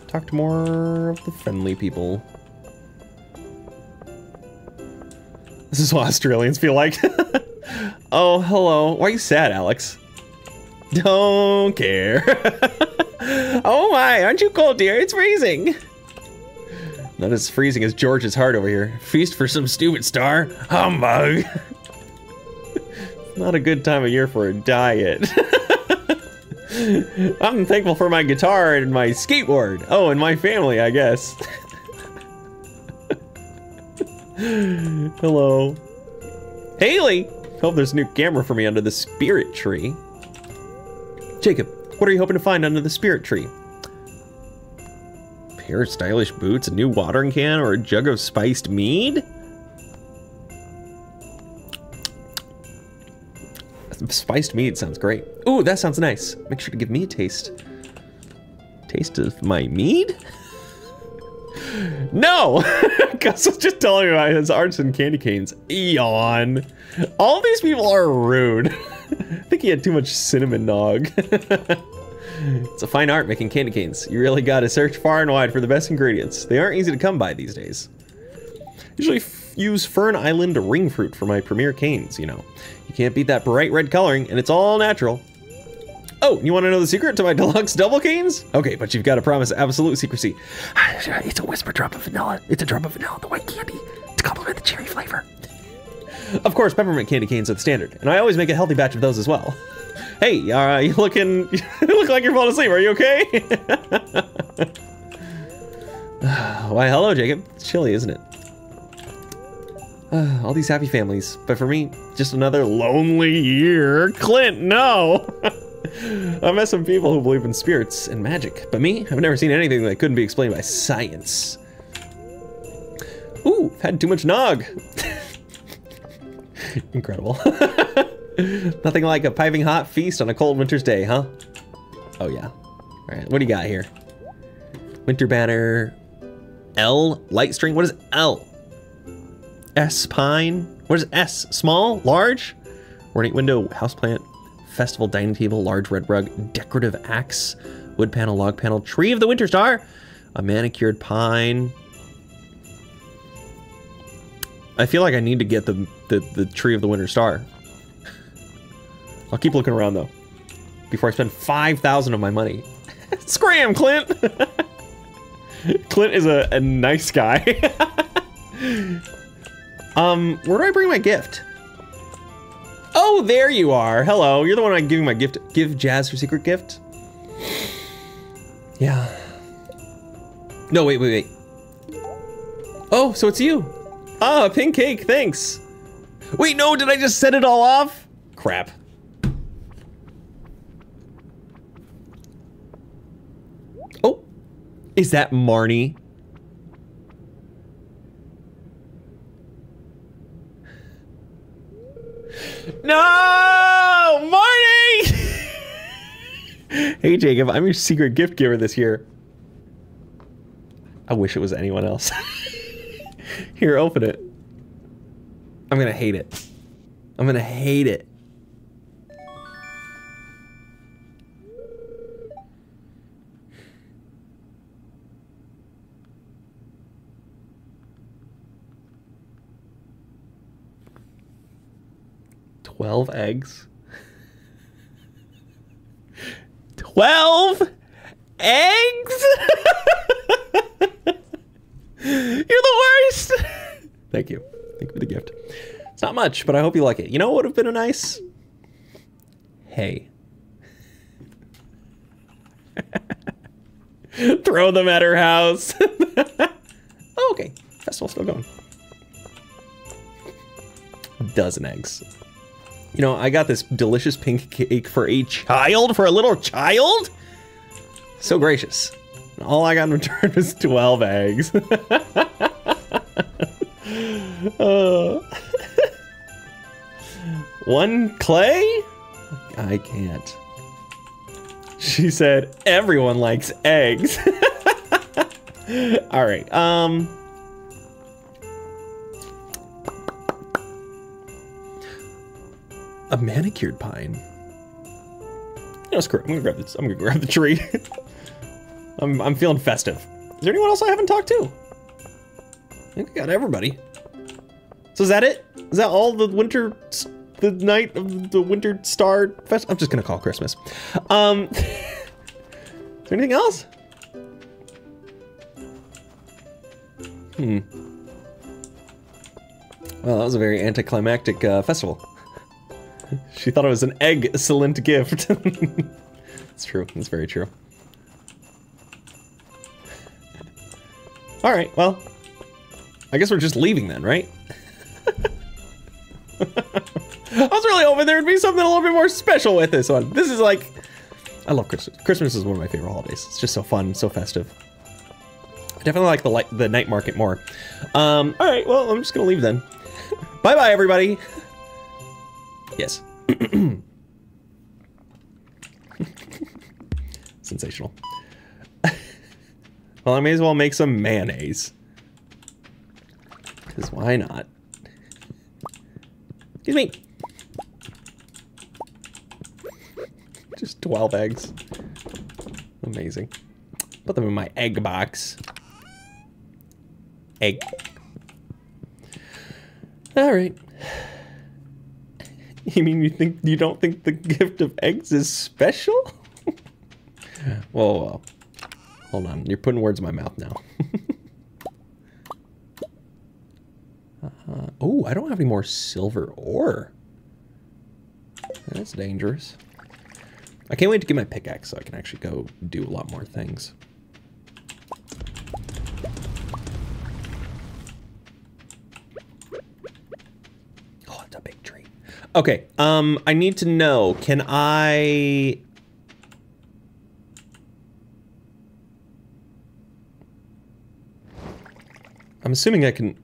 Talk to more of the friendly people. This is what Australians feel like. Oh, hello. Why are you sad, Alex? Don't care. Oh my, aren't you cold, dear? It's freezing. Not as freezing as George's heart over here. Feast for some stupid star? Humbug. It's not a good time of year for a diet. I'm thankful for my guitar and my skateboard. Oh, and my family, I guess. Hello. Haley! Hope there's a new camera for me under the spirit tree. Jacob, what are you hoping to find under the spirit tree? A pair of stylish boots, a new watering can, or a jug of spiced mead? Spiced mead sounds great. Ooh, that sounds nice. Make sure to give me a taste. Taste of my mead? No! Gus was just telling me about his arts and candy canes. Yawn. All these people are rude. I think he had too much cinnamon nog. It's a fine art making candy canes. You really gotta search far and wide for the best ingredients. They aren't easy to come by these days. Usually f use Fern Island ring fruit for my premier canes, you know. You can't beat that bright red coloring, and it's all natural. Oh, you want to know the secret to my deluxe double canes? Okay, but you've got to promise absolute secrecy. It's a whisper drop of vanilla. It's a drop of vanilla, the white candy, to complement the cherry flavor. Of course, peppermint candy canes are the standard, and I always make a healthy batch of those as well. Hey, uh, you looking... you look like you're falling asleep. Are you okay? Why, hello, Jacob. It's chilly, isn't it? Uh, all these happy families, but for me, just another lonely year. Clint, no! I've met some people who believe in spirits and magic, but me? I've never seen anything that couldn't be explained by science. Ooh, I've had too much nog. Incredible. Nothing like a piping hot feast on a cold winter's day, huh? Oh yeah. All right, what do you got here? Winter banner. L, light string, what is L? S, pine, what is S? Small, large? Ornate window, houseplant. Festival dining table, large red rug, decorative axe, wood panel, log panel, tree of the winter star, a manicured pine. I feel like I need to get the the, the tree of the winter star. I'll keep looking around though, before I spend five thousand of my money. Scram, Clint. Clint is a, a nice guy. um, where do I bring my gift? Oh, there you are. Hello. You're the one I'm giving my gift. Give Jazz her secret gift. Yeah. No, wait, wait, wait. Oh, so it's you. Ah, a pink cake. Thanks. Wait, no, did I just set it all off? Crap. Oh, is that Marnie? No! Marnie! Hey, Jacob, I'm your secret gift giver this year. I wish it was anyone else. Here, open it. I'm gonna hate it. I'm gonna hate it. Twelve eggs. Twelve eggs? You're the worst! Thank you. Thank you for the gift. It's not much, but I hope you like it. You know what would have been a nice? Hey. Throw them at her house. Oh, okay. Festival's still going. A dozen eggs. You know, I got this delicious pink cake for a child, for a little child? So gracious. All I got in return was twelve eggs. uh, one clay? I can't. She said, everyone likes eggs. All right. Um, a manicured pine. You know, screw it. I'm gonna grab this. I'm gonna grab the tree. I'm, I'm feeling festive. Is there anyone else I haven't talked to? I think I got everybody. So is that it? Is that all the winter, the night of the Winter Star Fest? I'm just gonna call Christmas. Um, is there anything else? Hmm. Well, that was a very anticlimactic uh, festival. She thought it was an egg-cellent gift. It's true, it's very true. All right, well, I guess we're just leaving then, right? I was really hoping there would be something a little bit more special with this one. This is like, I love Christmas. Christmas is one of my favorite holidays. It's just so fun, so festive. I definitely like the, light, the night market more. Um, all right, well, I'm just gonna leave then. Bye-bye, everybody. Yes. Sensational. Well, I may as well make some mayonnaise. Because why not? Excuse me. Just twelve eggs. Amazing. Put them in my egg box. Egg. All right. You mean you think you don't think the gift of eggs is special? Whoa, whoa. Hold on, you're putting words in my mouth now. uh, oh, I don't have any more silver ore. That's dangerous. I can't wait to get my pickaxe so I can actually go do a lot more things. Oh, it's a big tree. Okay, um, I need to know, can I... I'm assuming I can,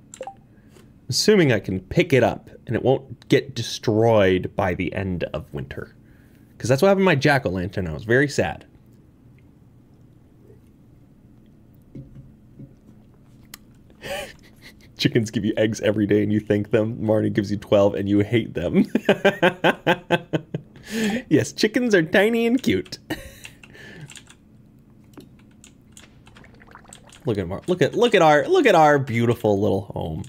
assuming I can pick it up and it won't get destroyed by the end of winter. Because that's what happened to my jack-o'-lantern. I was very sad. Chickens give you eggs every day and you thank them. Marnie gives you twelve and you hate them. Yes, chickens are tiny and cute. Look at our, look at look at our look at our beautiful little home.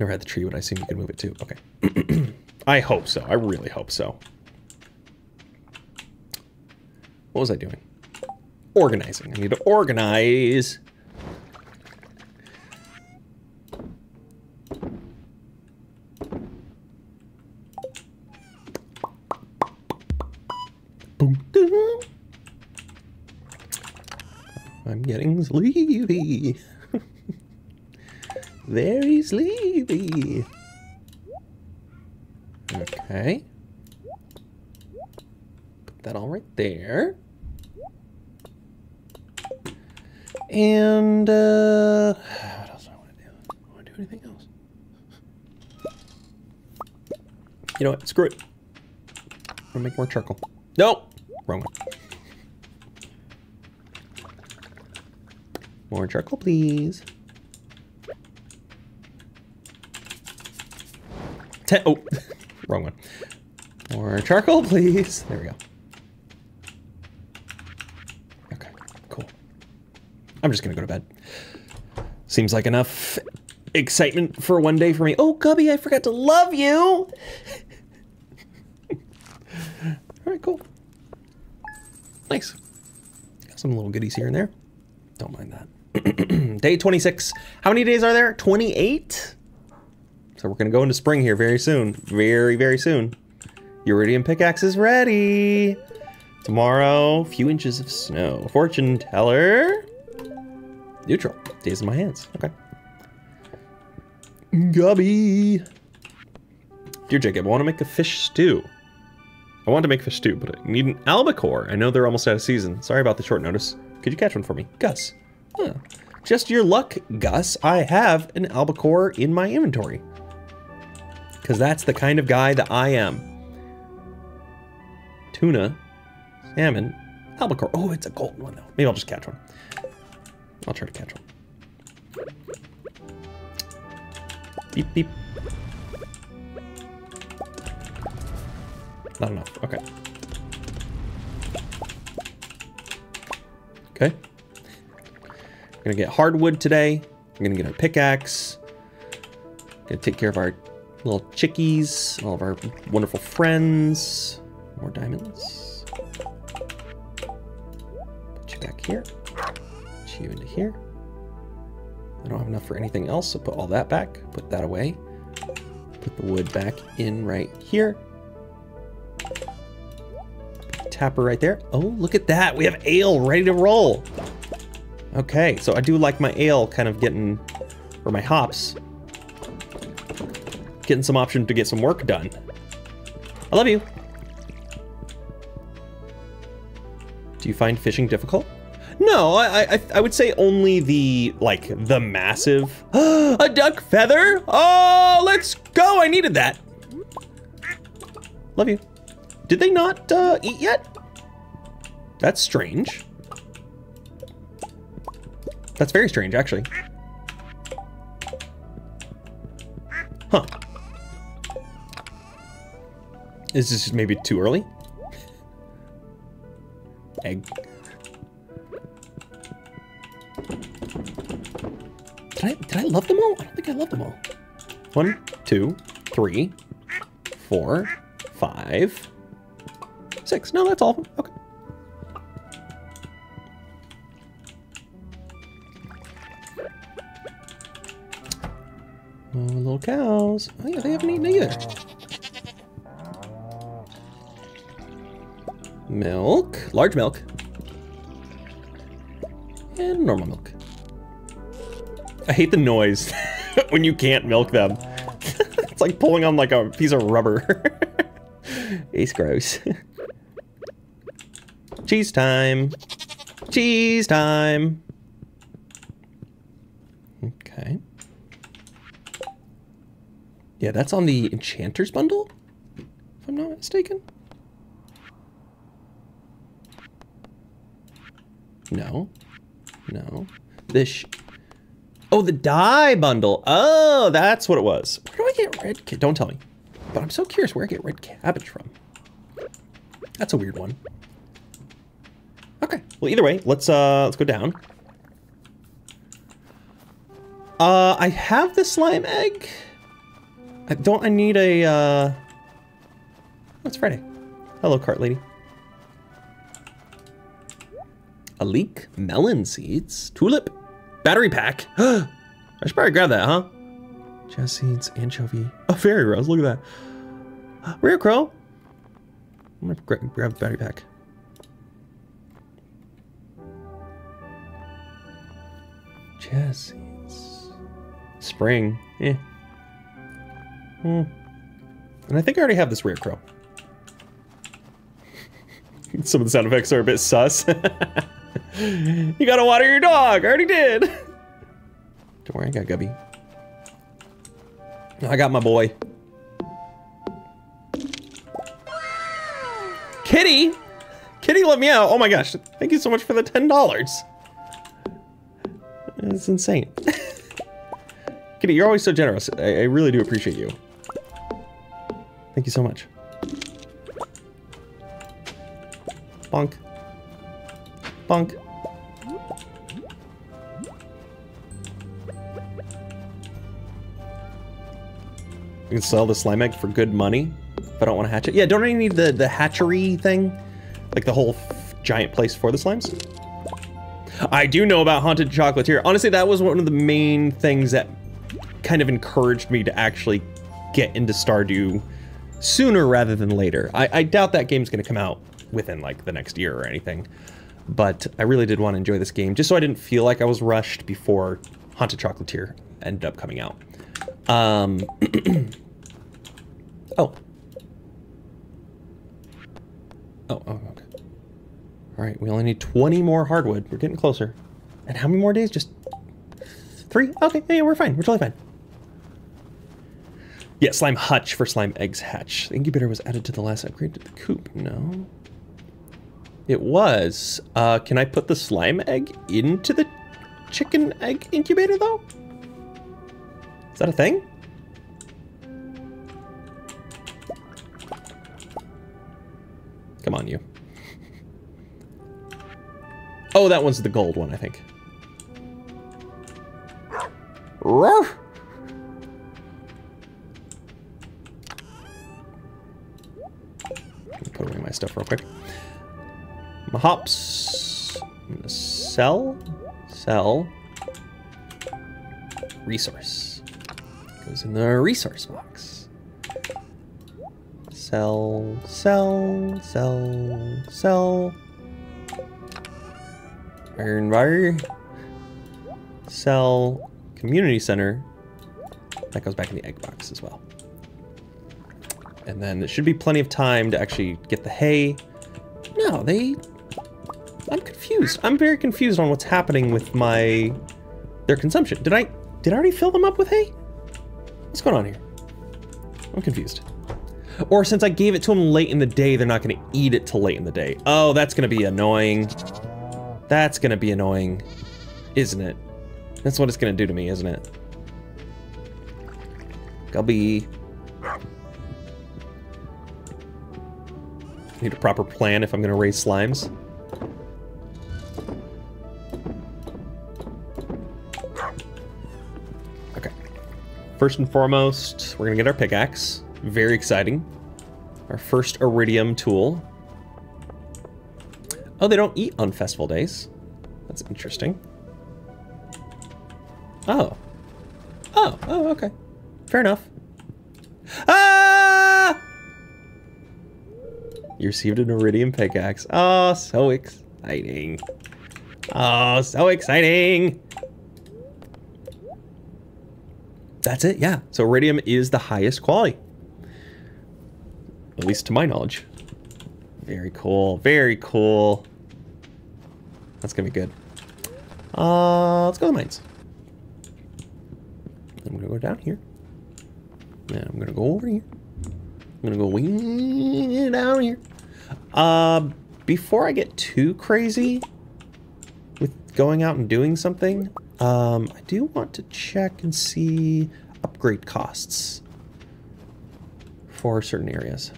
Never had the tree, but I assume you can move it too. Okay, I hope so. I really hope so. What was I doing? Organizing. I need to organize. Boom. Doo. I'm getting sleepy. Very sleepy. Okay. Put that all right there. And, uh, what else do I want to do? I want to do anything else. You know what? Screw it. I'm going to make more charcoal. Nope. Wrong one. More charcoal, please. Ten, oh, wrong one. More charcoal, please. There we go. Okay, cool. I'm just gonna go to bed. Seems like enough excitement for one day for me. Oh, Gubby, I forgot to love you. All right, cool. Nice. Some little goodies here and there. Don't mind that. Day twenty-six. How many days are there? twenty-eight? So we're going to go into spring here very soon. Very, very soon. Iridium pickaxe is ready. Tomorrow, few inches of snow. Fortune teller. Neutral. Days in my hands. Okay. Gubby. Dear Jacob, I want to make a fish stew. I want to make fish stew, but I need an albacore. I know they're almost out of season. Sorry about the short notice. Could you catch one for me? Gus. Huh. Just your luck, Gus. I have an albacore in my inventory. Because that's the kind of guy that I am. Tuna, salmon, albacore. Oh, it's a golden one, though. Maybe I'll just catch one. I'll try to catch one. Beep, beep. Not enough. Okay. Okay. I'm gonna get hardwood today. I'm gonna get our pickaxe. I'm gonna take care of our little chickies, all of our wonderful friends. More diamonds. Put you back here. Put you into here. I don't have enough for anything else, so put all that back. Put that away. Put the wood back in right here. Tapper right there. Oh, look at that. We have ale ready to roll. Okay, so I do like my ale kind of getting, or my hops, getting some option to get some work done. I love you. Do you find fishing difficult? No, I, I, I would say only the, like, the massive, a duck feather? Oh, let's go, I needed that. Love you. Did they not uh, eat yet? That's strange. That's very strange, actually. Huh. Is this just maybe too early? Egg. Did I, did I love them all? I don't think I love them all. One, two, three, four, five, six. No, that's all of them. Okay. Oh, little cows. Oh, yeah, they haven't eaten either. Milk. Large milk. And normal milk. I hate the noise when you can't milk them. It's like pulling on like a piece of rubber. It's gross. Cheese time. Cheese time. Okay. Yeah, that's on the Enchanter's Bundle, if I'm not mistaken. No. No. This... Oh, the dye bundle. Oh, that's what it was. Where do I get red cabbage? Don't tell me. But I'm so curious where I get red cabbage from. That's a weird one. Okay. Well, either way, let's uh, let's go down. Uh, I have the slime egg. I don't. I need a. Uh... It's Friday. Hello, cart lady. A leek, melon seeds, tulip. Battery pack. I should probably grab that, huh? Jazz seeds, anchovy. Oh, fairy rose. Look at that. Rare crow. I'm gonna gra grab the battery pack. Jazz seeds. Spring. Eh. Hmm. And I think I already have this rare crow. Some of the sound effects are a bit sus. You gotta water your dog! I already did! Don't worry, I got Gubby. I got my boy. Kitty! Kitty let me out! Oh my gosh, thank you so much for the ten dollars! That's insane. Kitty, you're always so generous. I, I really do appreciate you. Thank you so much. Bonk. Bonk. You can sell the slime egg for good money, if I don't want to hatch it. Yeah, don't I need the, the hatchery thing? Like the whole f giant place for the slimes? I do know about Haunted Chocolatier. Honestly, that was one of the main things that kind of encouraged me to actually get into Stardew sooner rather than later. I, I doubt that game's gonna come out within like the next year or anything, but I really did want to enjoy this game just so I didn't feel like I was rushed before Haunted Chocolatier ended up coming out. Um, oh. Oh, oh, okay. All right, we only need twenty more hardwood. We're getting closer. And how many more days? Just three? Okay, yeah, yeah, we're fine. We're totally fine. Yeah, slime hutch for slime eggs hatch. The incubator was added to the last upgrade to the coop. No. It was. Uh, can I put the slime egg into the chicken egg incubator, though? Is that a thing? Come on, you. Oh, that one's the gold one, I think. Ruff. Let me put away my stuff real quick. My hops. I'm gonna sell. Sell. Resource. Goes in the resource box. Sell, sell, sell, sell. Iron wire. Sell. Community center. That goes back in the egg box as well. And then there should be plenty of time to actually get the hay. No, they... I'm confused. I'm very confused on what's happening with my... their consumption. Did I... Did I already fill them up with hay? What's going on here? I'm confused. Or since I gave it to them late in the day, they're not going to eat it till late in the day. Oh, that's going to be annoying. That's going to be annoying, isn't it? That's what it's going to do to me, isn't it? Gubby. Need a proper plan if I'm going to raise slimes. Okay. First and foremost, we're going to get our pickaxe. Very exciting. Our first iridium tool. Oh, they don't eat on festival days. That's interesting. Oh. Oh, oh, okay. Fair enough. Ah! You received an iridium pickaxe. Oh, so exciting. Oh, so exciting. That's it, yeah. So iridium is the highest quality. At least to my knowledge. Very cool, very cool. That's gonna be good. Uh, let's go to the mines. I'm gonna go down here. And I'm gonna go over here. I'm gonna go way down here. Uh, before I get too crazy with going out and doing something, um, I do want to check and see upgrade costs for certain areas.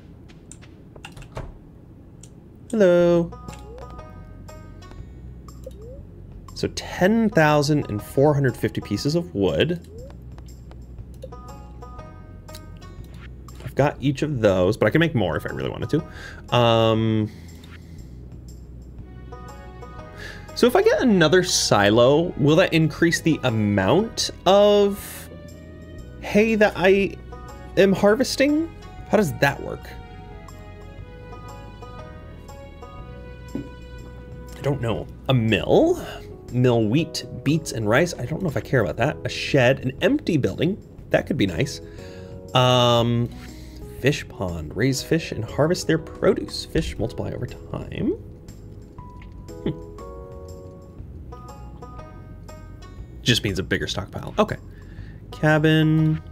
Hello. So ten thousand four hundred fifty pieces of wood. I've got each of those, but I can make more if I really wanted to. Um, so if I get another silo, will that increase the amount of hay that I am harvesting? How does that work? Don't know. A mill? Mill wheat, beets, and rice. I don't know if I care about that. A shed, an empty building. That could be nice. Um, fish pond. Raise fish and harvest their produce. Fish multiply over time. Hmm. Just means a bigger stockpile. Okay. Cabin.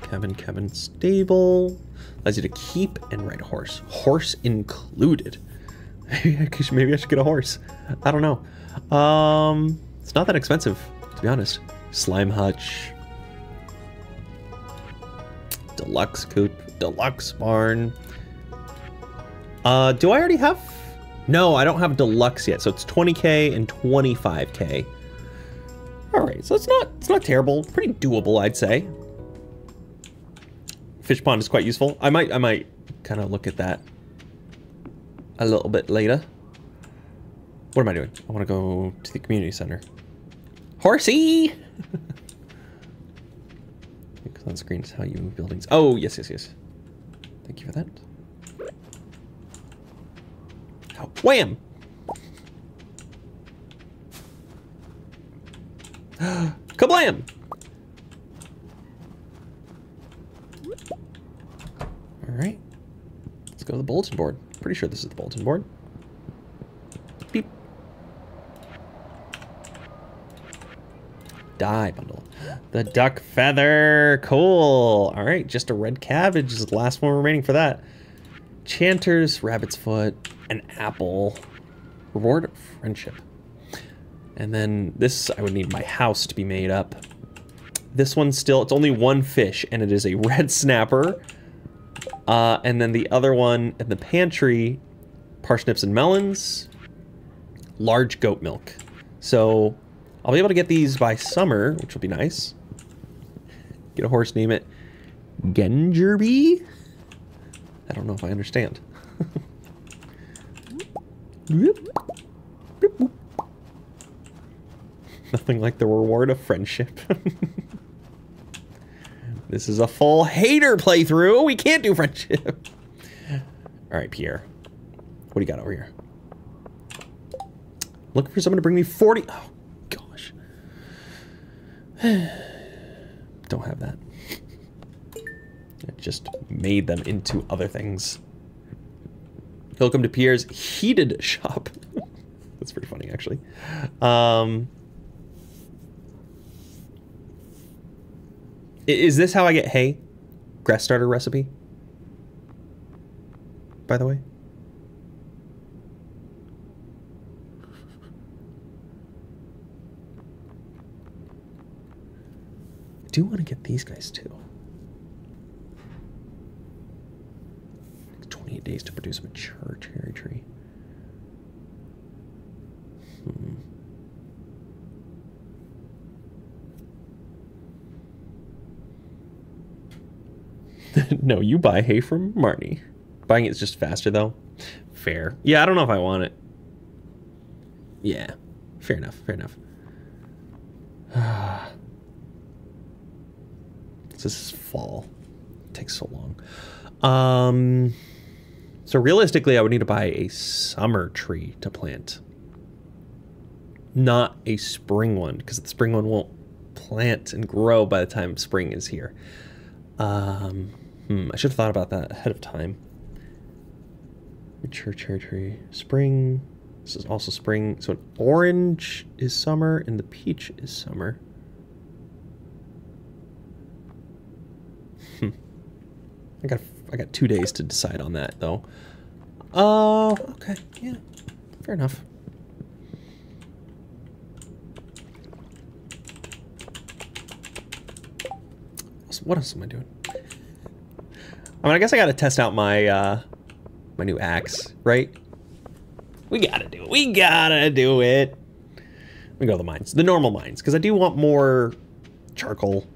Cabin, cabin, stable. Allows you to keep and ride a horse. Horse included. Maybe I should get a horse. I don't know. Um, it's not that expensive, to be honest. Slime hutch. Deluxe coop. Deluxe barn. Uh, do I already have? No, I don't have deluxe yet. So it's twenty K and twenty-five K. All right, so it's not it's not terrible. Pretty doable, I'd say. Fish pond is quite useful. I might I might kind of look at that a little bit later. What am I doing? I want to go to the community center. Horsey! Because on screen is how you move buildings. Oh, yes, yes, yes. Thank you for that. Oh, wham! Kablam! Alright. Let's go to the bulletin board. Pretty sure this is the bulletin board. Beep. Die bundle. The duck feather. Cool. Alright, just a red cabbage is the last one remaining for that. Chanters, rabbit's foot, an apple. Reward of friendship. And then this, I would need my house to be made up. This one's still, it's only one fish, and it is a red snapper. Uh, and then the other one in the pantry, parsnips and melons, large goat milk. So I'll be able to get these by summer, which will be nice. Get a horse, name it Gengerby? I don't know if I understand. Whoop. Whoop, whoop. Nothing like the reward of friendship. This is a full hater playthrough. We can't do friendship. All right, Pierre. What do you got over here? Looking for someone to bring me forty. Oh, gosh. Don't have that. I just made them into other things. Welcome to Pierre's heated shop. That's pretty funny, actually. Um... Is this how I get hay? Grass starter recipe? By the way? I do want to get these guys too. twenty-eight days to produce a mature cherry tree. Hmm. No, you buy hay from Marnie. Buying it's just faster, though. Fair. Yeah, I don't know if I want it. Yeah. Fair enough. Fair enough. So this is fall. It takes so long. Um, so realistically, I would need to buy a summer tree to plant. Not a spring one, because the spring one won't plant and grow by the time spring is here. Um, hmm, I should have thought about that ahead of time. Mature cherry tree, spring. This is also spring. So an orange is summer and the peach is summer. Hmm. I got I got two days to decide on that though. Oh, uh, okay, yeah, fair enough. What else am I doing? I mean, I guess I gotta test out my uh, my new axe, right? We gotta do it. We gotta do it. Let me go to the mines, the normal mines, because I do want more charcoal.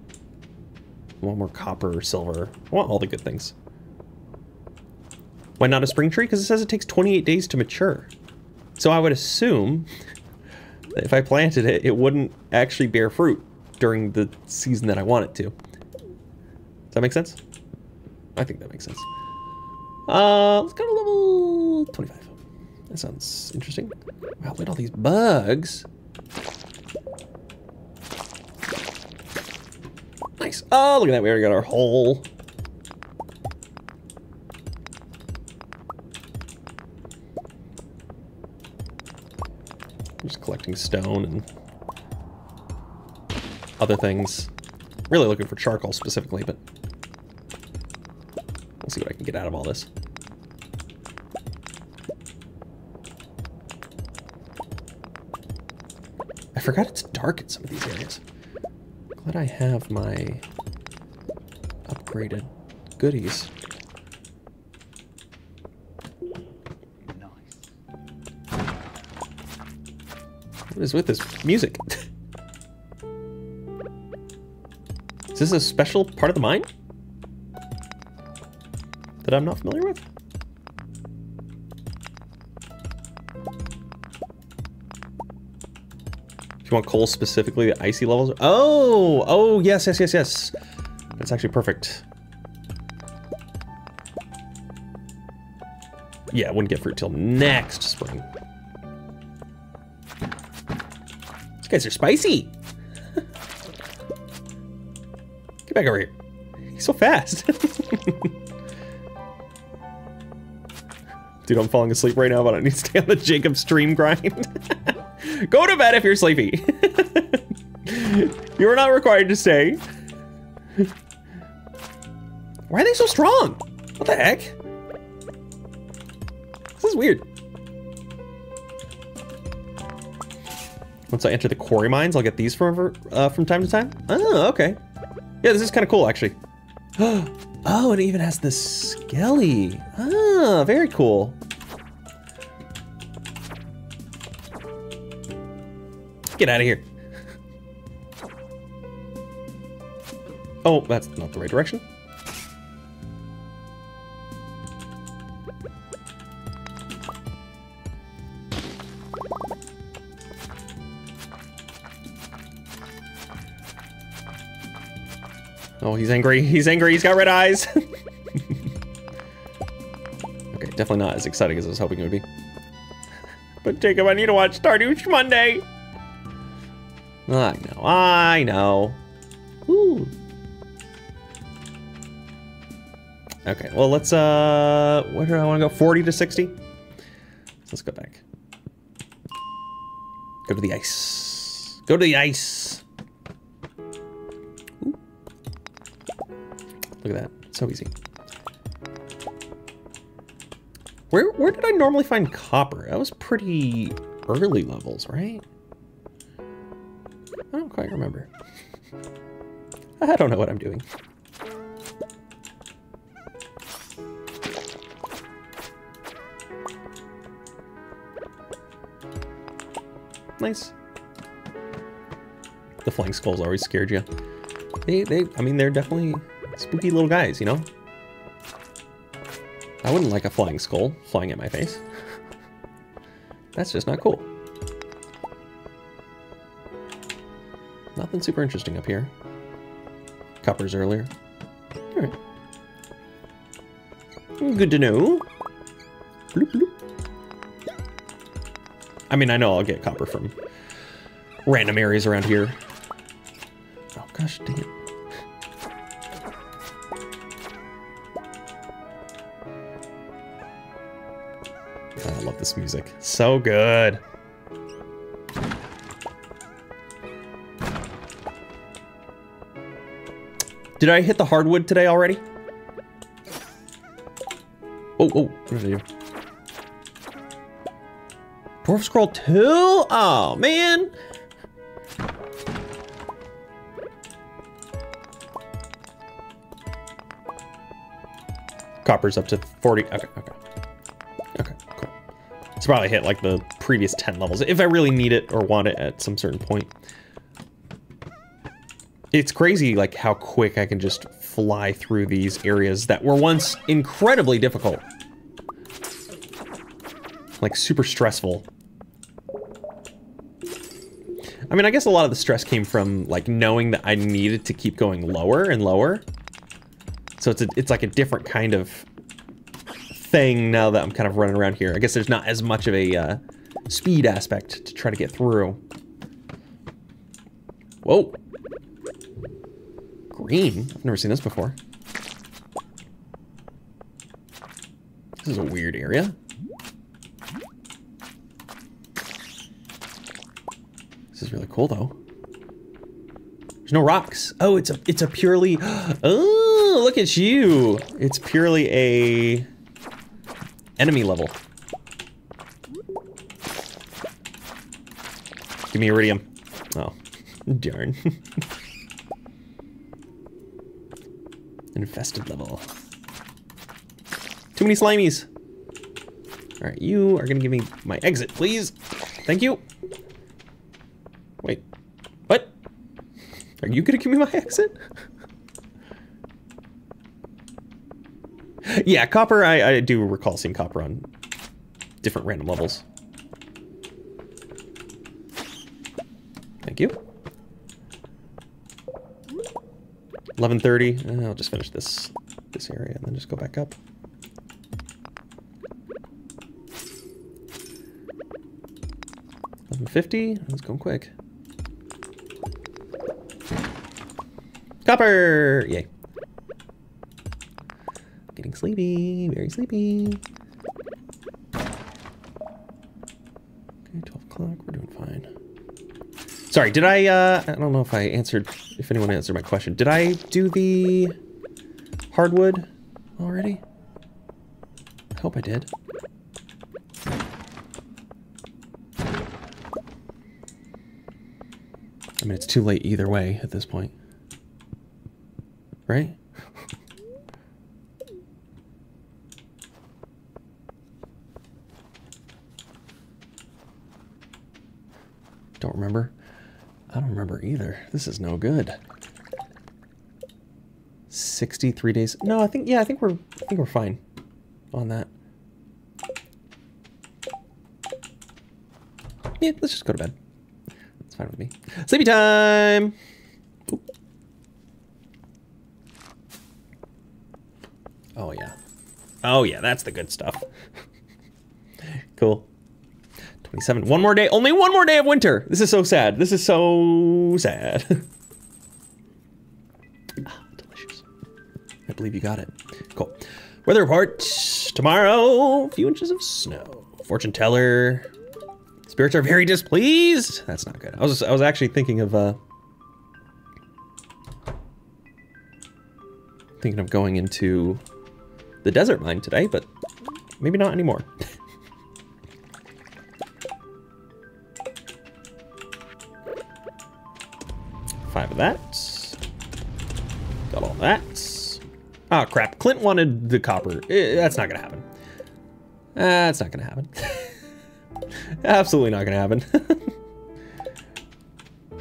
I want more copper, silver. I want all the good things. Why not a spring tree? Because it says it takes twenty-eight days to mature. So I would assume that if I planted it, it wouldn't actually bear fruit during the season that I want it to. Does that make sense? I think that makes sense. Uh, let's go to level twenty-five. That sounds interesting. Wow, look at all these bugs. Nice. Oh, look at that. We already got our hole. I'm just collecting stone and other things. Really looking for charcoal specifically, but let's see what I can get out of all this. I forgot it's dark in some of these areas. Glad I have my upgraded goodies. Nice. What is with this music? Is this a special part of the mine that I'm not familiar with? If you want coal specifically, the icy levels. Oh, oh, yes, yes, yes, yes. That's actually perfect. Yeah, wouldn't get fruit till next spring. These guys are spicy. Get back over here. He's so fast. Dude, I'm falling asleep right now, but I need to stay on the Jacob stream grind. Go to bed if you're sleepy. You are not required to stay. Why are they so strong? What the heck? This is weird. Once I enter the quarry mines, I'll get these from uh, from time to time. Oh, okay. Yeah, this is kind of cool, actually. Oh, and it even has the skelly. Ah, very cool. Get out of here. Oh, that's not the right direction. Oh, he's angry. He's angry. He's got red eyes. Okay, definitely not as exciting as I was hoping it would be. But Jacob, I need to watch Stardew Monday. I know, I know. Ooh. Okay, well let's, uh, where do I want to go? forty to sixty? Let's go back. Go to the ice. Go to the ice. Ooh. Look at that, so easy. Where, where did I normally find copper? That was pretty early levels, right? I don't quite remember. I don't know what I'm doing. Nice. The flying skulls always scared you. They, they, I mean, they're definitely spooky little guys, you know? I wouldn't like a flying skull flying at my face. That's just not cool. Nothing super interesting up here. Coppers earlier. All right. Good to know. Bloop, bloop. I mean, I know I'll get copper from random areas around here. Oh gosh, dang it. Oh, I love this music. So good. Did I hit the hardwood today already? Oh, oh, what did I do? Dwarf Scroll two? Oh, man. Copper's up to forty. Okay, okay. Okay, cool. It's probably hit like the previous ten levels if I really need it or want it at some certain point. It's crazy like how quick I can just fly through these areas that were once incredibly difficult. Like super stressful. I mean, I guess a lot of the stress came from like knowing that I needed to keep going lower and lower. So it's a, it's like a different kind of thing now that I'm kind of running around here. I guess there's not as much of a uh, speed aspect to try to get through. Whoa. Green? I've never seen this before. This is a weird area. This is really cool though. There's no rocks. Oh, it's a it's a purely oh, look at you. It's purely a enemy level. Give me iridium. Oh, darn. Infested level. Too many slimies. All right, you are gonna give me my exit, please. Thank you. Wait, what? Are you gonna give me my exit? Yeah, copper, I, I do recall seeing copper on different random levels. Thank you. eleven thirty. I'll just finish this this area and then just go back up. eleven fifty. Let's go quick. Copper! Yay. Getting sleepy. Very sleepy. Okay, twelve o'clock. We're doing fine. Sorry, did I, uh, I don't know if I answered, if anyone answered my question. Did I do the hardwood already? I hope I did. I mean, it's too late either way at this point. Right? Don't remember. I don't remember either. This is no good. sixty-three days. No, I think yeah, I think we're I think we're fine on that. Yeah, let's just go to bed. It's fine with me. Sleepy time. Oop. Oh yeah. Oh yeah, that's the good stuff. Cool. twenty-seven. One more day. Only one more day of winter. This is so sad. This is so sad. Ah, delicious. I believe you got it. Cool. Weather report. Tomorrow, a few inches of snow. Fortune teller. Spirits are very displeased. That's not good. I was I was actually thinking of uh thinking of going into the desert mine today, but maybe not anymore. Five of that. Got all that. Ah, oh, crap. Clint wanted the copper. Eh, that's not gonna happen. Uh, that's not gonna happen. Absolutely not gonna happen. All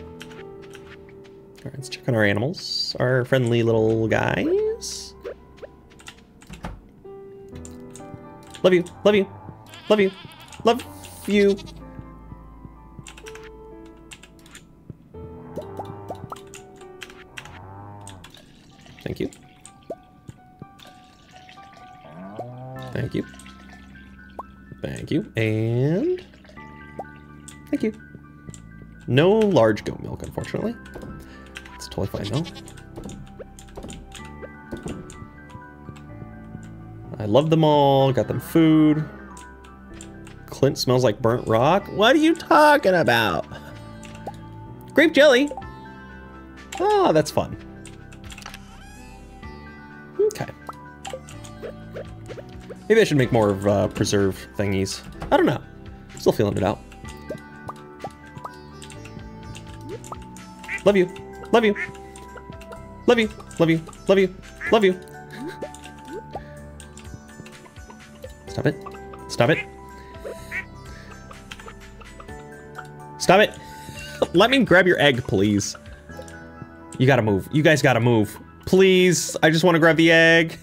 right, let's check on our animals. Our friendly little guys. Love you, love you, love you, love you. Thank you. Thank you. Thank you. And thank you. No large goat milk, unfortunately. It's totally fine though. I love them all. Got them food. Clint smells like burnt rock. What are you talking about? Grape jelly. Oh, that's fun. Okay. Maybe I should make more of uh, preserve thingies. I don't know. Still feeling it out. Love you. Love you. Love you. Love you. Love you. Love you. Stop it. Stop it. Stop it. Let me grab your egg, please. You gotta move. You guys gotta move. Please, I just want to grab the egg.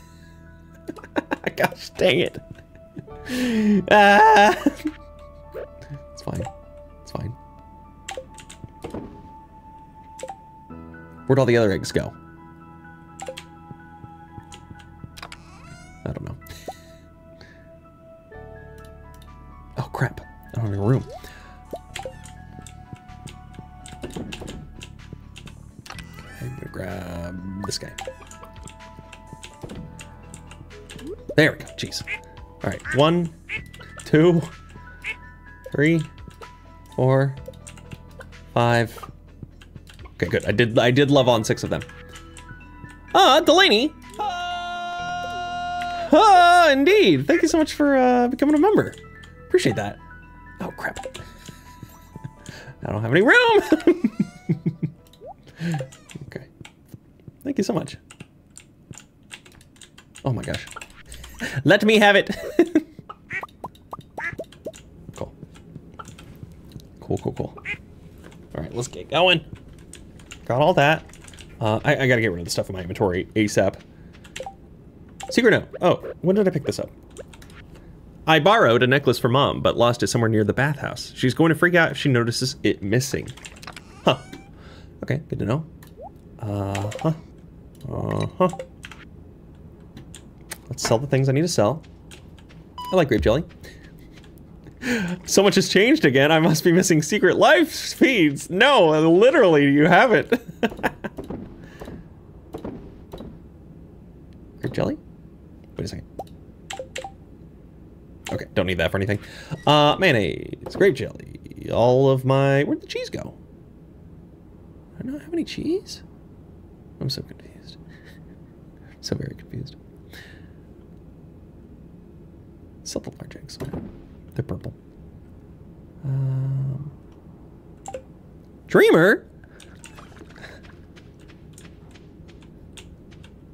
Gosh, dang it. Ah. It's fine. It's fine. Where'd all the other eggs go? I don't know. Oh, crap. I don't have any room. Grab this guy. There we go. Jeez. All right. One, two, three, four, five. Okay, good. I did. I did love on six of them. Ah, Delaney. Ah, ah indeed. Thank you so much for uh, becoming a member. Appreciate that. Oh crap. I don't have any room. Okay. Thank you so much. Oh my gosh. Let me have it. Cool. Cool, cool, cool. All right, let's get going. Got all that. Uh, I, I gotta get rid of the stuff in my inventory ASAP. Secret note. Oh, when did I pick this up? I borrowed a necklace from Mom, but lost it somewhere near the bathhouse. She's going to freak out if she notices it missing. Huh. Okay, good to know. Uh-huh. Uh-huh. Let's sell the things I need to sell. I like grape jelly. So much has changed again. I must be missing secret life feeds. No, literally, you haven't. Grape jelly? Wait a second. Okay, don't need that for anything. Uh, mayonnaise, grape jelly, all of my... Where'd the cheese go? I don't have any cheese? I'm so confused. So very confused. Sell the large eggs. They're purple. Um, Dreamer?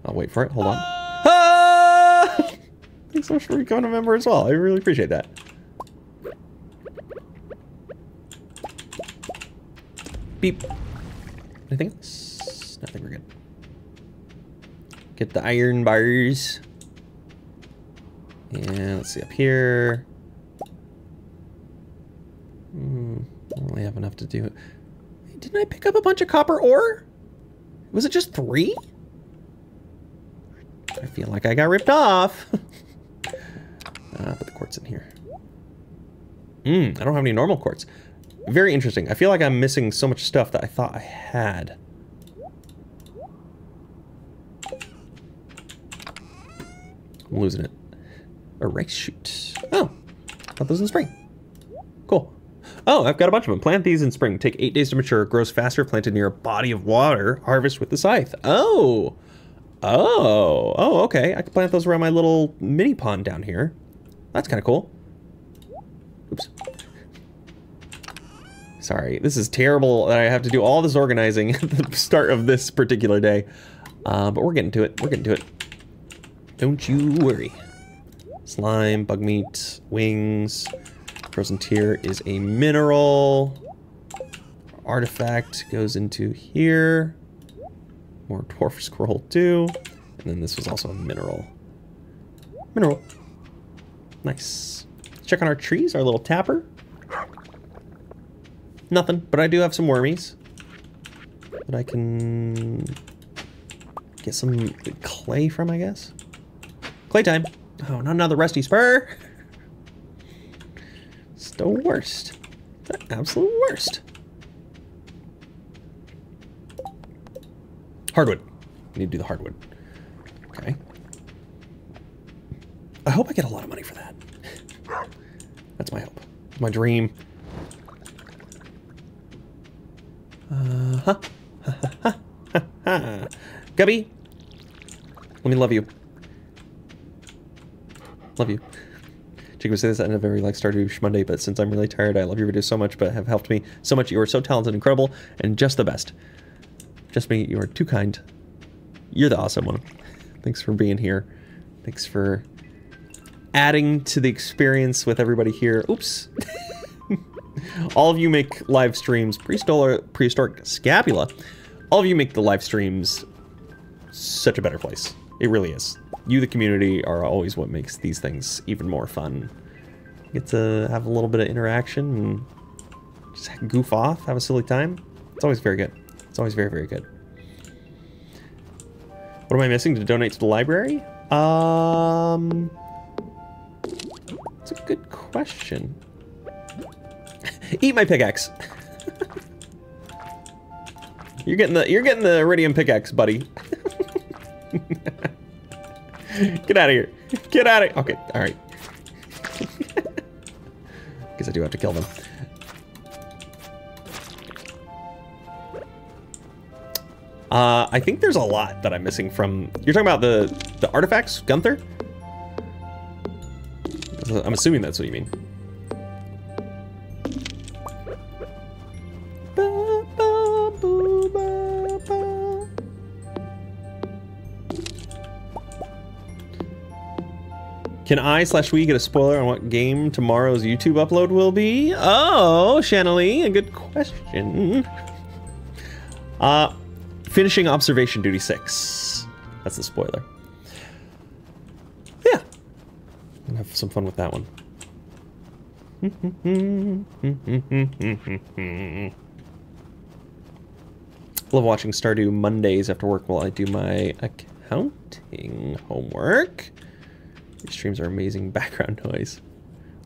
I'll wait for it. Hold on. Ah! Thanks so much for becoming a member as well. I really appreciate that. Beep. Anything else? No, I think we're good. Get the iron bars. And let's see up here. Hmm, I only have enough to do it. Didn't I pick up a bunch of copper ore? Was it just three? I feel like I got ripped off. uh, put the quartz in here. Hmm, I don't have any normal quartz. Very interesting. I feel like I'm missing so much stuff that I thought I had. I'm losing it. A rice shoot. Oh, I thought those in spring. Cool. Oh, I've got a bunch of them. Plant these in spring. Take eight days to mature. Grows faster. Planted near a body of water. Harvest with the scythe. Oh. Oh. Oh, okay. I can plant those around my little mini pond down here. That's kind of cool. Oops. Sorry. This is terrible that I have to do all this organizing at the start of this particular day. Uh, but we're getting to it. We're getting to it. Don't you worry. Slime, bug meat, wings. Frozen tear is a mineral. Artifact goes into here. More dwarf scroll too. And then this was also a mineral. Mineral. Nice. Let's check on our trees, our little tapper. Nothing, but I do have some wormies. That I can get some clay from, I guess. Clay time. Oh, not another rusty spur. It's the worst. The absolute worst. Hardwood. We need to do the hardwood. Okay. I hope I get a lot of money for that. That's my hope. My dream. Uh-huh. Gubby. Let me love you. Love you. Jacob would say this at the end of every like Stardew Schmunday, but since I'm really tired, I love your videos so much, but have helped me so much. You are so talented, incredible, and just the best. Just me, you are too kind. You're the awesome one. Thanks for being here. Thanks for adding to the experience with everybody here. Oops. All of you make live streams. Prehistoric, prehistoric scapula. All of you make the live streams such a better place. It really is. You, the community, are always what makes these things even more fun. You get to have a little bit of interaction and just goof off, have a silly time. It's always very good. It's always very, very good. What am I missing to donate to the library? Um, it's a good question. Eat my pickaxe. You're getting the you're getting the iridium pickaxe, buddy. Get out of here. Get out of here. Okay, alright. Guess I do have to kill them. Uh, I think there's a lot that I'm missing from... You're talking about the, the artifacts, Gunther? I'm assuming that's what you mean. Can I slash we get a spoiler on what game tomorrow's YouTube upload will be? Oh, Channelie, a good question. Uh, finishing Observation Duty six. That's the spoiler. Yeah. I'm gonna have some fun with that one. I love watching Stardew Mondays after work while I do my accounting homework. Your streams are amazing background noise.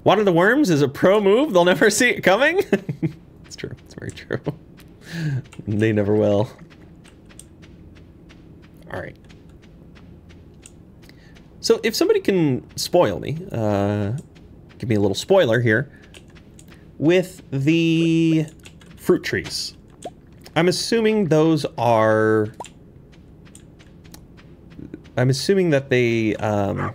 Water the worms is a pro move. They'll never see it coming. It's true. It's very true. They never will. All right. So if somebody can spoil me, uh, give me a little spoiler here, with the fruit trees. I'm assuming those are... I'm assuming that they, um...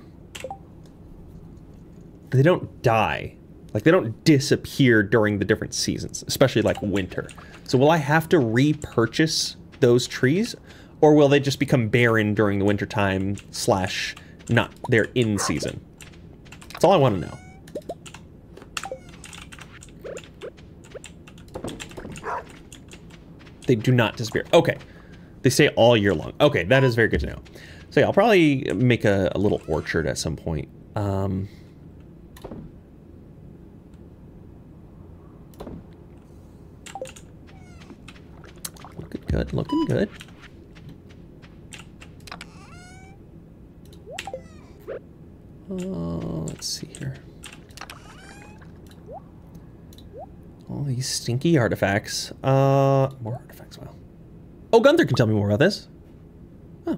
they don't die. Like, they don't disappear during the different seasons, especially, like, winter. So will I have to repurchase those trees? Or will they just become barren during the wintertime slash not they're in season? That's all I want to know. They do not disappear. Okay. They stay all year long. Okay, that is very good to know. So yeah, I'll probably make a, a little orchard at some point. Um, looking good, looking good. Uh, let's see here. All these stinky artifacts. Uh, more artifacts, wow. Oh, Gunther can tell me more about this. Huh.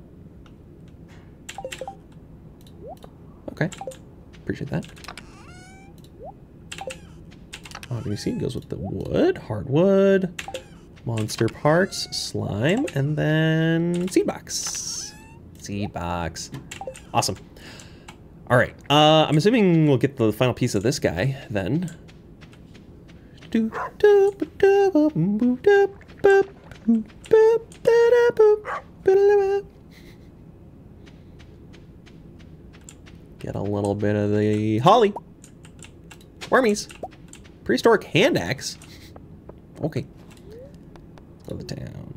Okay, appreciate that. Oh, do we see it goes with the wood, hardwood, monster parts, slime, and then seed box. Seed box, awesome. All right, uh, I'm assuming we'll get the final piece of this guy then. Get a little bit of the holly. Wormies. Prehistoric hand axe. Okay. Go to town.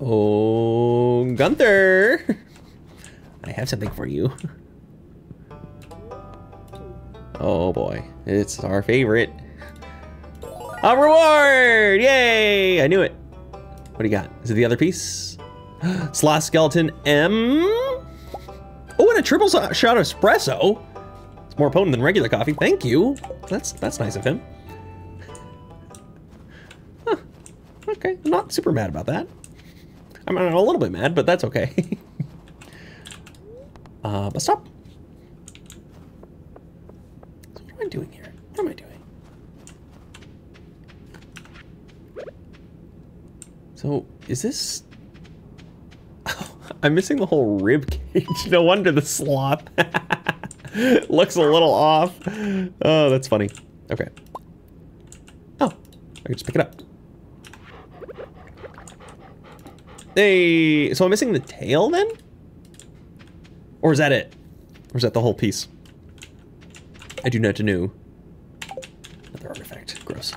Oh, Gunther! I have something for you. Oh boy, it's our favorite. A reward! Yay! I knew it. What do you got? Is it the other piece? Sloth Skeleton M. Oh, and a triple shot of espresso. It's more potent than regular coffee. Thank you. That's that's nice of him. Huh. Okay, I'm not super mad about that. I'm a little bit mad, but that's okay. uh, but stop. So what am I doing here? What am I doing? So is this? Oh, I'm missing the whole rib cage. No wonder the sloth looks a little off. Oh, that's funny. Okay. Oh, I can just pick it up. Hey, so I'm missing the tail then? Or is that it? Or is that the whole piece? I do not know. Another artifact. Gross.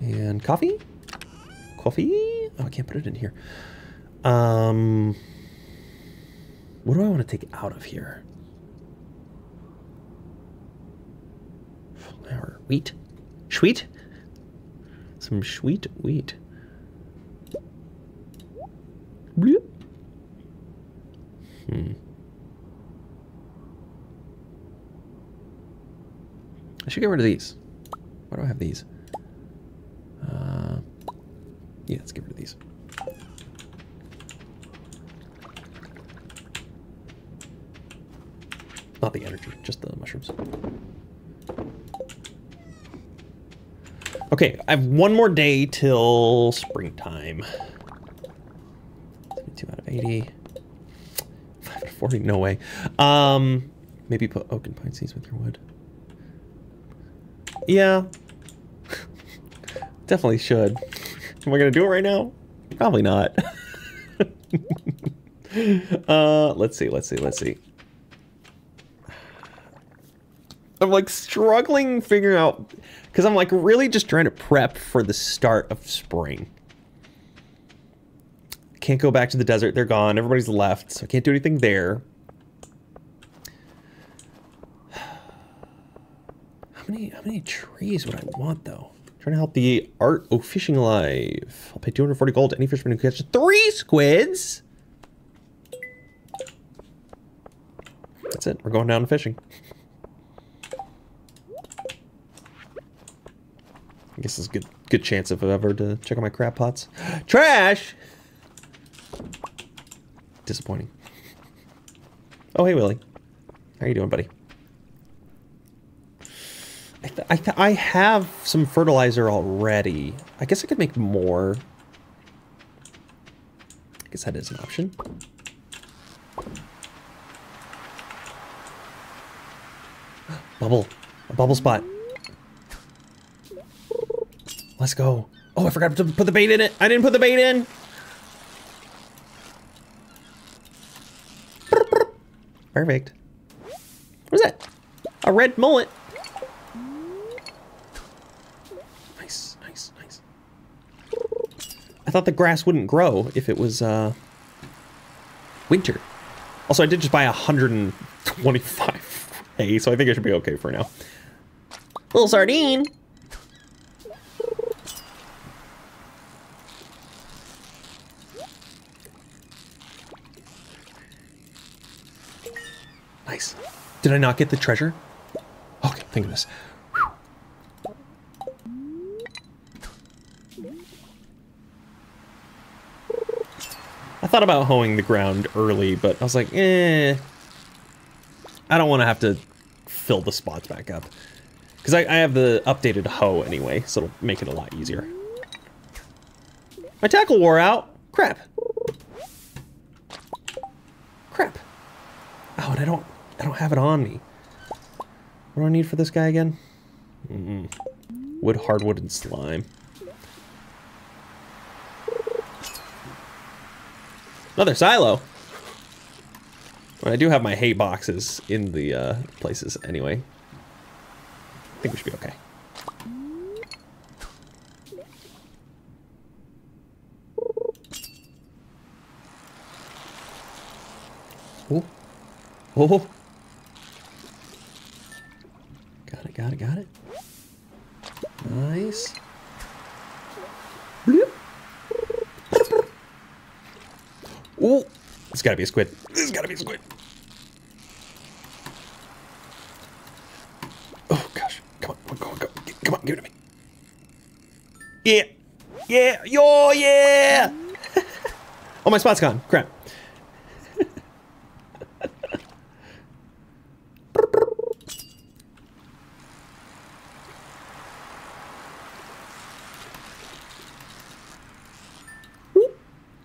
And coffee? Coffee? Oh, I can't put it in here. Um, what do I want to take out of here? Flour, wheat, sweet? Some sweet wheat. Bloop. Hmm. I should get rid of these. Why do I have these? Uh, yeah, let's get rid of these. Not the energy, just the mushrooms. Okay, I have one more day till springtime. two out of eighty. five out of forty, no way. Um, maybe put oak and pine seeds with your wood. Yeah. Definitely should. Am I gonna do it right now? Probably not. uh, let's see, let's see, let's see. I'm like struggling figuring out, because I'm like really just trying to prep for the start of spring. Can't go back to the desert. They're gone. Everybody's left, so I can't do anything there. I'm How many how many trees would I want though? I'm trying to help the art of fishing alive. I'll pay two hundred forty gold to any fisherman who catches three squids. That's it. We're going down fishing. I guess it's a good good chance if I've ever to check out my crab pots. Trash. Disappointing. Oh, hey Willy, how you doing, buddy? I th I, th I have some fertilizer already. I guess I could make more. I guess that is an option. Bubble, a bubble spot. Let's go. Oh, I forgot to put the bait in it. I didn't put the bait in. Perfect. What is that? A red mullet. Nice, nice, nice. I thought the grass wouldn't grow if it was uh, winter. Also, I did just buy one hundred twenty-five hay, so I think I should be okay for now. Little sardine. Nice. Did I not get the treasure? Okay, think of this. I thought about hoeing the ground early, but I was like, eh. I don't want to have to fill the spots back up. Because I, I have the updated hoe anyway, so it'll make it a lot easier. My tackle wore out. Crap. Crap. Oh, and I don't... I don't have it on me. What do I need for this guy again? Mm-mm. Wood, hardwood, and slime. Another silo! Well, I do have my hay boxes in the uh, places anyway. I think we should be okay. Ooh. Oh! Got it, got it, got it. Nice. Oh! It's gotta be a squid. It's gotta be a squid. Oh gosh. Come on, come on, come on. Come on, give it to me. Yeah! Yeah! Yo, yeah! Oh, my spot's gone. Crap.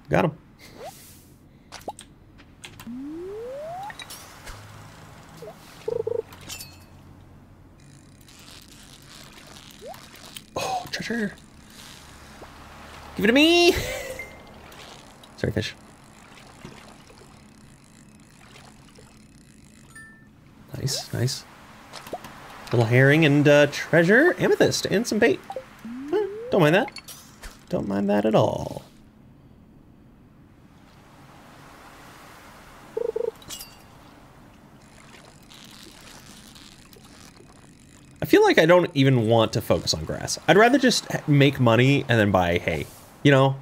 Got him. Oh, treasure. Give it to me. Sorry, fish. Nice, nice. Little herring and uh, treasure, amethyst, and some bait. Huh, don't mind that. Don't mind that at all. I feel like I don't even want to focus on grass. I'd rather just make money and then buy hay, you know?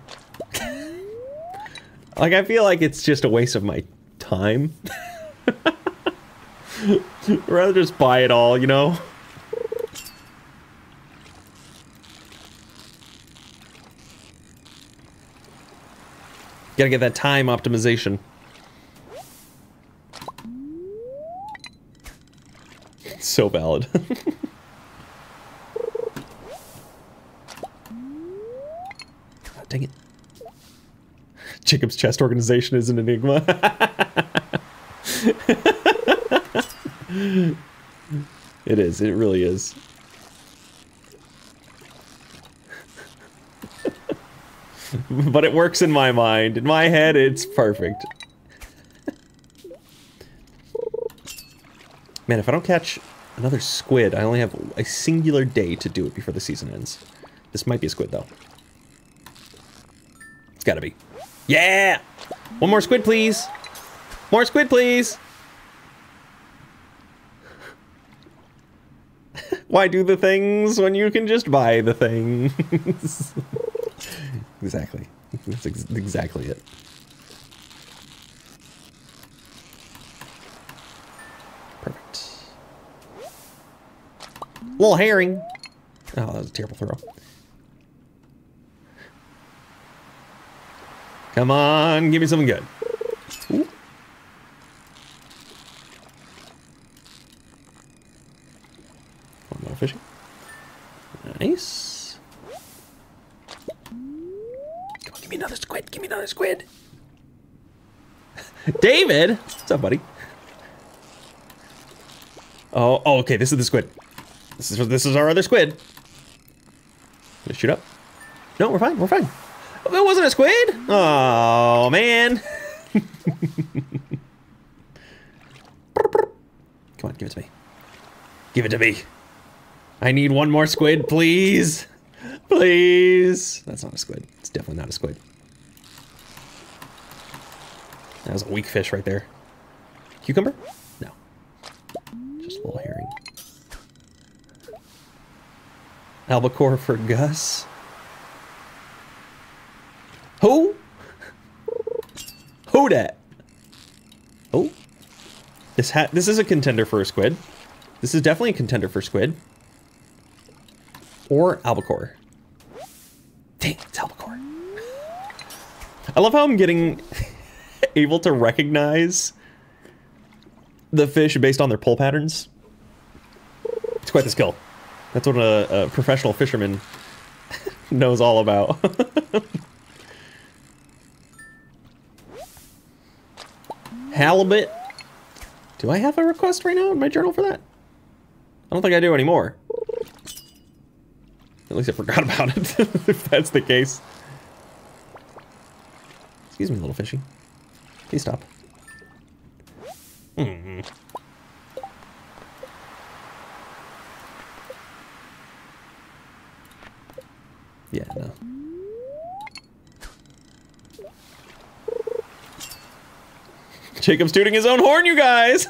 Like, I feel like it's just a waste of my time. I'd rather just buy it all, you know? Gotta get that time optimization. It's so valid. Dang it. Jacob's chest organization is an enigma. It is. It really is. But it works in my mind. In my head, it's perfect. Man, if I don't catch another squid, I only have a singular day to do it before the season ends. This might be a squid, though. Gotta be. Yeah! One more squid, please! More squid, please! Why do the things when you can just buy the things? Exactly. That's ex exactly it. Perfect. Little herring. Oh, that was a terrible throw. Come on, give me something good. Ooh. Fishing. Nice. Come on, give me another squid. Give me another squid. David, what's up, buddy? Oh, oh, okay. This is the squid. This is this is our other squid. Let's shoot up. No, we're fine. We're fine. Oh, that wasn't a squid. Oh man. Come on, give it to me. Give it to me. I need one more squid, please. Please. That's not a squid. It's definitely not a squid. That was a weak fish right there. Cucumber? No. Just a little herring. Albacore for Gus. Who? Who dat? Oh. This hat. This is a contender for a squid. This is definitely a contender for squid. Or albacore. Dang, it's albacore. I love how I'm getting able to recognize the fish based on their pull patterns. It's quite the skill. That's what a, a professional fisherman knows all about. Halibut. Do I have a request right now in my journal for that? I don't think I do anymore. At least I forgot about it, if that's the case. Excuse me, little fishy. Please stop. Mm. Yeah, no. Jacob's tooting his own horn, you guys!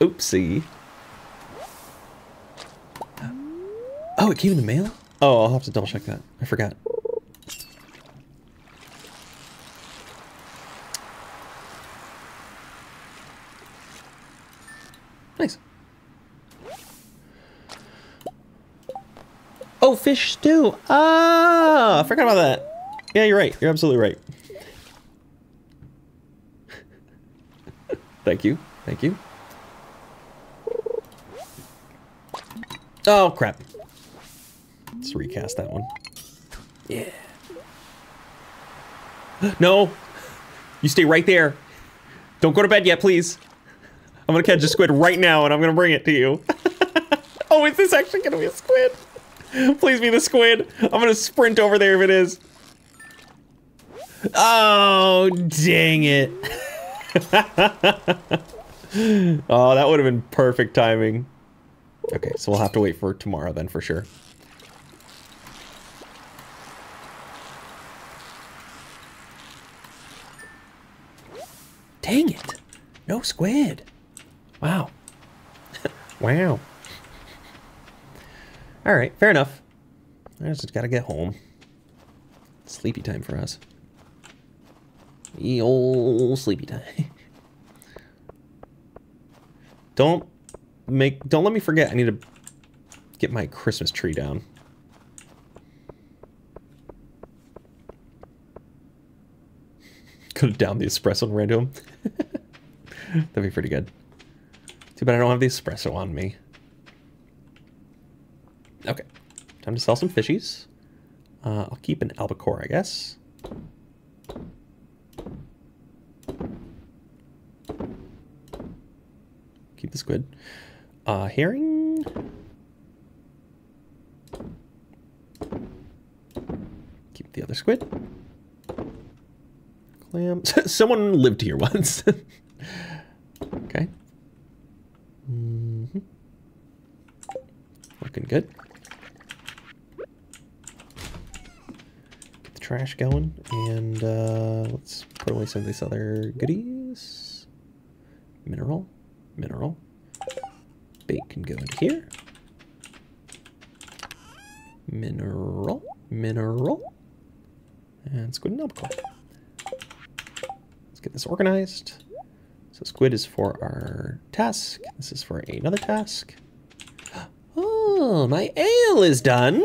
Oopsie. Oh, it came in the mail? Oh, I'll have to double check that. I forgot. Nice. Oh, fish stew! Ah! I forgot about that. Yeah, you're right. You're absolutely right. Thank you. Thank you. Oh, crap. Let's recast that one. Yeah. No! You stay right there! Don't go to bed yet, please! I'm gonna catch a squid right now and I'm gonna bring it to you. Oh, is this actually gonna be a squid? Please be the squid! I'm gonna sprint over there if it is. Oh, dang it. Oh, that would have been perfect timing. Okay, so we'll have to wait for tomorrow then for sure. Dang it! No squid! Wow. Wow. Alright, fair enough. I just gotta get home. Sleepy time for us. Ye ol' sleepy time. Don't make- don't let me forget I need to get my Christmas tree down. Could have downed the espresso and ran to him. That'd be pretty good. Too bad I don't have the espresso on me. Okay. Time to sell some fishies. Uh, I'll keep an albacore, I guess. Keep the squid. Uh, herring. Keep the other squid. Clam. Someone lived here once. Okay. Mm-hmm. Looking good. Get the trash going, and uh, let's put away some of these other goodies. Mineral. mineral. Bait can go into here. Mineral, mineral, and squid and albacore. Let's get this organized. So squid is for our task. This is for another task. Oh, my ale is done.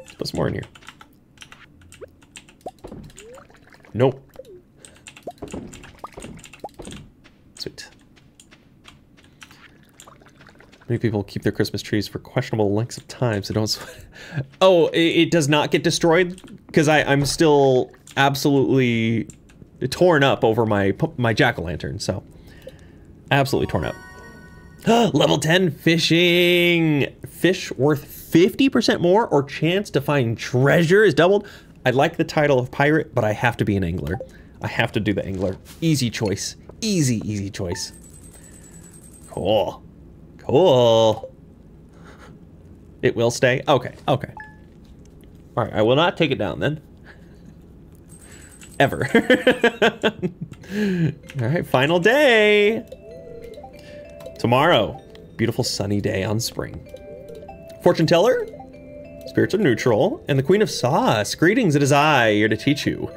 Let's put some more in here. Nope. Sweet. Many people keep their Christmas trees for questionable lengths of time, so don't sweat. Oh, it, it does not get destroyed? Because I'm still absolutely torn up over my my jack-o'-lantern, so. Absolutely torn up. Level ten fishing! Fish worth fifty percent more or chance to find treasure is doubled. I like the title of pirate, but I have to be an angler. I have to do the angler. Easy choice. Easy, easy choice. Cool. Cool. It will stay? Okay, okay. All right, I will not take it down then. Ever. All right, final day. Tomorrow, beautiful sunny day on Spring. Fortune teller? Spirits are neutral, and the Queen of Sauce. Greetings, it is I, here to teach you.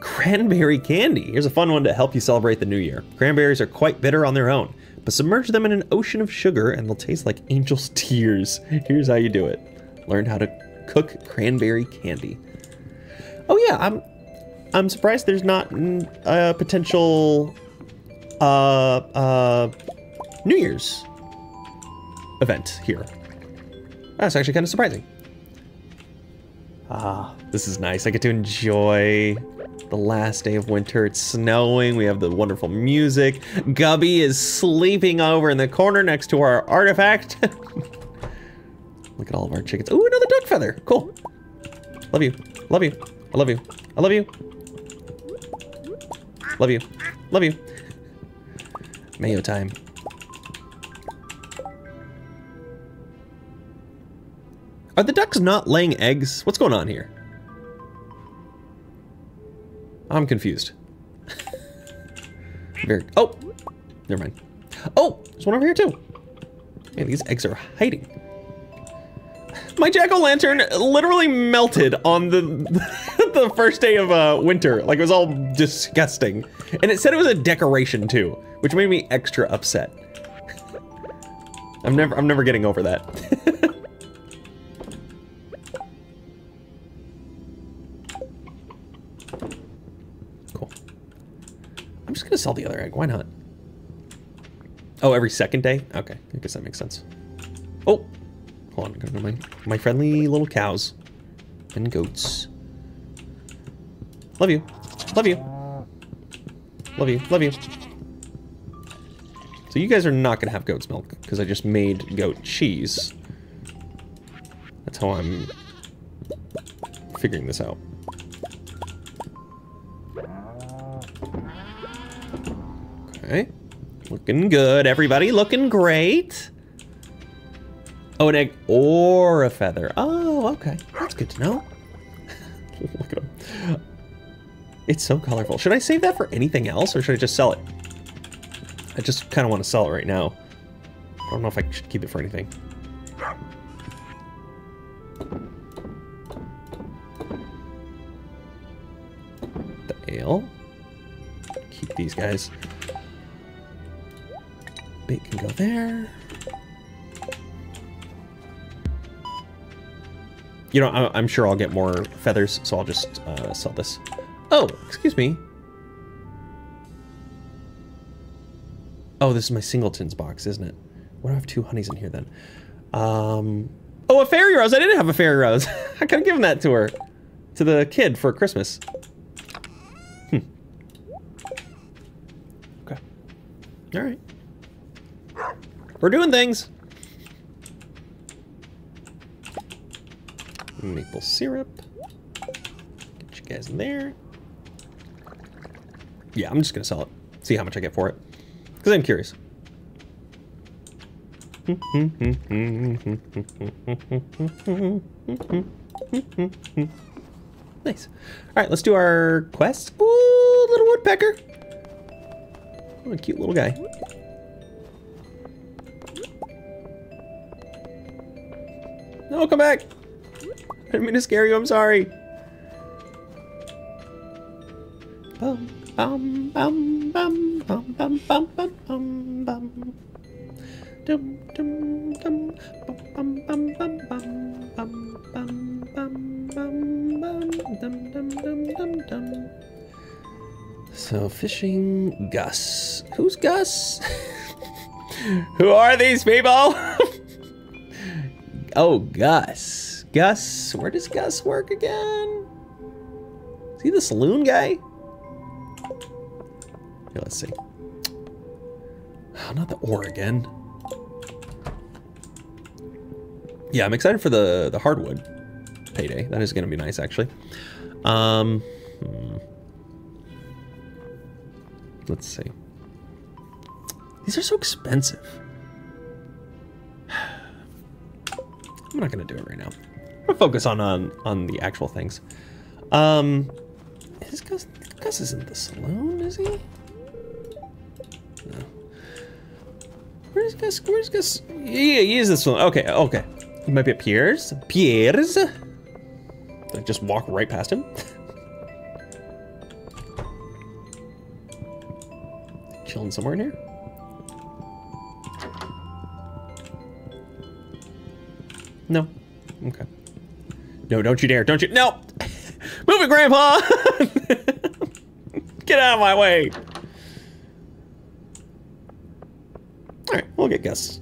Cranberry candy. Here's a fun one to help you celebrate the new year. Cranberries are quite bitter on their own, but submerge them in an ocean of sugar and they'll taste like angel's tears. Here's how you do it. Learn how to cook cranberry candy. Oh yeah, I'm I'm surprised there's not a potential uh, uh, New Year's event here. That's actually kind of surprising. Ah, this is nice. I get to enjoy the last day of winter. It's snowing. We have the wonderful music. Gubby is sleeping over in the corner next to our artifact. Look at all of our chickens. Ooh, another duck feather. Cool. Love you. Love you. I love you. I love you. Love you. Love you. Mayo time. Are the ducks not laying eggs? What's going on here? I'm confused. Very. Oh, never mind. Oh, there's one over here too. Man, these eggs are hiding. My jack-o'-lantern literally melted on the the first day of uh, winter. Like it was all disgusting, and it said it was a decoration too, which made me extra upset. I'm never, I'm never getting over that. I'm just gonna sell the other egg, why not? Oh, every second day? Okay, I guess that makes sense. Oh, hold on, I'm gonna go my, my friendly little cows and goats. Love you, love you, love you, love you. So you guys are not gonna have goat's milk because I just made goat cheese. That's how I'm figuring this out. Okay. Looking good, everybody. Looking great. Oh, an egg or a feather. Oh, okay. That's good to know. Look at them. It's so colorful. Should I save that for anything else, or should I just sell it? I just kind of want to sell it right now. I don't know if I should keep it for anything. The ale. Keep these guys. Bait can go there. You know, I'm sure I'll get more feathers, so I'll just uh, sell this. Oh, excuse me. Oh, this is my singleton's box, isn't it? Why do I have two honeys in here then? Um, oh, a fairy rose! I didn't have a fairy rose! I could have given that to her. To the kid for Christmas. Hmm. Okay. Alright. We're doing things. Maple syrup. Get you guys in there. Yeah, I'm just gonna sell it. See how much I get for it. Because I'm curious. Nice. Alright, let's do our quest. Ooh, little woodpecker. What a cute little guy. No, come back. I didn't mean to scare you. I'm sorry. Bum, bum, bum, bum, bum, bum, bum, bum, bum. Dum, dum, dum, bum, bum, bum, bum, bum, bum, bum, bum, bum, dum, dum, dum, dum, dum. So, fishing Gus. Who's Gus? Who are these people? Oh, Gus. Gus. Where does Gus work again? Is he the saloon guy? Here, let's see. Oh, not the Oregon. Yeah, I'm excited for the, the hardwood payday. That is going to be nice, actually. Um, hmm. Let's see. These are so expensive. I'm not going to do it right now. I'm going to focus on, on on the actual things. Um, is Gus, Gus isn't the saloon, is he? No. Where's Gus? Where's Gus? Yeah, he is the saloon. Okay, okay. He might be at Pierre's. Pierre's? Did I just walk right past him? Chilling somewhere in here. No. Okay. No, don't you dare. Don't you. No! Move it, Grandpa! Get out of my way! Alright, we'll get Gus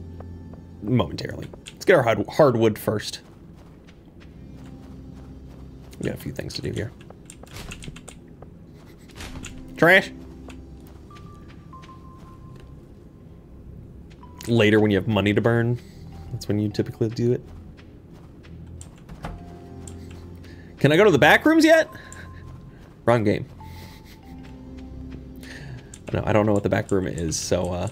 momentarily. Let's get our hard hardwood first. We got a few things to do here. Trash! Later, when you have money to burn, that's when you typically do it. Can I go to the back rooms yet? Wrong game. No, I don't know what the back room is, so uh,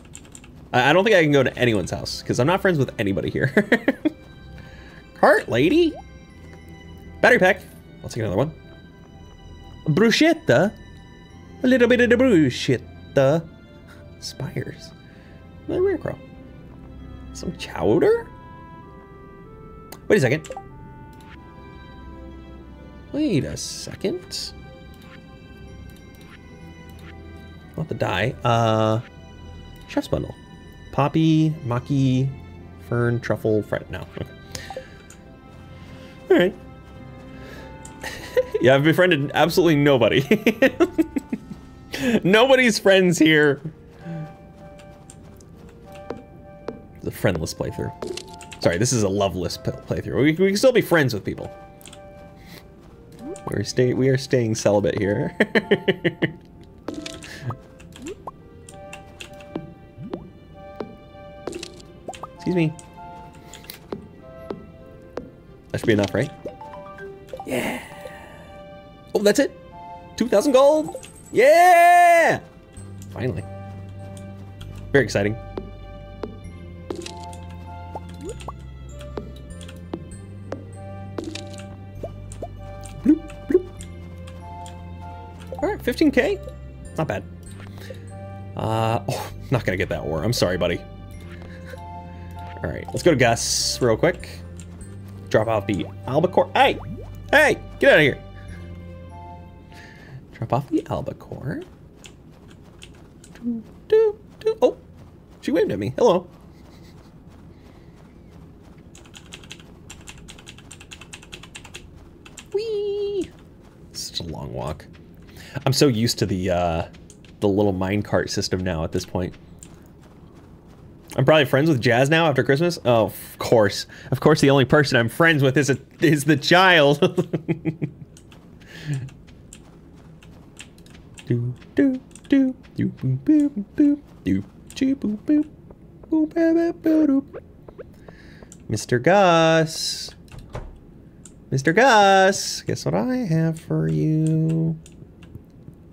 I don't think I can go to anyone's house because I'm not friends with anybody here. Cart lady, battery pack. I'll take another one. Bruschetta, a little bit of the bruschetta. Spires, another rare crow. Some chowder. Wait a second. Wait a second. Not the die. Uh, chef's bundle. Poppy, maki, fern, truffle, fried. No. Okay. All right. Yeah, I've befriended absolutely nobody. Nobody's friends here. It's a friendless playthrough. Sorry, this is a loveless playthrough. We, we can still be friends with people. We're stay we are staying celibate here. Excuse me. That should be enough, right? Yeah. Oh, that's it. two thousand gold. Yeah. Finally. Very exciting. fifteen K? Not bad. Uh, oh, not gonna get that ore. I'm sorry, buddy. All right, let's go to Gus real quick. Drop off the albacore. Hey! Hey! Get out of here! Drop off the albacore. Do, do, do. Oh! She waved at me. Hello. Whee! Such a long walk. I'm so used to the uh, the little minecart system now at this point. I'm probably friends with Jazz now after Christmas. Oh, of course. Of course the only person I'm friends with is, a, is the child. Do, do, do, do, boop, boop, boop, do, choo, boop, boop, boop, boop, boop, boop. Mister Gus. Mister Gus, guess what I have for you?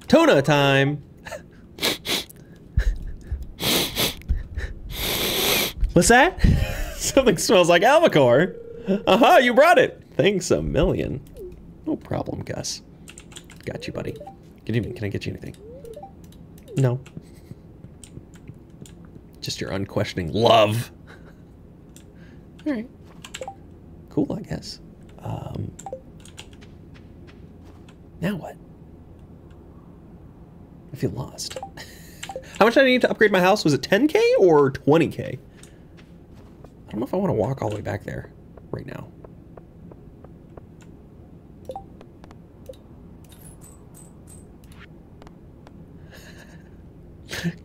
Tuna time! What's that? Something smells like albacore. Uh-huh, you brought it! Thanks a million. No problem, Gus. Got you, buddy. Good evening, can I get you anything? No. Just your unquestioning love. Alright. cool, I guess. Um, now what? I feel lost. How much did I need to upgrade my house? Was it ten K or twenty K? I don't know if I want to walk all the way back there right now.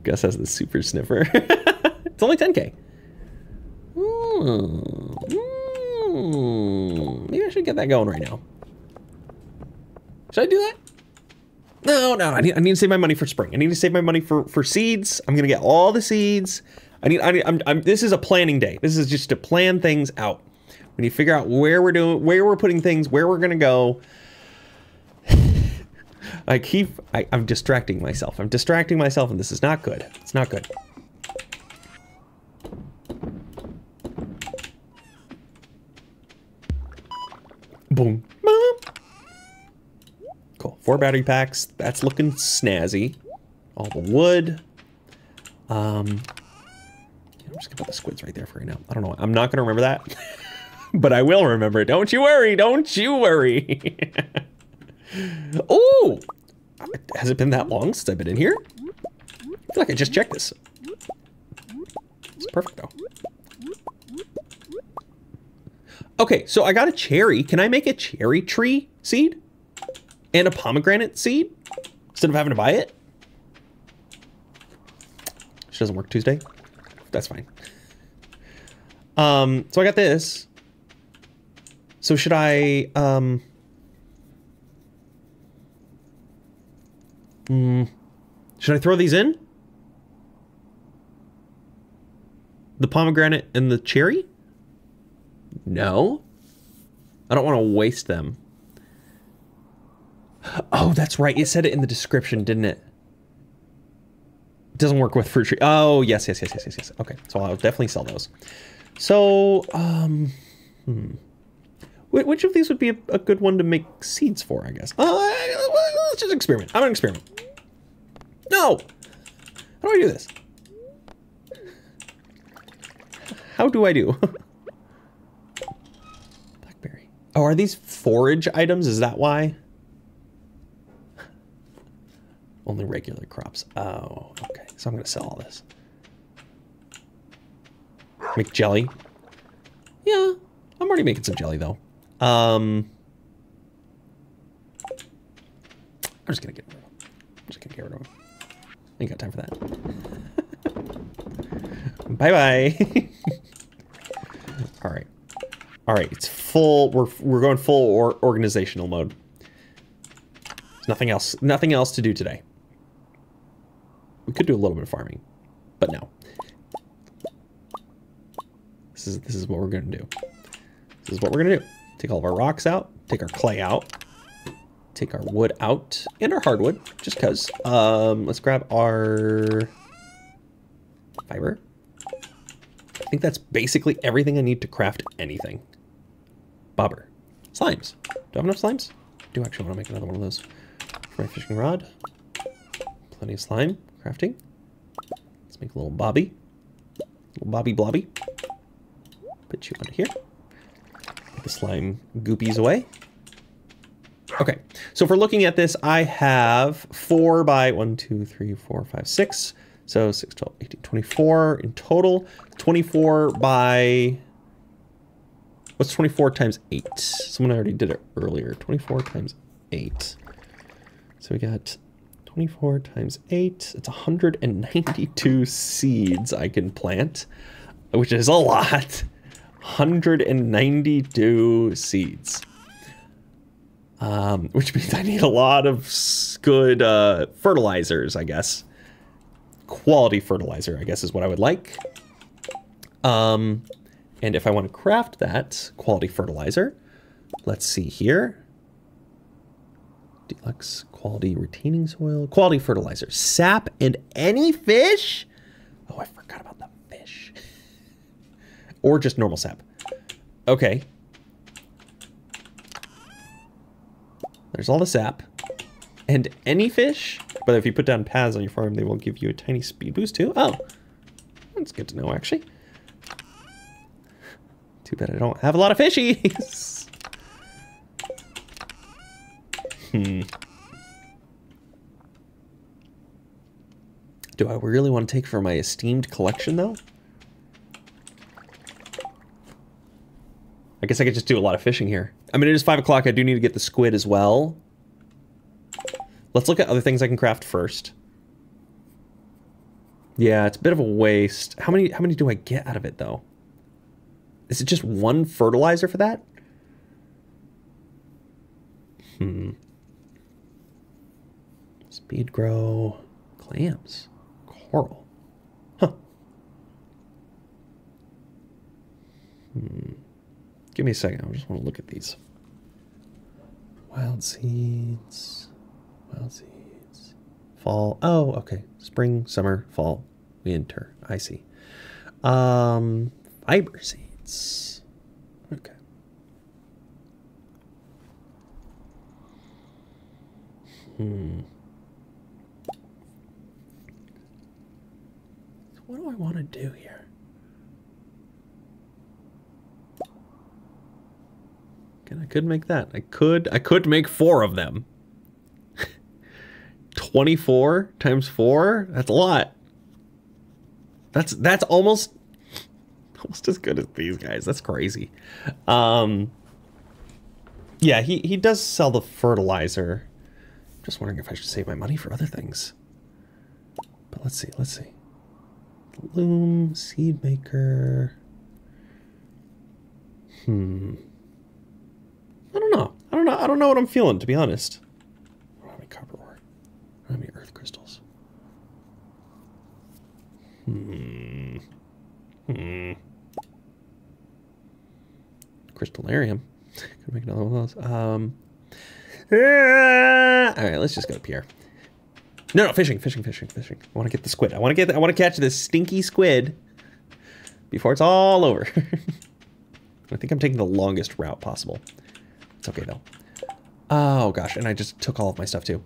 Gus has the super sniffer. It's only ten K. Mm, mm, maybe I should get that going right now. Should I do that? No, no, I need, I need to save my money for spring. I need to save my money for, for seeds. I'm gonna get all the seeds. I need, I need I'm, I'm, this is a planning day. This is just to plan things out. We need to figure out where we're doing, where we're putting things, where we're gonna go. I keep, I, I'm distracting myself. I'm distracting myself and this is not good. It's not good. Boom. Boom. Cool. Four battery packs. That's looking snazzy. All the wood. Um, I'm just gonna put the squids right there for right now. I don't know. I'm not gonna remember that, but I will remember it. Don't you worry. Don't you worry. Oh, has it been that long since I've been in here? I feel like I just checked this. It's perfect though. Okay, so I got a cherry. Can I make a cherry tree seed? And a pomegranate seed? Instead of having to buy it? She doesn't work Tuesday. That's fine. Um, so I got this. So should I... Um, mm, should I throw these in? The pomegranate and the cherry? No, I don't want to waste them. Oh, that's right. It said it in the description, didn't it? It doesn't work with fruit tree. Oh, yes, yes, yes, yes, yes, yes. Okay, so I'll definitely sell those. So, um, hmm. Which of these would be a, a good one to make seeds for, I guess? Oh, let's just experiment. I'm gonna experiment. No! How do I do this? How do I do? Oh, are these forage items? Is that why? Only regular crops. Oh, okay. So I'm going to sell all this. Make jelly. Yeah, I'm already making some jelly, though. Um, I'm just going to get rid of them. I'm just going to get rid of them. I ain't got time for that. Bye-bye. All right. All right, it's full. We're we're going full or organizational mode. There's nothing else. Nothing else to do today. We could do a little bit of farming, but no. This is this is what we're gonna do. This is what we're gonna do. Take all of our rocks out. Take our clay out. Take our wood out and our hardwood, just cause. Um, let's grab our fiber. I think that's basically everything I need to craft anything. Bobber. Slimes. Do I have enough slimes? I do actually want to make another one of those for my fishing rod. Plenty of slime. Crafting. Let's make a little bobby. Little bobby blobby. Put you under here. Put the slime goopies away. Okay. So if we're looking at this, I have four by one, two, three, four, five, six. So six, twelve, eighteen, twenty-four in total. twenty-four by... What's twenty-four times eight? Someone already did it earlier. twenty-four times eight. So we got twenty-four times eight. It's one hundred ninety-two seeds I can plant, which is a lot. one hundred ninety-two seeds. Um, which means I need a lot of good uh, fertilizers, I guess. Quality fertilizer, I guess, is what I would like. Um, and if I want to craft that quality fertilizer, let's see here. Deluxe quality retaining soil, quality fertilizer, sap, and any fish. Oh, I forgot about the fish. Or just normal sap. Okay. There's all the sap. And any fish, but if you put down paths on your farm, they will give you a tiny speed boost too. Oh, that's good to know, actually. Too bad I don't have a lot of fishies. Hmm. Do I really want to take for my esteemed collection, though? I guess I could just do a lot of fishing here. I mean, it is five o'clock. I do need to get the squid as well. Let's look at other things I can craft first. Yeah, it's a bit of a waste. How many, how many do I get out of it, though? Is it just one fertilizer for that? Hmm. Speed grow. Clams. Coral. Huh. Hmm. Give me a second. I just want to look at these. Wild seeds. Wild seeds. Fall. Oh, okay. Spring, summer, fall, winter. I see. Um, fiber seeds. Okay. Hmm. So what do I want to do here? I could make that. I could, I could make four of them. twenty-four times four? That's a lot. That's, that's almost, almost as good as these guys. That's crazy. Um, yeah, he, he does sell the fertilizer. I'm just wondering if I should save my money for other things. But let's see, let's see. Loom, seed maker. Hmm. I don't know. I don't know. I don't know what I'm feeling, to be honest. I don't have any copper ore. I don't have any earth crystals. Hmm. Hmm. Crystallarium. Could make another one of those. Um. Ah! All right. Let's just go to Pierre. No, no, fishing, fishing, fishing, fishing. I want to get the squid. I want to get. The, I want to catch this stinky squid before it's all over. I think I'm taking the longest route possible. It's okay, though. Oh, gosh. And I just took all of my stuff, too.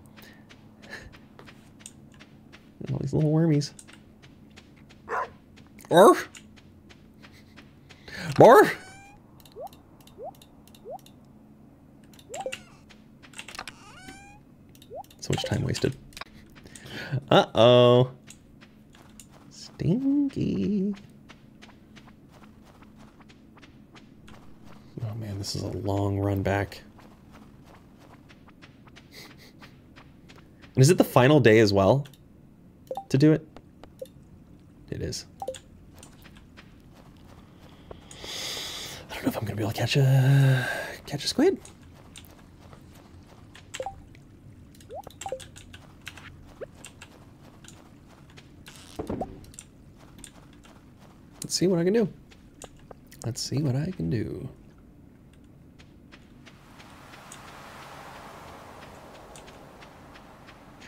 All these little wormies. More? More? So much time wasted. Uh-oh. Stinky. Oh man, this is a long run back. And is it the final day as well to do it? It is. I don't know if I'm gonna be able to catch a catch a squid. Let's see what I can do. Let's see what I can do.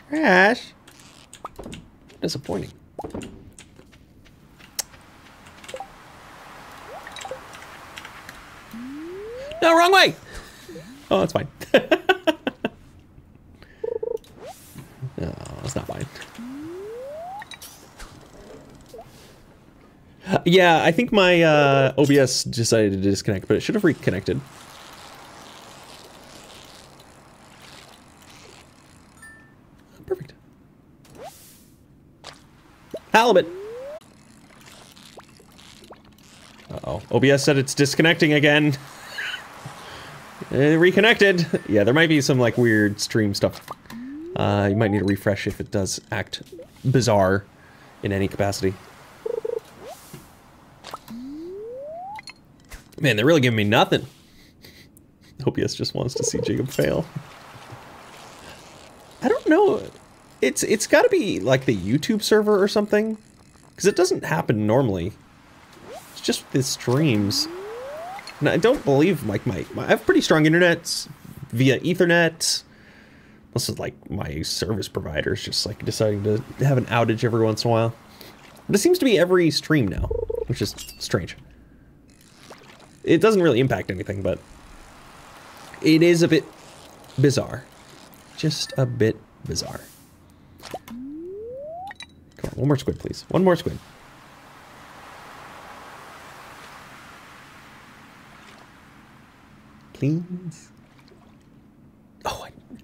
Trash. Disappointing. No, wrong way. Oh, that's fine. No, that's not fine. Yeah, I think my uh, O B S decided to disconnect, but it should have reconnected. Halibut. Uh-oh. O B S said it's disconnecting again. It reconnected. Yeah, there might be some, like, weird stream stuff. Uh, you might need to refresh if it does act bizarre in any capacity. Man, they're really giving me nothing. O B S just wants to see Jacob fail. I don't know. It's it's got to be like the YouTube server or something, because it doesn't happen normally. It's just the streams. And I don't believe like my, my I have pretty strong internet via Ethernet. This is like my service provider is just like deciding to have an outage every once in a while. But it seems to be every stream now, which is strange. It doesn't really impact anything, but it is a bit bizarre. Just a bit bizarre. Come on, one more squid, please. One more squid. please? Oh, I,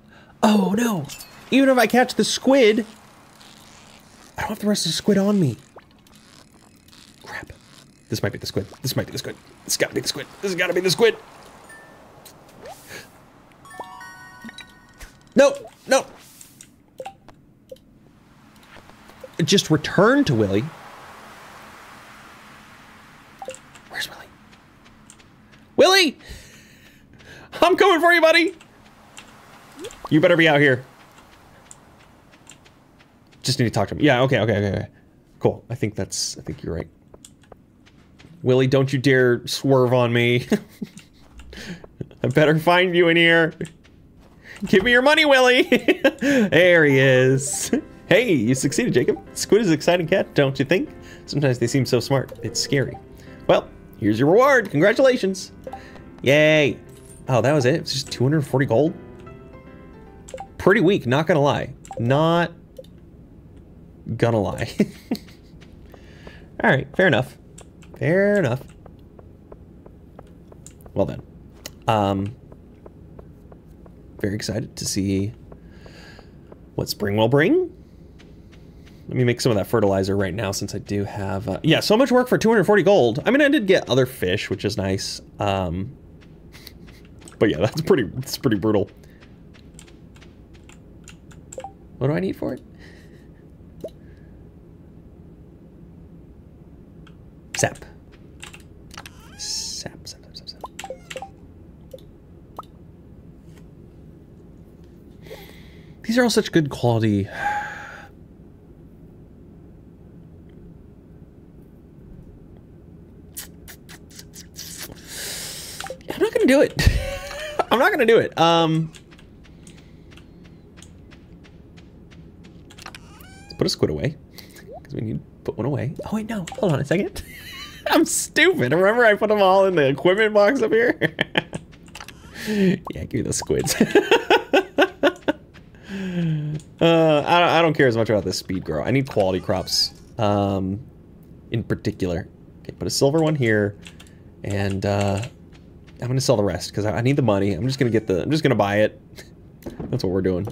oh no! Even if I catch the squid, I don't have the rest of the squid on me. Crap. This might be the squid. This might be the squid. This has gotta be the squid. This has gotta be the squid. No, no. Just return to Willy. Where's Willy? Willy! I'm coming for you, buddy. You better be out here. Just need to talk to him. Yeah, okay, okay, okay, okay. Cool. I think that's, I think you're right. Willy, don't you dare swerve on me. I better find you in here. Give me your money, Willy. There he is. Hey, you succeeded, Jacob. Squid is an exciting cat, don't you think? Sometimes they seem so smart. It's scary. Well, here's your reward. Congratulations. Yay. Oh, that was it. It was just two hundred forty gold. Pretty weak, not gonna lie. Not gonna lie. All right, fair enough. Fair enough. Well then. Um, very excited to see what spring will bring. Let me make some of that fertilizer right now since I do have... Uh, yeah, so much work for two hundred forty gold. I mean, I did get other fish, which is nice. Um, but yeah, that's pretty, that's pretty brutal. What do I need for it? Sap. Sap, sap, sap, sap, sap. These are all such good quality. I'm not gonna do it. I'm not gonna do it. Um... Put a squid away, because we need to put one away. Oh wait, no, hold on a second. I'm stupid, remember I put them all in the equipment box up here? Yeah, give me the squids. uh, I, don't, I don't care as much about this speed grow. I need quality crops, um, in particular. Okay, put a silver one here, and uh, I'm gonna sell the rest, because I, I need the money. I'm just gonna get the, I'm just gonna buy it. That's what we're doing.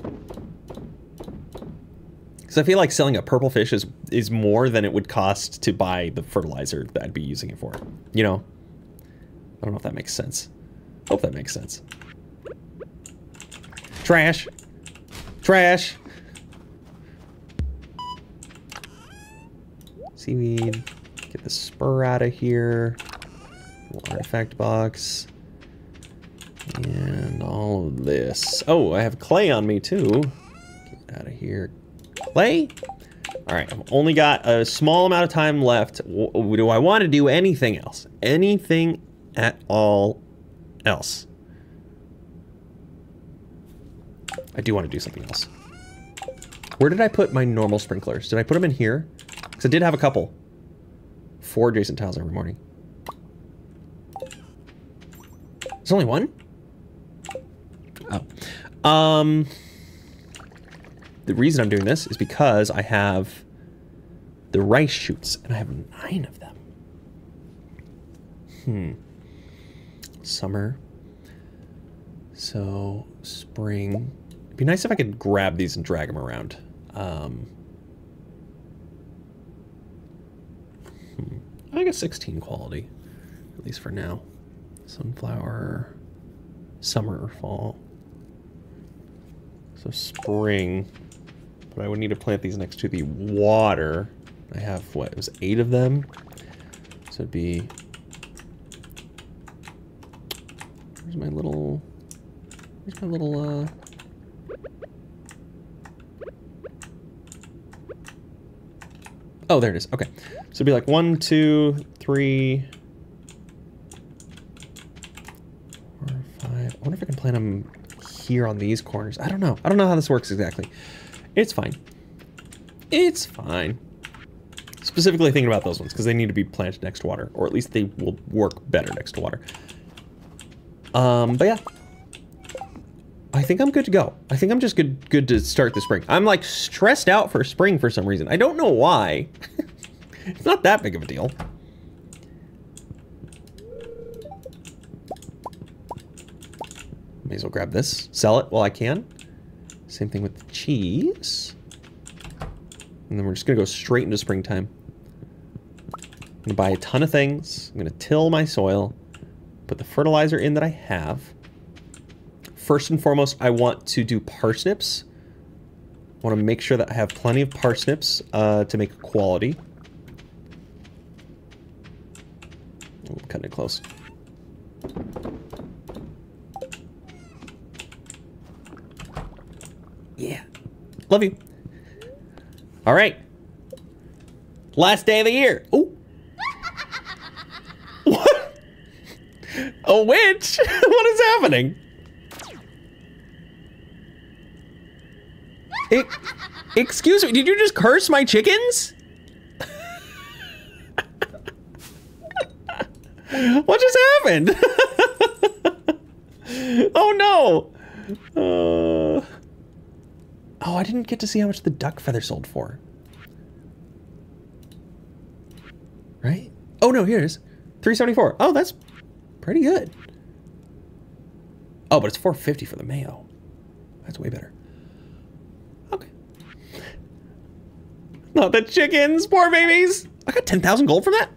So I feel like selling a purple fish is is more than it would cost to buy the fertilizer that I'd be using it for. You know? I don't know if that makes sense. Hope that makes sense. Trash! Trash! Seaweed. Get the spur out of here. Little artifact box. And all of this. Oh, I have clay on me too. Get out of here. Play? All right, I've only got a small amount of time left. W do I want to do anything else? Anything at all else? I do want to do something else. Where did I put my normal sprinklers? Did I put them in here? Because I did have a couple. Four adjacent tiles every morning. There's only one? Oh. Um... The reason I'm doing this is because I have the rice shoots, and I have nine of them. Hmm. Summer. So, spring. It'd be nice if I could grab these and drag them around. Um, hmm. I got sixteen quality, at least for now. Sunflower, summer or fall. So, spring. But I would need to plant these next to the water. I have, what, it was eight of them? So it'd be... Where's my little... Where's my little, uh... Oh, there it is. Okay. So it'd be like one, two, three... Four, five... I wonder if I can plant them here on these corners. I don't know. I don't know how this works exactly. It's fine. It's fine. Specifically thinking about those ones because they need to be planted next to water, or at least they will work better next to water. Um, but yeah, I think I'm good to go. I think I'm just good, good to start the spring. I'm like stressed out for spring for some reason. I don't know why. It's not that big of a deal. May as well grab this. Sell it while I can. Same thing with the cheese. And then we're just going to go straight into springtime. I'm going to buy a ton of things. I'm going to till my soil. Put the fertilizer in that I have. First and foremost, I want to do parsnips. I want to make sure that I have plenty of parsnips uh, to make quality. Oh, I'm cutting it close. Yeah. Love you. All right. Last day of the year. Oh. What? A witch? What is happening? It, excuse me, did you just curse my chickens? What just happened? Oh no! Uh, oh, I didn't get to see how much the duck feather sold for. Right? Oh no, here it is. three seventy-four. Oh, that's pretty good. Oh, but it's four fifty for the mayo. That's way better. Not the chickens, poor babies. I got ten thousand gold from that.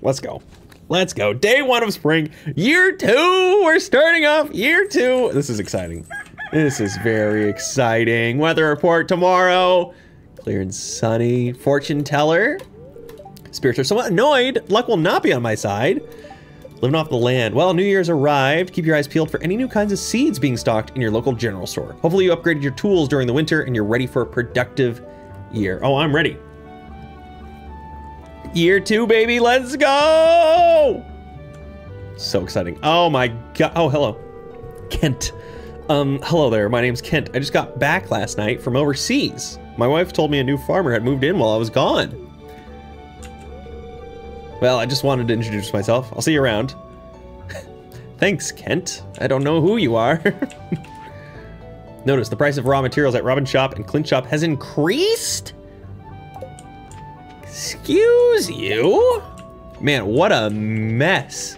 Let's go. Let's go. Day one of spring, year two. We're starting off year two. This is exciting. This is very exciting. Weather report tomorrow. Clear and sunny. Fortune teller. Spirits are somewhat annoyed. Luck will not be on my side. Living off the land. Well, New Year's arrived. Keep your eyes peeled for any new kinds of seeds being stocked in your local general store. Hopefully you upgraded your tools during the winter and you're ready for a productive year. Oh, I'm ready. Year two, baby. Let's go. So exciting. Oh my God. Oh, hello. Kent. Um, hello there. My name's Kent. I just got back last night from overseas. My wife told me a new farmer had moved in while I was gone. Well, I just wanted to introduce myself. I'll see you around. Thanks, Kent. I don't know who you are. Notice the price of raw materials at Robin's shop and Clint's shop has increased? Excuse you? Man, what a mess.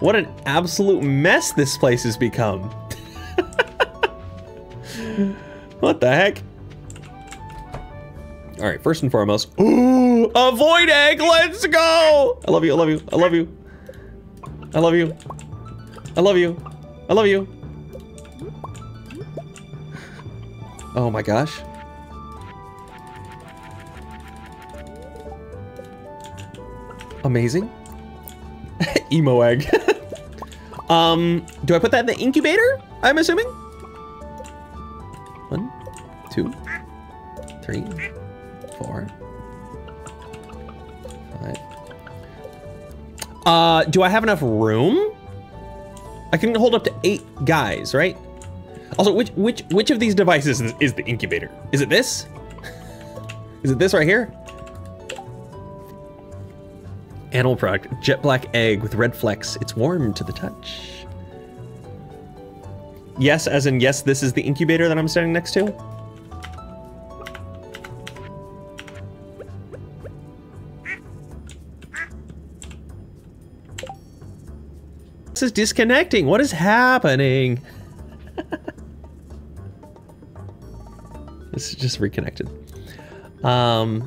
What an absolute mess this place has become. What the heck? All right, first and foremost, ooh, a void egg, let's go. I love you, I love you, I love you. I love you, I love you, I love you. Oh my gosh. Amazing. Emo egg. um, do I put that in the incubator? I'm assuming. One, two, three, four, five. Uh, do I have enough room? I can hold up to eight guys, right? Also, which which which of these devices is, is the incubator? Is it this? Is it this right here? Animal product, jet black egg with red flecks. It's warm to the touch. Yes, as in yes, this is the incubator that I'm standing next to. This is disconnecting. What is happening? This is just reconnected. Um,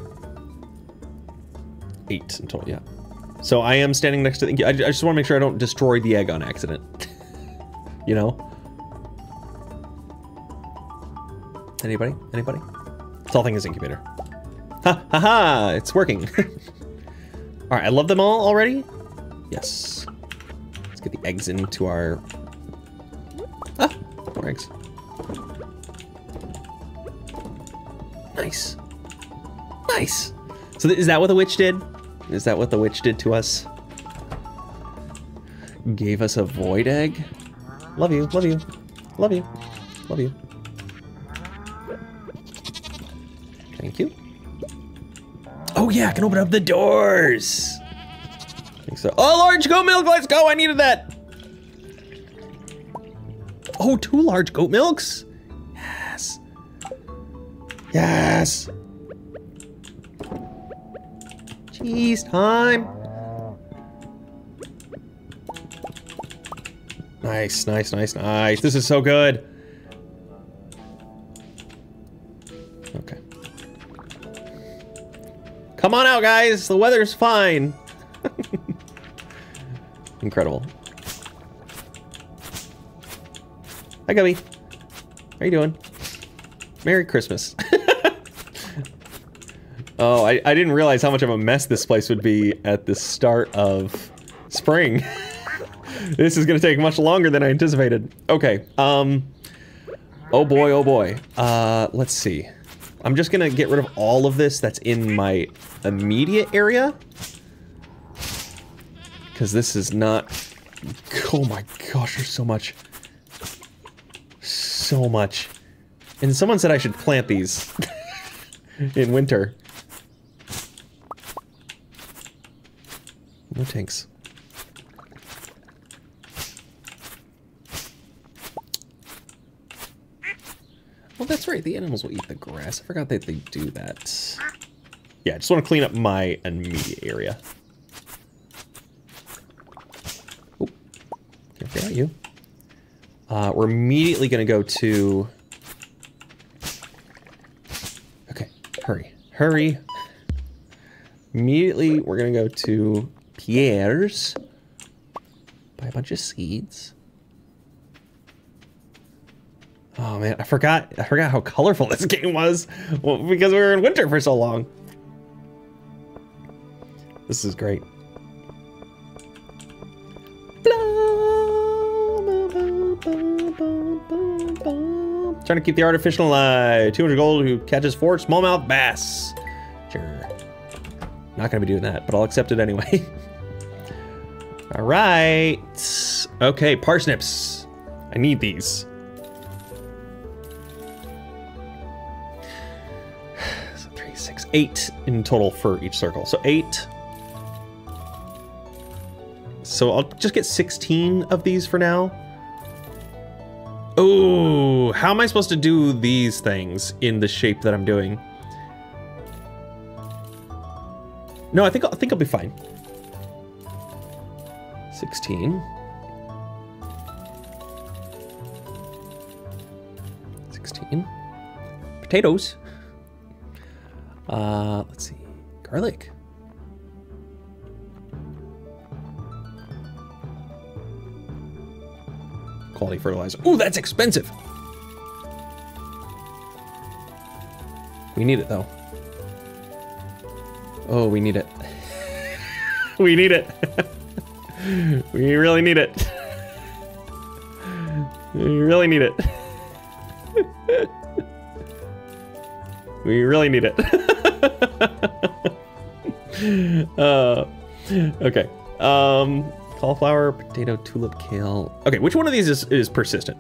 eight in total, yeah. So I am standing next to the, I, I just want to make sure I don't destroy the egg on accident. You know? Anybody? Anybody? This whole thing is incubator. Ha ha ha! It's working. All right, I love them all already. Yes. Let's get the eggs into our, ah, more eggs. Nice. Nice. So th is that what the witch did? Is that what the witch did to us? Gave us a void egg? Love you, love you, love you, love you. Thank you. Oh yeah, I can open up the doors. I think so. Oh, large goat milk, let's go, I needed that. Oh, two large goat milks? Yes! Cheese time! Nice, nice, nice, nice. This is so good. Okay. Come on out, guys. The weather's fine. Incredible. Hi, Gubby. How you doing? Merry Christmas. Oh, I, I didn't realize how much of a mess this place would be at the start of spring. This is gonna take much longer than I anticipated. Okay, um... oh boy, oh boy. Uh, let's see. I'm just gonna get rid of all of this that's in my immediate area. Because this is not... oh my gosh, there's so much. So much. And someone said I should plant these. In winter. No tanks. Well, that's right, the animals will eat the grass. I forgot that they do that. Yeah, I just want to clean up my immediate area. Oop. Careful about you. Uh, we're immediately going to go to... okay, hurry. Hurry. Immediately, we're going to go to Pierre's. Buy a bunch of seeds. Oh man, I forgot, I forgot how colorful this game was, well, because we were in winter for so long. This is great. Trying to keep the artificial alive. two hundred gold who catches four smallmouth bass. Sure. Not gonna be doing that, but I'll accept it anyway. All right. Okay, parsnips. I need these. Eight in total for each circle, so eight. So I'll just get sixteen of these for now. Oh, how am I supposed to do these things in the shape that I'm doing? No, I think I think I'll be fine. Sixteen. Sixteen. Potatoes. Uh, let's see, garlic. Quality fertilizer. Ooh, that's expensive. We need it though. Oh, we need it. We need it. We really need it. We really need it. We really need it. uh, okay. Um, cauliflower, potato, tulip, kale. Okay, which one of these is, is persistent?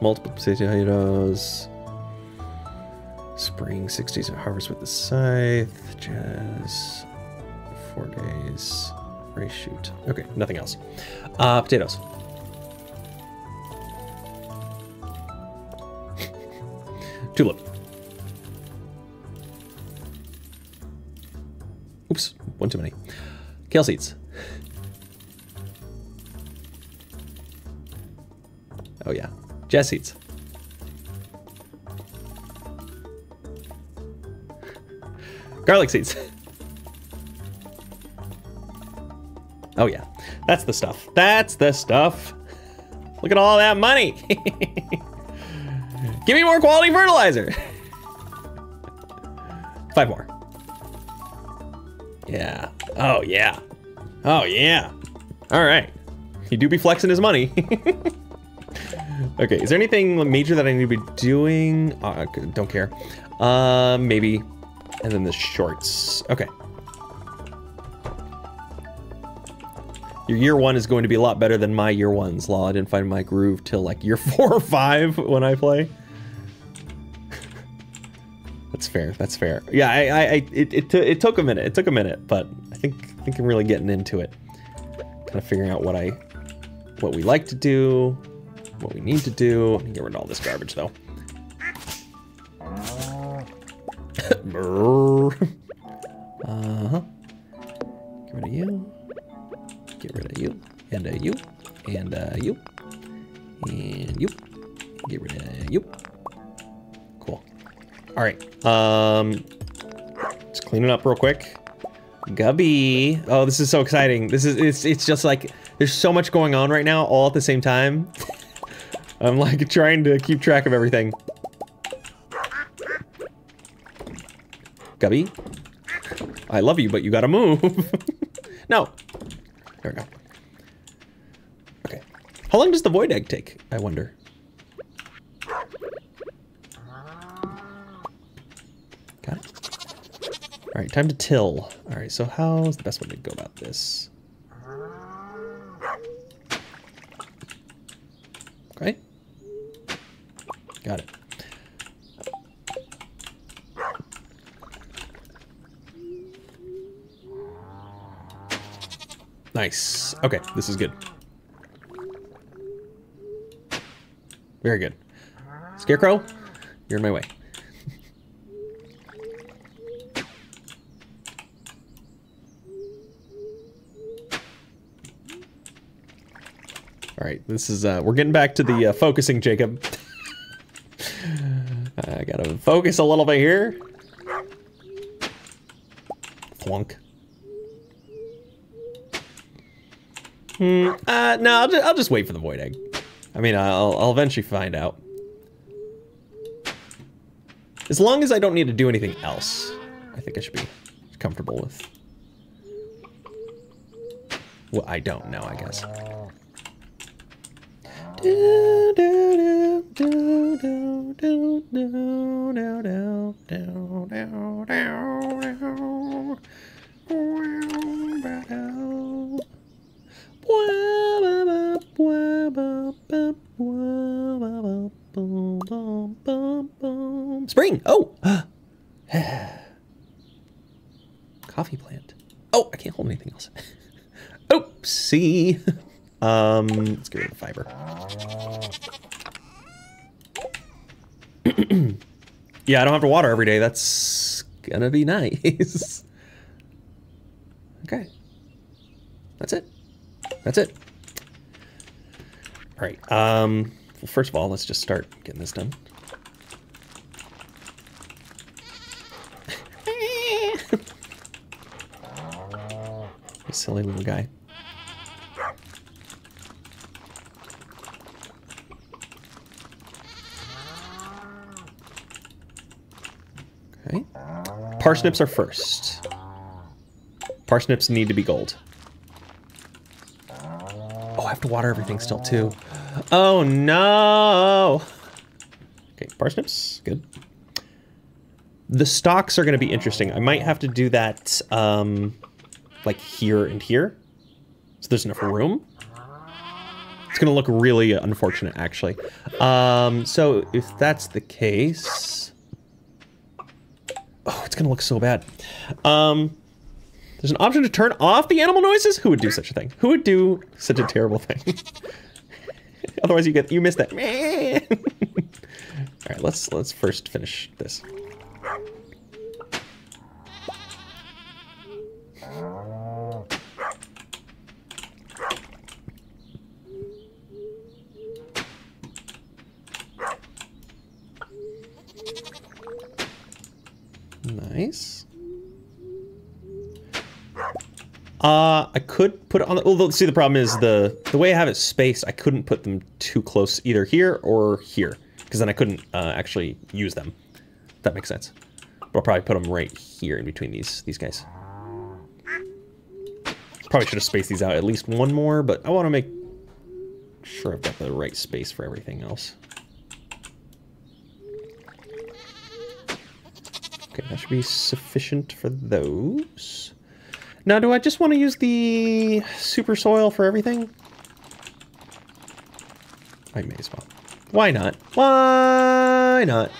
Multiple potatoes. Spring, six days of harvest with the scythe. Jazz, four days. Ray shoot. Okay, nothing else. Uh, potatoes. Tulip. Oops, one too many. Kale seeds. Oh yeah, jazz seeds. Garlic seeds. Oh yeah, that's the stuff. That's the stuff. Look at all that money. Give me more quality fertilizer. Five more. Yeah. Oh, yeah. Oh, yeah. All right. He do be flexing his money. Okay. Is there anything major that I need to be doing? Uh, don't care. Uh, maybe. And then the shorts. Okay. Your year one is going to be a lot better than my year one's. Law, I didn't find my groove till like year four or five when I play. That's fair. That's fair. Yeah, I, I, I it, it, it took a minute. It took a minute, but I think, I think I'm really getting into it. Kind of figuring out what I, what we like to do, what we need to do. I'm gonna get rid of all this garbage though. uh huh. Get rid of you. Get rid of you. And uh, you. And uh, Um, let's clean it up real quick. Gubby. Oh, this is so exciting. This is, it's, it's just like, there's so much going on right now, all at the same time. I'm like trying to keep track of everything. Gubby, I love you, but you gotta move. No. There we go. Okay. How long does the void egg take, I wonder? Got it. All right, time to till. All right, so how's the best way to go about this? Okay. Got it. Nice. Okay, this is good. Very good. Scarecrow, you're in my way. All right, this is, uh, we're getting back to the uh, focusing, Jacob. I gotta focus a little bit here. Flunk. Hmm, uh, no, I'll, ju I'll just wait for the void egg. I mean, I'll, I'll eventually find out. As long as I don't need to do anything else, I think I should be comfortable with. Well, I don't know, I guess. Do, do, do, do, do, do, do, do, do, do, do, do, Spring! Oh! Coffee plant. Oh, I can't hold anything else. Oopsie! Um, let's get rid of the fiber. Yeah, I don't have to water every day. That's gonna be nice. Okay. That's it. That's it. All right. Um, well, first of all, let's just start getting this done. Silly little guy. Okay. Parsnips are first. Parsnips need to be gold. Oh, I have to water everything still, too. Oh, no! Okay, parsnips. Good. The stalks are going to be interesting. I might have to do that, um, like, here and here. So there's enough room. It's going to look really unfortunate, actually. Um, so if that's the case... Oh, it's going to look so bad. Um... There's an option to turn off the animal noises? Who would do such a thing? Who would do such a terrible thing? Otherwise you get you miss that. Alright, let's let's first finish this. Nice. Uh, I could put it on the, although, see, the problem is the, the way I have it spaced, I couldn't put them too close either here or here, because then I couldn't uh, actually use them, if that makes sense. But I'll probably put them right here in between these, these guys. Probably should have spaced these out at least one more, but I want to make sure I've got the right space for everything else. Okay, that should be sufficient for those. Now, do I just want to use the super soil for everything? I may as well. Why not? Why not?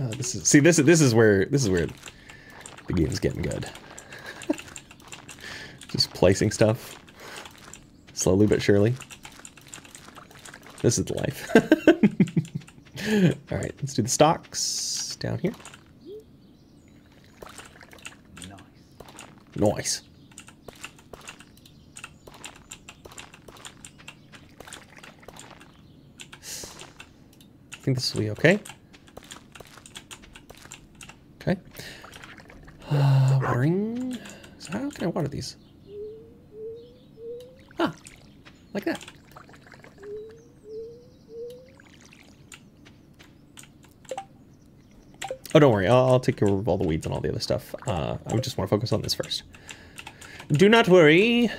Oh, this is see this is this is where this is where the game's getting good. Just placing stuff slowly but surely. This is the life. All right, let's do the stocks down here. Nice. Nice. think this will be okay. Okay. Uh, watering. So how can I water these? Ah, like that. Oh, don't worry. I'll, I'll take care of all the weeds and all the other stuff. Uh, I just want to focus on this first. Do not worry.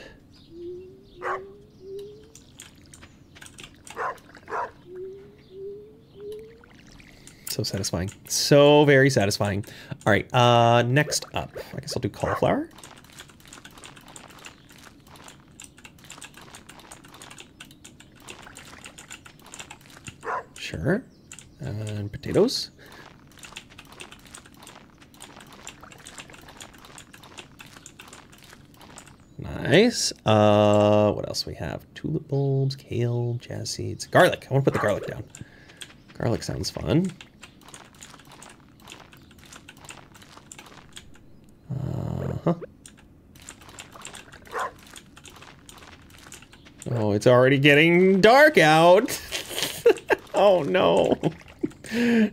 So satisfying. So very satisfying. All right, uh, next up, I guess I'll do cauliflower. Sure. And potatoes. Nice. Uh, what else we have? Tulip bulbs, kale, jazz seeds, garlic. I want to put the garlic down. Garlic sounds fun. Oh, it's already getting dark out. Oh, no.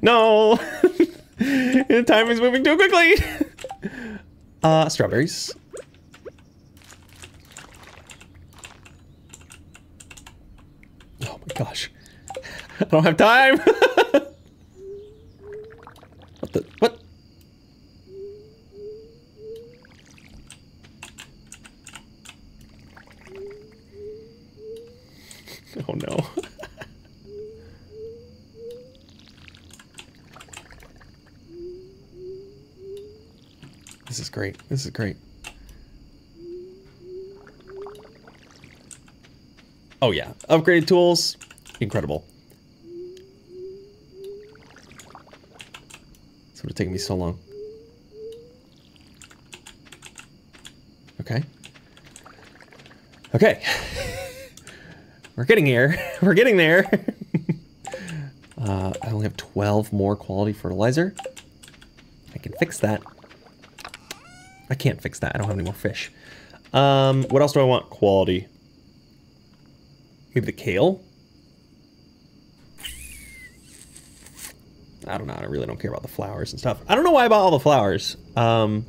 No. The time is moving too quickly. Uh, strawberries. Oh, my gosh. I don't have time. What the? What? Oh no. This is great. This is great. Oh yeah. Upgraded tools. Incredible. This would have taken me so long. Okay. Okay. We're getting here. We're getting there. uh, I only have twelve more quality fertilizer. I can fix that. I can't fix that. I don't have any more fish. Um, what else do I want? Quality. Maybe the kale? I don't know. I really don't care about the flowers and stuff. I don't know why I bought all the flowers. Um...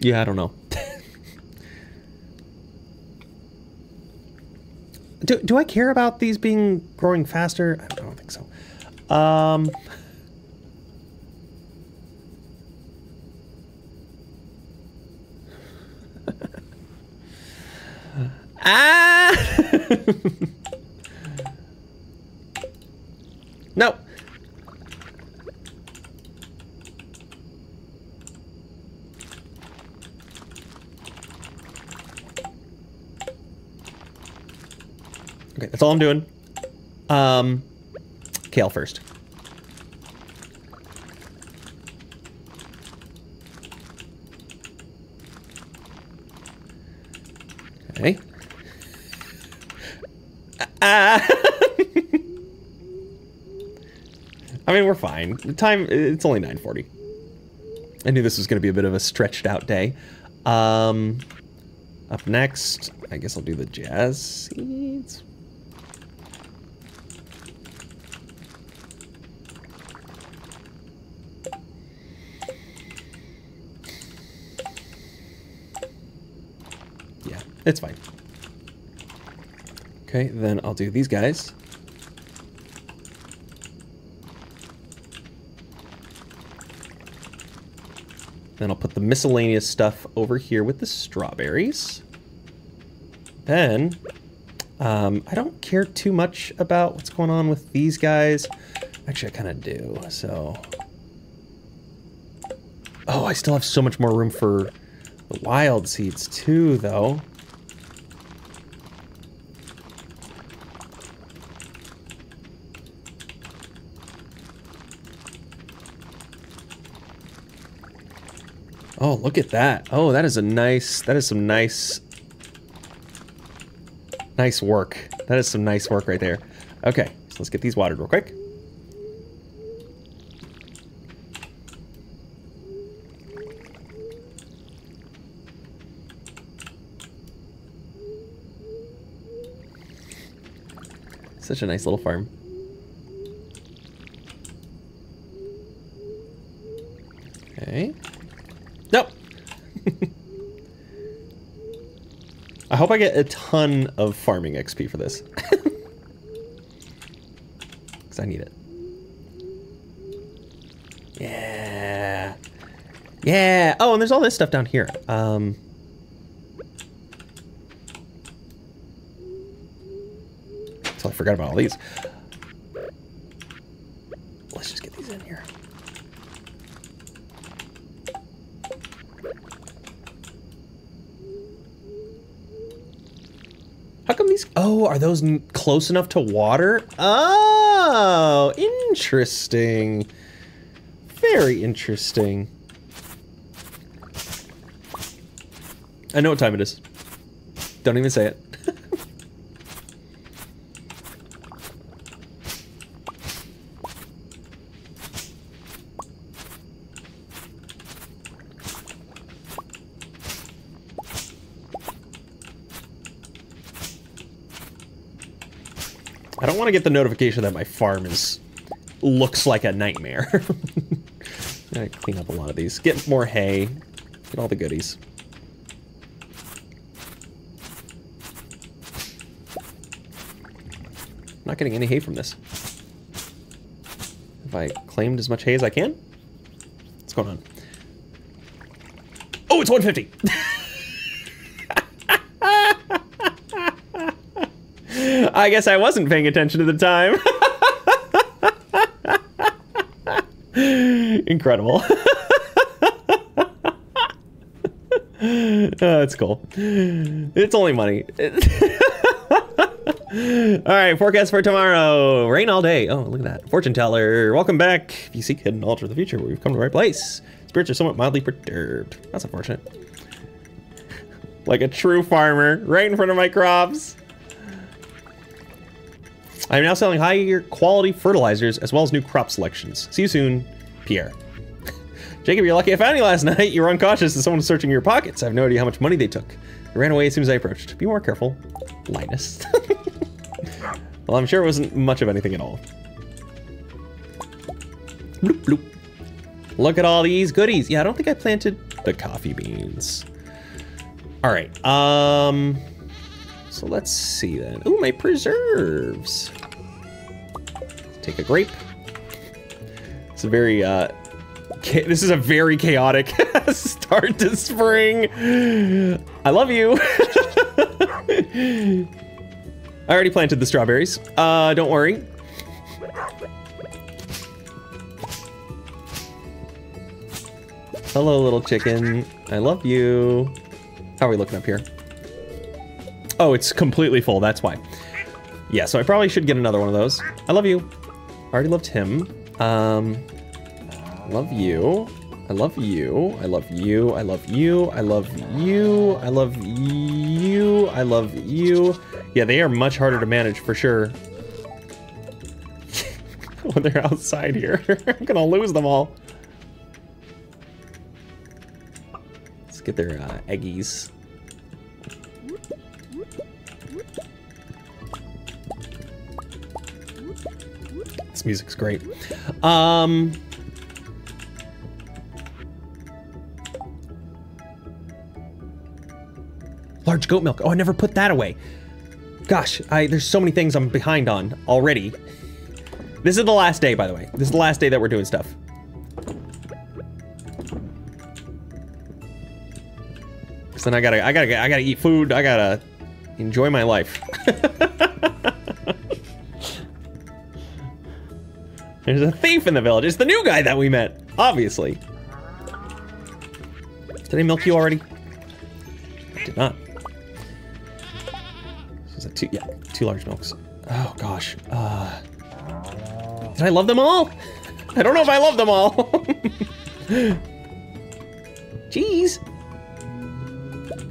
Yeah, I don't know. do, do I care about these being growing faster? I don't, I don't think so. Um, ah! No. Okay, that's all I'm doing. Um, kale first. Okay. Uh, I mean, we're fine. The time, it's only nine forty. I knew this was going to be a bit of a stretched out day. Um, up next, I guess I'll do the jazz seeds. It's fine. Okay, then I'll do these guys. Then I'll put the miscellaneous stuff over here with the strawberries. Then, um, I don't care too much about what's going on with these guys. Actually, I kind of do, so. Oh, I still have so much more room for the wild seeds too, though. Oh, look at that. Oh, that is a nice, that is some nice, nice work. That is some nice work right there. Okay, so let's get these watered real quick. Such a nice little farm. Okay. Nope. I hope I get a ton of farming X P for this. Because I need it. Yeah. Yeah. Oh, and there's all this stuff down here. Um... I forgot about all these. Let's just get these in here. How come these? Oh, are those n close enough to water? Oh, interesting. Very interesting. I know what time it is. Don't even say it. I don't want to get the notification that my farm is looks like a nightmare. I clean up a lot of these. Get more hay. Get all the goodies. Not getting any hay from this. Have I claimed as much hay as I can? What's going on? Oh, it's one fifty! I guess I wasn't paying attention at the time. Incredible. Oh, that's cool. It's only money. Alright, forecast for tomorrow. Rain all day. Oh, look at that. Fortune teller. Welcome back. If you seek hidden knowledge of the future, we've come to the right place. Spirits are somewhat mildly perturbed. That's unfortunate. Like a true farmer, right in front of my crops. I am now selling higher quality fertilizers as well as new crop selections. See you soon, Pierre. Jacob, you're lucky I found you last night. You were uncautious and someone was searching your pockets. I have no idea how much money they took. They ran away as soon as I approached. Be more careful, Linus. Well, I'm sure it wasn't much of anything at all. Bloop, bloop. Look at all these goodies. Yeah, I don't think I planted the coffee beans. All right. Um. So let's see then. Ooh, my preserves. Take a grape. It's a very, uh, this is a very chaotic start to spring. I love you. I already planted the strawberries. Uh, don't worry. Hello, little chicken. I love you. How are we looking up here? Oh, it's completely full, that's why. Yeah, so I probably should get another one of those. I love you. I already loved him. Um, love you. I love you. I love you. I love you. I love you. I love you. I love you. Yeah, they are much harder to manage for sure. When they're outside here. I'm gonna lose them all. Let's get their uh, eggies. This music's great. Um, large goat milk. Oh, I never put that away. Gosh, I, there's so many things I'm behind on already. This is the last day, by the way. This is the last day that we're doing stuff. Cause then I gotta, I gotta, I gotta eat food. I gotta enjoy my life. There's a thief in the village. It's the new guy that we met, obviously. Did I milk you already? Did not. Is that two? Yeah, two large milks. Oh gosh. Uh, did I love them all? I don't know if I love them all. Jeez.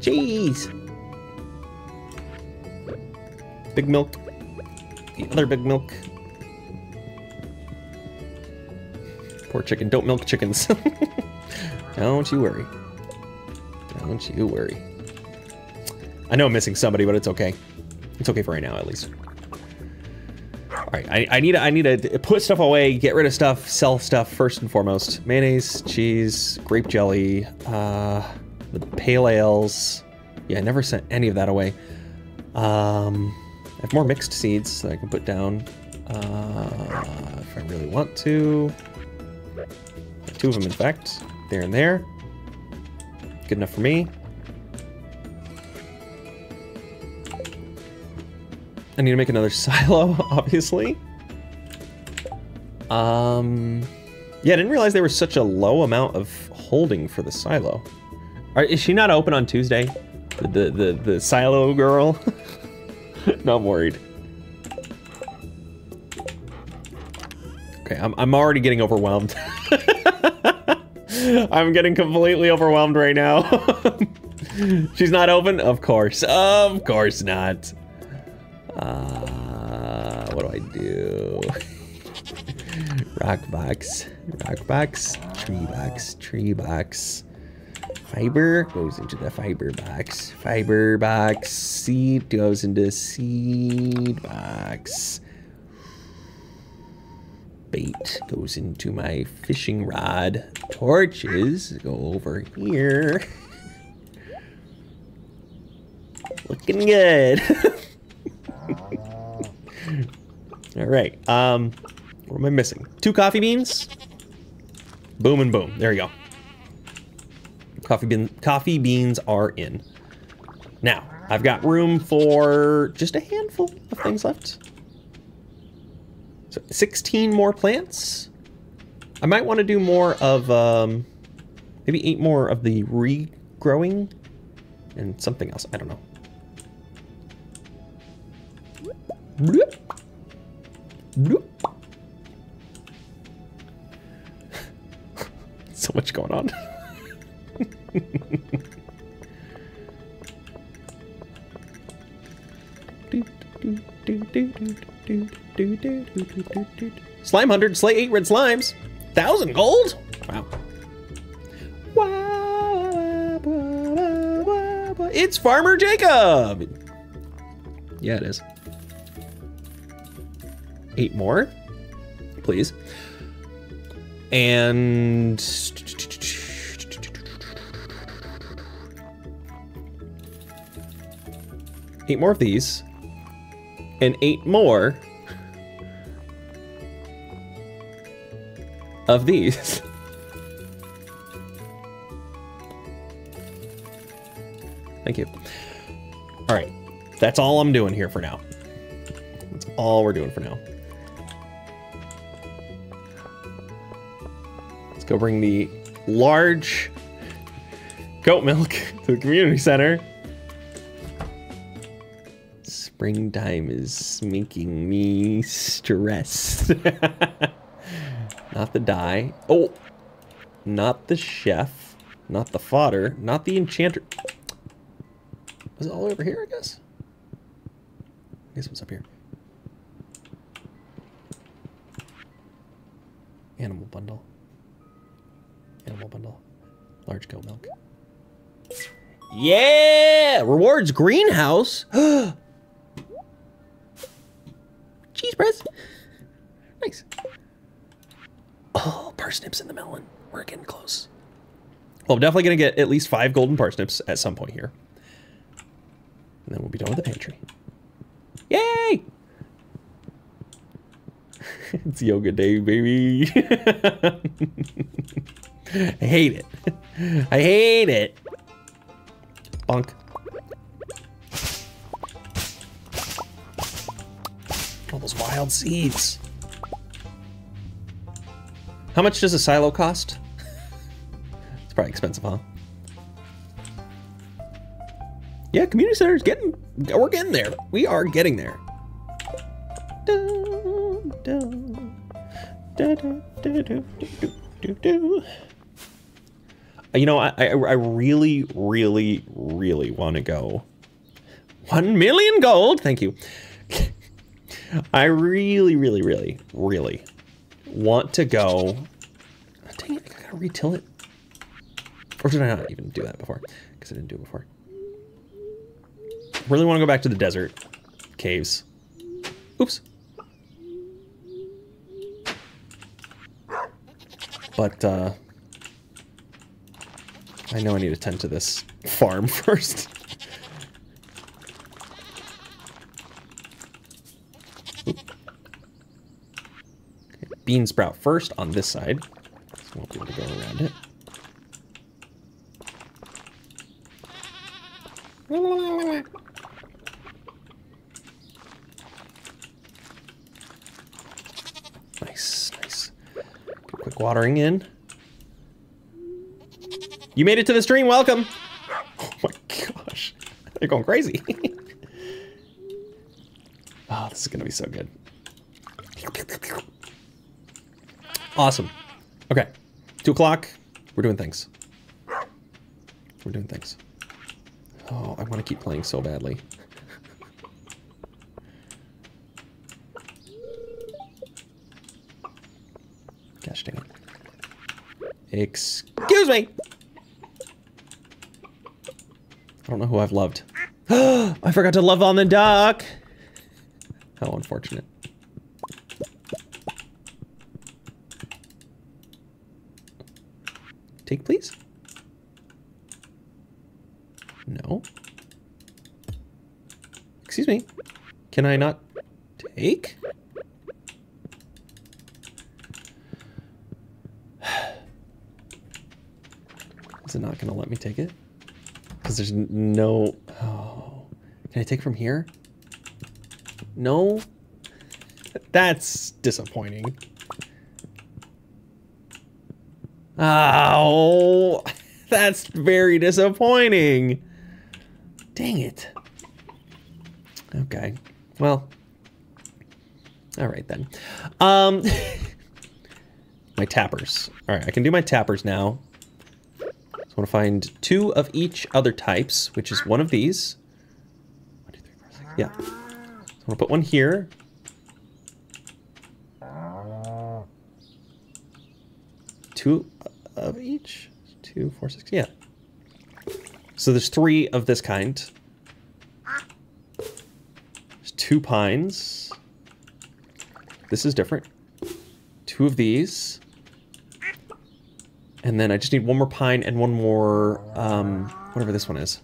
Jeez. Big milk. The other big milk. Poor chicken. Don't milk chickens. Don't you worry. Don't you worry. I know I'm missing somebody, but it's okay. It's okay for right now, at least. All right, I, I need I need to put stuff away, get rid of stuff, sell stuff first and foremost. Mayonnaise, cheese, grape jelly, uh, the pale ales. Yeah, I never sent any of that away. Um, I have more mixed seeds that I can put down uh, if I really want to. Two of them, in fact, there and there. Good enough for me. I need to make another silo, obviously. Um, yeah, I didn't realize there was such a low amount of holding for the silo. Are, is she not open on Tuesday? The, the, the, the silo girl? No, I'm worried. Okay, I'm, I'm already getting overwhelmed. I'm getting completely overwhelmed right now. She's not open? Of course. Of course not. Uh, what do I do? Rock box, rock box, tree box, tree box. Fiber goes into the fiber box. Fiber box, seed goes into seed box. Bait goes into my fishing rod. Torches go over here. Looking good. All right, um, what am I missing? Two coffee beans. Boom and boom. There you go. Coffee bean, coffee beans are in. Now, I've got room for just a handful of things left. So sixteen more plants. I might want to do more of, um, maybe eight more of the regrowing and something else. I don't know. Bloop. Bloop. So much going on. Slime one hundred, slay eight red slimes. one thousand gold? Wow. It's Farmer Jacob! Yeah, it is. Eight more, please. And eight more of these. And eight more of these. Thank you. All right, that's all I'm doing here for now. That's all we're doing for now. Go bring the large goat milk to the community center. Springtime is making me stressed. Not the dye. Oh, not the chef. Not the fodder. Not the enchanter. Was it all over here, I guess? I guess it was up here. Animal bundle. Animal bundle. Large goat milk. Yeah! Rewards greenhouse? Cheese press. Nice. Oh, parsnips in the melon. We're getting close. Well, I'm definitely going to get at least five golden parsnips at some point here. And then we'll be done with the pantry. Yay! It's yoga day, baby. I hate it. I hate it. Bonk. All those wild seeds. How much does a silo cost? It's probably expensive, huh? Yeah, community center's getting, we're getting there. We are getting there. Dun, dun. Dun, dun, dun, dun, dun, dun, dun. You know, I, I, I really, really, really want to go. One million gold. Thank you. I really, really, really, really want to go. Oh, dang it, I gotta retill it. Or did I not even do that before? Because I didn't do it before. Really want to go back to the desert caves. Oops. But uh, I know I need to tend to this farm first. Okay, bean sprout first on this side. So I won't be able to go around it. Nice, nice. Quick watering in. You made it to the stream, welcome! Oh my gosh, you're going crazy. Oh, this is gonna be so good. Awesome. Okay, two o'clock, we're doing things. We're doing things. Oh, I want to keep playing so badly. Gosh dang it. Excuse me! I don't know who I've loved. I forgot to love on the duck! How unfortunate. Take, please? No. Excuse me. Can I not take? Is it not gonna let me take it? Because there's no... Oh. Can I take from here? No? That's disappointing. Oh, that's very disappointing. Dang it. Okay. Well. All right then. Um, my tappers. All right, I can do my tappers now. So I want to find two of each other types, which is one of these. One, two, three, four, six. Yeah. So I'm gonna put one here. Two of each. Two, four, six. Yeah. So there's three of this kind. There's two pines. This is different. Two of these. And then I just need one more pine and one more, um, whatever this one is.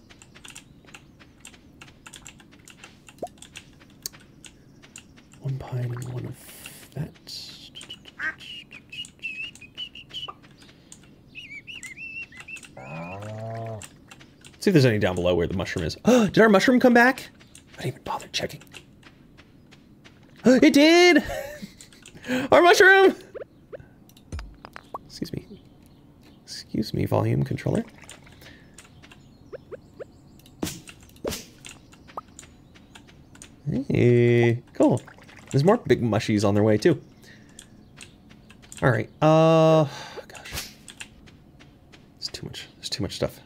One pine and one of that. See if there's any down below where the mushroom is. Oh, did our mushroom come back? I didn't even bother checking. Oh, it did! Our mushroom! Excuse me. Excuse me, volume controller. Hey, cool. There's more big mushies on their way too. All right, uh, gosh. It's too much, there's too much stuff.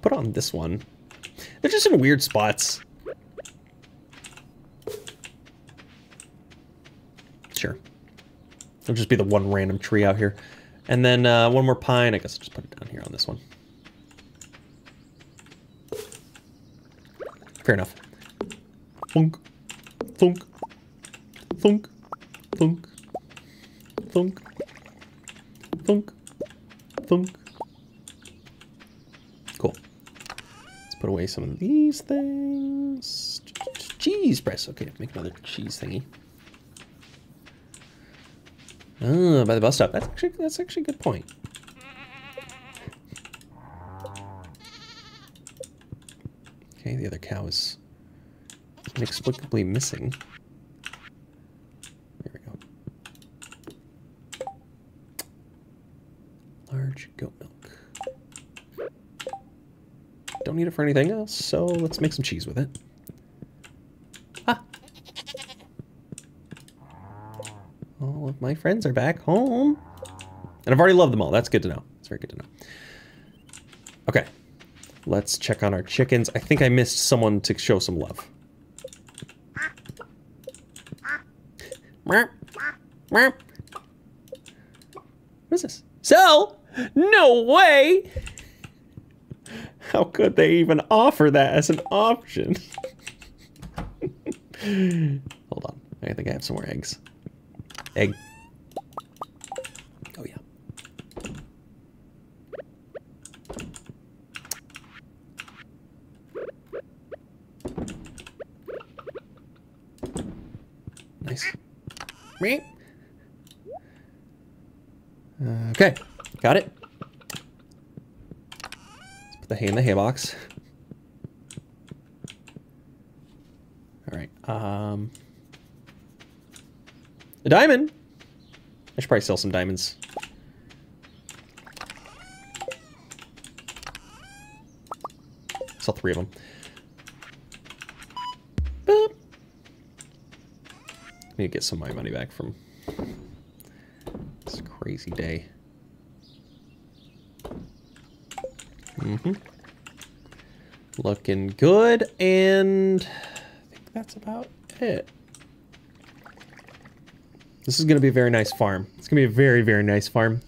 Put on this one. They're just in weird spots. Sure. It'll just be the one random tree out here. And then uh, one more pine. I guess I'll just put it down here on this one. Fair enough. Thunk. Thunk. Thunk. Thunk. Thunk. Thunk. Thunk. Put away some of these things. Cheese press. Okay, make another cheese thingy. Oh, by the bus stop. That's actually that's actually a good point. Okay, the other cow is inexplicably missing. There we go. Large goat milk. Don't need it for anything else, so let's make some cheese with it. Ah. All of my friends are back home. And I've already loved them all. That's good to know. That's very good to know. Okay. Let's check on our chickens. I think I missed someone to show some love. What is this? So, no way! How could they even offer that as an option? Hold on. I think I have some more eggs. Egg. Oh, yeah. Nice. Okay, got it. Let's put the hay in the hay box. All right. Um, a diamond. I should probably sell some diamonds. Sell three of them. Boop. Need to get some of my money back from this crazy day. Mm-hmm. Looking good, and I think that's about it. This is going to be a very nice farm. It's going to be a very, very nice farm.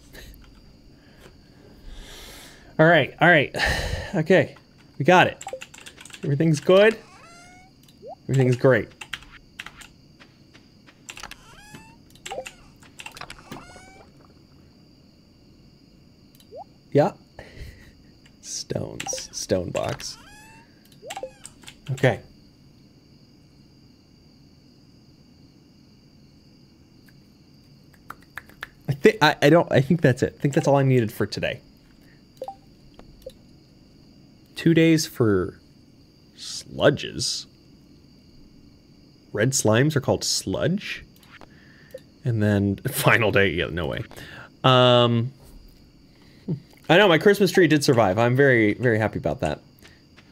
All right. All right. Okay. We got it. Everything's good. Everything's great. Yeah. Stones. Stone box. Okay. I, I don't, I think that's it. I think that's all I needed for today. Two days for sludges. Red slimes are called sludge. And then final day, yeah, no way. Um, I know my Christmas tree did survive. I'm very, very happy about that.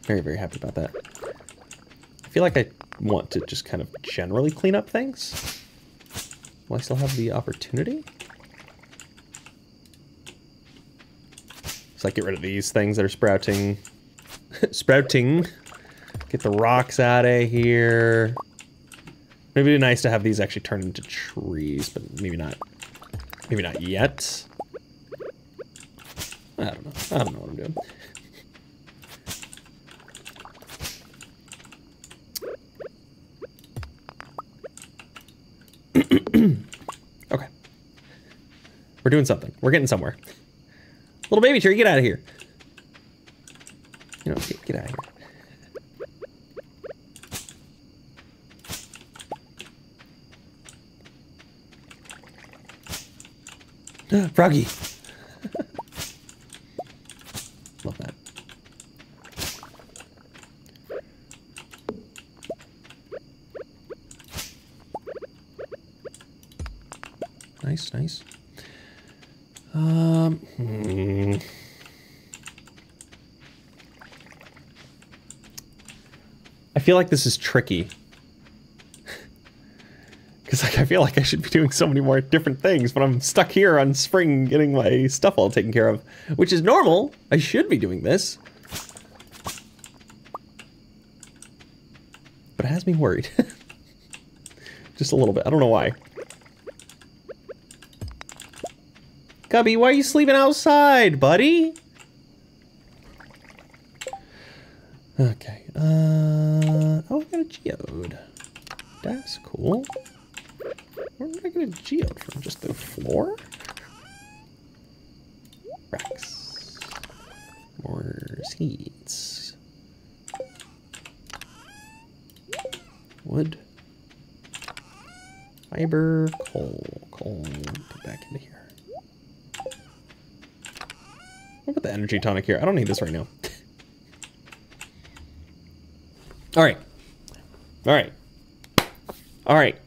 Very, very happy about that. I feel like I want to just kind of generally clean up things. Will I still have the opportunity? So I get rid of these things that are sprouting. sprouting. Get the rocks out of here. Maybe it'd be nice to have these actually turn into trees, but maybe not. Maybe not yet. I don't know. I don't know what I'm doing. Okay. We're doing something. We're getting somewhere. Little baby tree, get out of here. You know, get, get out of here. Froggy. Love that. Nice, nice. Um, hmm. I feel like this is tricky. Because like, I feel like I should be doing so many more different things, but I'm stuck here on spring getting my stuff all taken care of, which is normal. I should be doing this. But it has me worried. Just a little bit. I don't know why. Gubby, why are you sleeping outside, buddy? Okay. Uh, oh, I got a geode. That's cool. Where did I get a geode from? Just the floor? Racks. More seeds. Wood. Fiber. Coal. Coal. Put back into here. What about the energy tonic here? I don't need this right now. All right. All right. All right.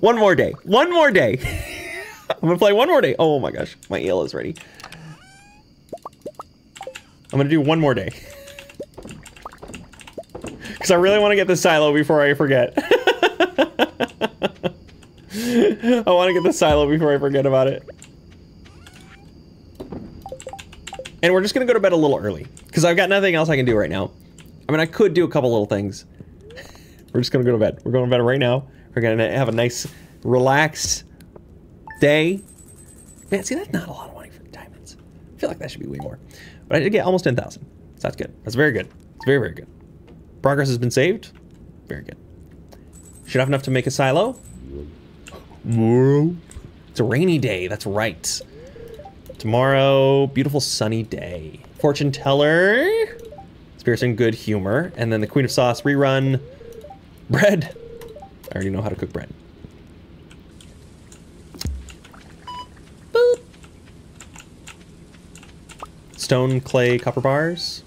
One more day. One more day. I'm going to play one more day. Oh my gosh. My ale is ready. I'm going to do one more day. Because I really want to get the silo before I forget. I want to get the silo before I forget about it. And we're just gonna go to bed a little early because I've got nothing else I can do right now. I mean, I could do a couple little things. We're just gonna go to bed. We're going to bed right now. We're gonna have a nice, relaxed day. Man, see, that's not a lot of money for diamonds. I feel like that should be way more. But I did get almost ten thousand. So that's good. That's very good. It's very, very good. Progress has been saved. Very good. Should have enough to make a silo. Tomorrow? It's a rainy day, that's right. Tomorrow, beautiful sunny day. Fortune teller, spirits and good humor, and then the Queen of Sauce rerun. Bread. I already know how to cook bread. Boop. Stone, clay, copper bars.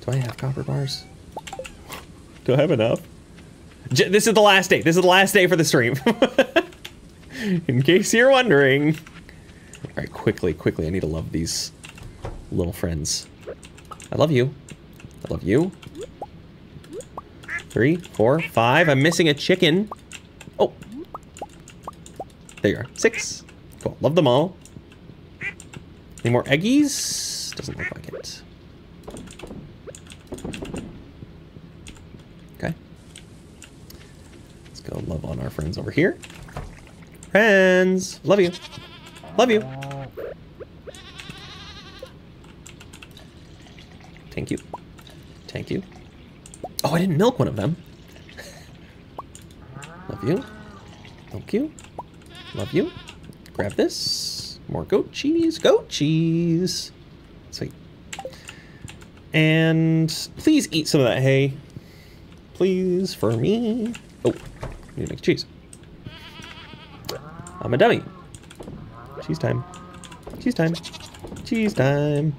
Do I have copper bars? Do I have enough? J this is the last day. This is the last day for the stream. In case you're wondering. All right, quickly, quickly. I need to love these little friends. I love you. I love you. Three, four, five. I'm missing a chicken. Oh. There you are. Six. Cool. Love them all. Any more eggies? Doesn't look like it. Okay. Let's go love on our friends over here. Friends. Love you. Love you. Thank you. Thank you. Oh, I didn't milk one of them. Love you. Thank you. Love you. Grab this. More goat cheese. Goat cheese. Sweet. And please eat some of that hay. Please, for me. Oh, I need to make cheese. I'm a dummy. Cheese time. Cheese time. Cheese time.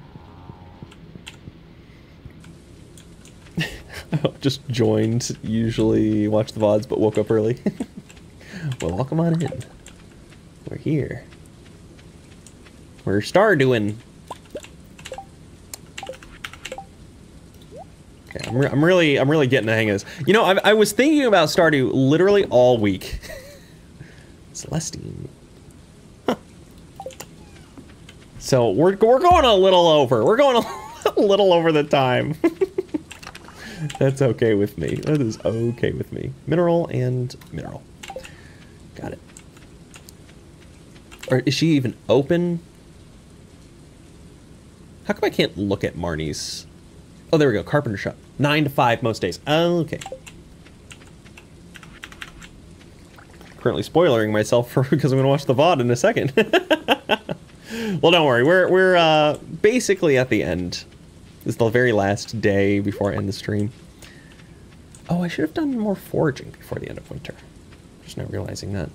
Just joined, usually watch the V O Ds, but woke up early. Well, welcome on in. We're here. We're Stardewing. Okay, I'm, re I'm really, I'm really getting the hang of this. You know, I, I was thinking about Stardew literally all week. Celestine. So we're, we're going a little over. We're going a little over the time. That's okay with me. That is okay with me. Mineral and mineral. Got it. Or is she even open? How come I can't look at Marnie's? Oh, there we go. Carpenter shop. Nine to five most days. Oh, okay. Currently spoilering myself for because I'm gonna watch the V O D in a second. Well, don't worry. We're we're uh, basically at the end. This is the very last day before I end the stream. Oh, I should have done more foraging before the end of winter. Just not realizing that.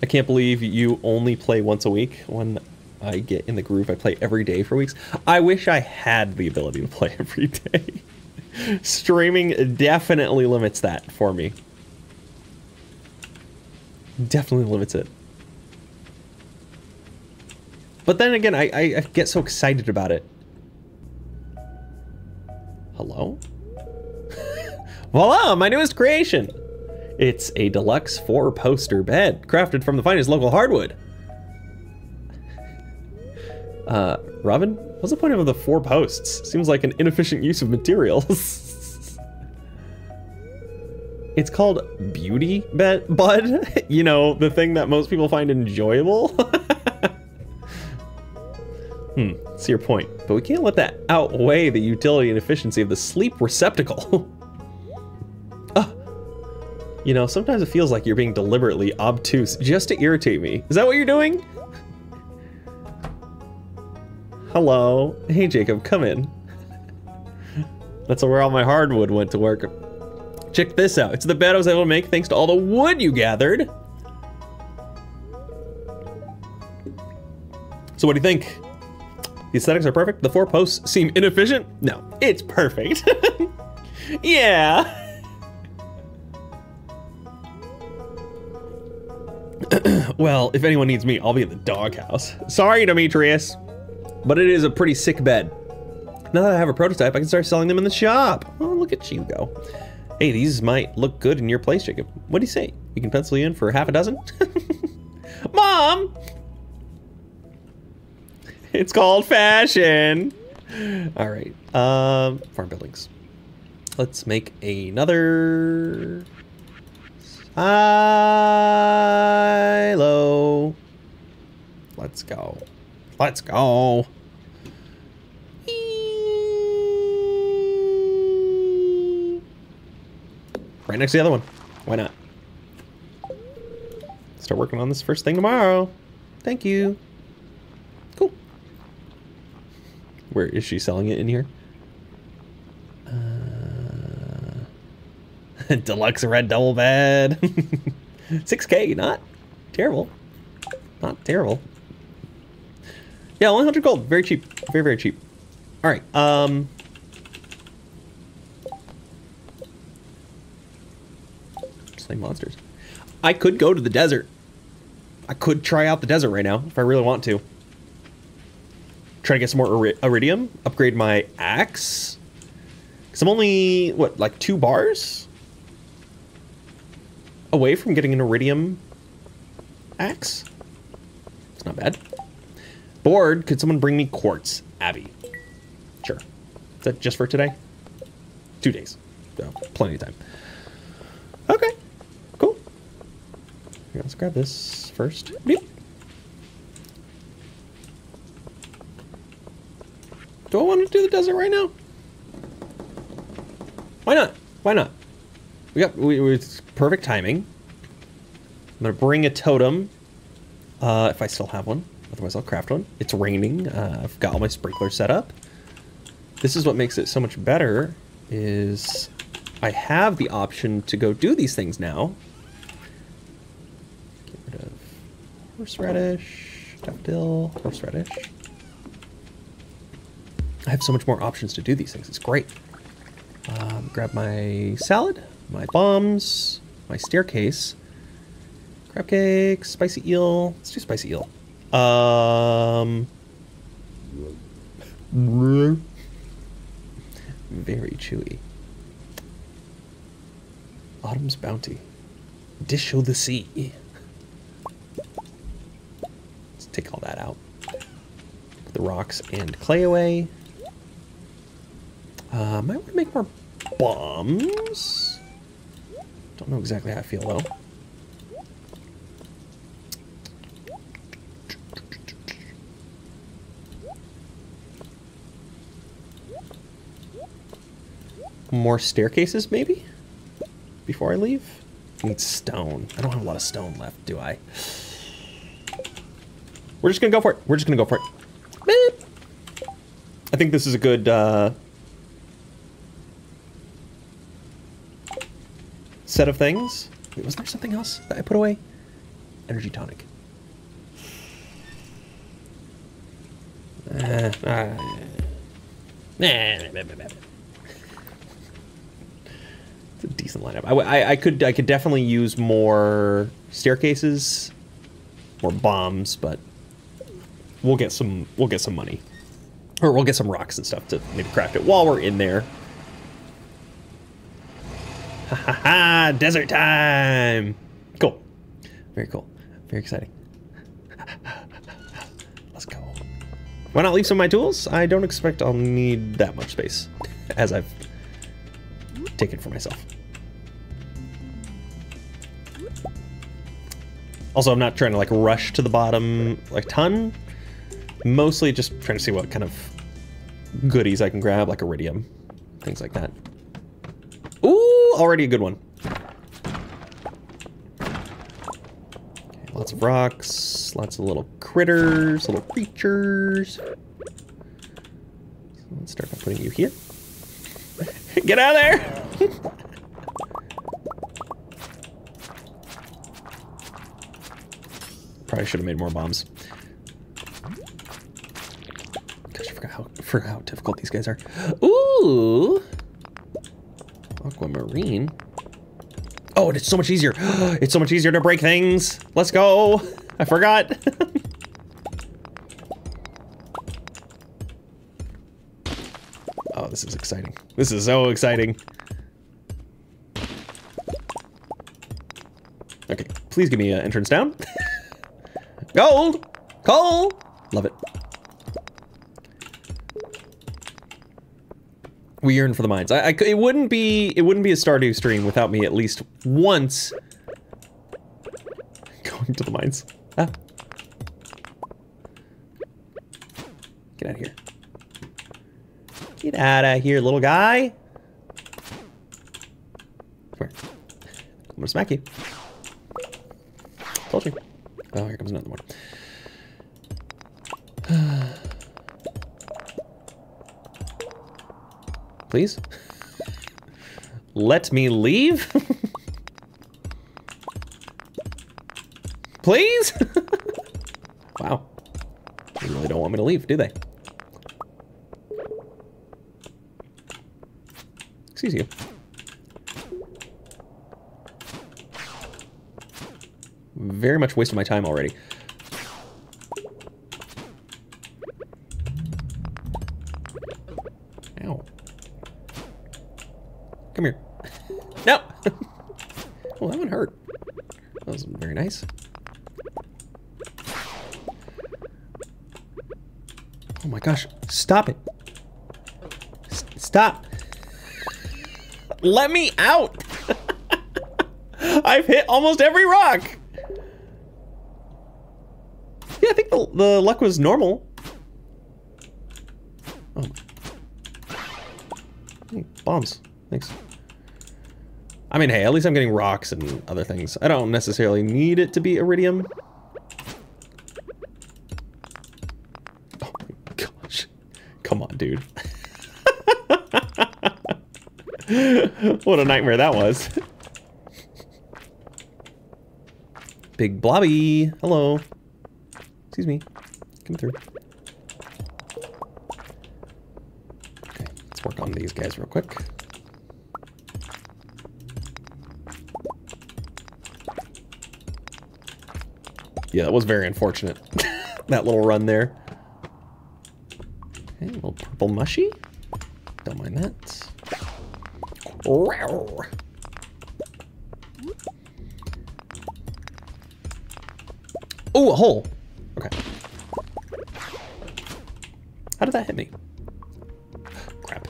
I can't believe you only play once a week. When I get in the groove, I play every day for weeks. I wish I had the ability to play every day. Streaming definitely limits that for me. Definitely limits it. But then again, I, I, I get so excited about it. Hello? Voila, my newest creation! It's a deluxe four-poster bed, crafted from the finest local hardwood. Uh, Robin, what's the point of the four posts? Seems like an inefficient use of materials. It's called Beauty Bed, Bud. You know, the thing that most people find enjoyable. Hmm, see your point, but we can't let that outweigh the utility and efficiency of the sleep receptacle. uh, you know, sometimes it feels like you're being deliberately obtuse just to irritate me. Is that what you're doing? Hello. Hey, Jacob, come in. That's where all my hardwood went to work. Check this out. It's the bed I was able to make thanks to all the wood you gathered. So what do you think? The aesthetics are perfect. The four posts seem inefficient. No, it's perfect. Yeah. Well, if anyone needs me, I'll be in the doghouse. Sorry, Demetrius, but it is a pretty sick bed. Now that I have a prototype, I can start selling them in the shop. Oh, look at you go. Hey, these might look good in your place, Jacob. What do you say? You can pencil you in for half a dozen? Mom! It's called fashion. All right, um, farm buildings. Let's make another silo. Let's go. Let's go. Right next to the other one. Why not? Start working on this first thing tomorrow. Thank you. Cool. Where is she selling it in here? Uh, deluxe red double bed. six K, not terrible. Not terrible. Yeah, only one hundred gold. Very cheap. Very, very cheap. All right. Um... Slay monsters. I could go to the desert. I could try out the desert right now if I really want to. Try to get some more iridium, upgrade my axe. Because I'm only, what, like two bars away from getting an iridium axe? It's not bad. Bored, could someone bring me quartz, Abby? Sure. Is that just for today? Two days. So, plenty of time. Okay. Cool. Here, let's grab this first. Beep. Do I want to do the desert right now? Why not? Why not? We got we, we, it's perfect timing. I'm gonna bring a totem, uh, if I still have one. Otherwise, I'll craft one. It's raining. Uh, I've got all my sprinklers set up. This is what makes it so much better. Is I have the option to go do these things now. Get rid of horseradish, daffodil, horseradish. I have so much more options to do these things. It's great. Um, grab my salad, my bombs, my staircase, crab cake, spicy eel. Let's do spicy eel. Um, very chewy. Autumn's bounty. Dish o' the sea. Let's take all that out. Put the rocks and clay away. Uh, might want to make more bombs. Don't know exactly how I feel though. More staircases, maybe? Before I leave? I need stone. I don't have a lot of stone left, do I? We're just gonna go for it. We're just gonna go for it. Beep. I think this is a good, uh... set of things. Wait, was there something else that I put away? Energy tonic. Uh, uh, it's a decent lineup. I, I, I could I could definitely use more staircases, more bombs, but we'll get some we'll get some money, or we'll get some rocks and stuff to maybe craft it while we're in there. Ha ha ha! Desert time! Cool. Very cool. Very exciting. Let's go. Why not leave some of my tools? I don't expect I'll need that much space, as I've taken for myself. Also, I'm not trying to like rush to the bottom like ton. Mostly just trying to see what kind of goodies I can grab, like iridium, things like that. Ooh, already a good one. Okay, lots of rocks, lots of little critters, little creatures. So let's start by putting you here. Get out of there! Probably should have made more bombs. Gosh, I forgot how, forgot how difficult these guys are. Ooh! Aquamarine. Oh, it's so much easier. It's so much easier to break things. Let's go. I forgot. Oh, this is exciting. This is so exciting. Okay, please give me an entrance down. Gold, coal, love it. We yearn for the mines. I, I, it wouldn't be, it wouldn't be a Stardew stream without me at least once going to the mines. Ah. Get out of here. Get out of here, little guy. Come here. gonna smack you. Told you. Oh, here comes another one. Please? Let me leave? Please? Wow. They really don't want me to leave, do they? Excuse you. Very much wasted my time already. Ow. Come here. No! Well, that one hurt. That was very nice. Oh my gosh. Stop it. S- stop. Let me out. I've hit almost every rock. Yeah, I think the, the luck was normal. Oh. Hey, bombs. Thanks. I mean, hey, at least I'm getting rocks and other things. I don't necessarily need it to be iridium. Oh my gosh. Come on, dude. What a nightmare that was. Big blobby. Hello. Excuse me. Come through. Okay, let's work on these guys real quick. Yeah, that was very unfortunate. That little run there. Okay, a little purple mushy. Don't mind that. Wow. Oh, a hole. Okay. How did that hit me? Crap.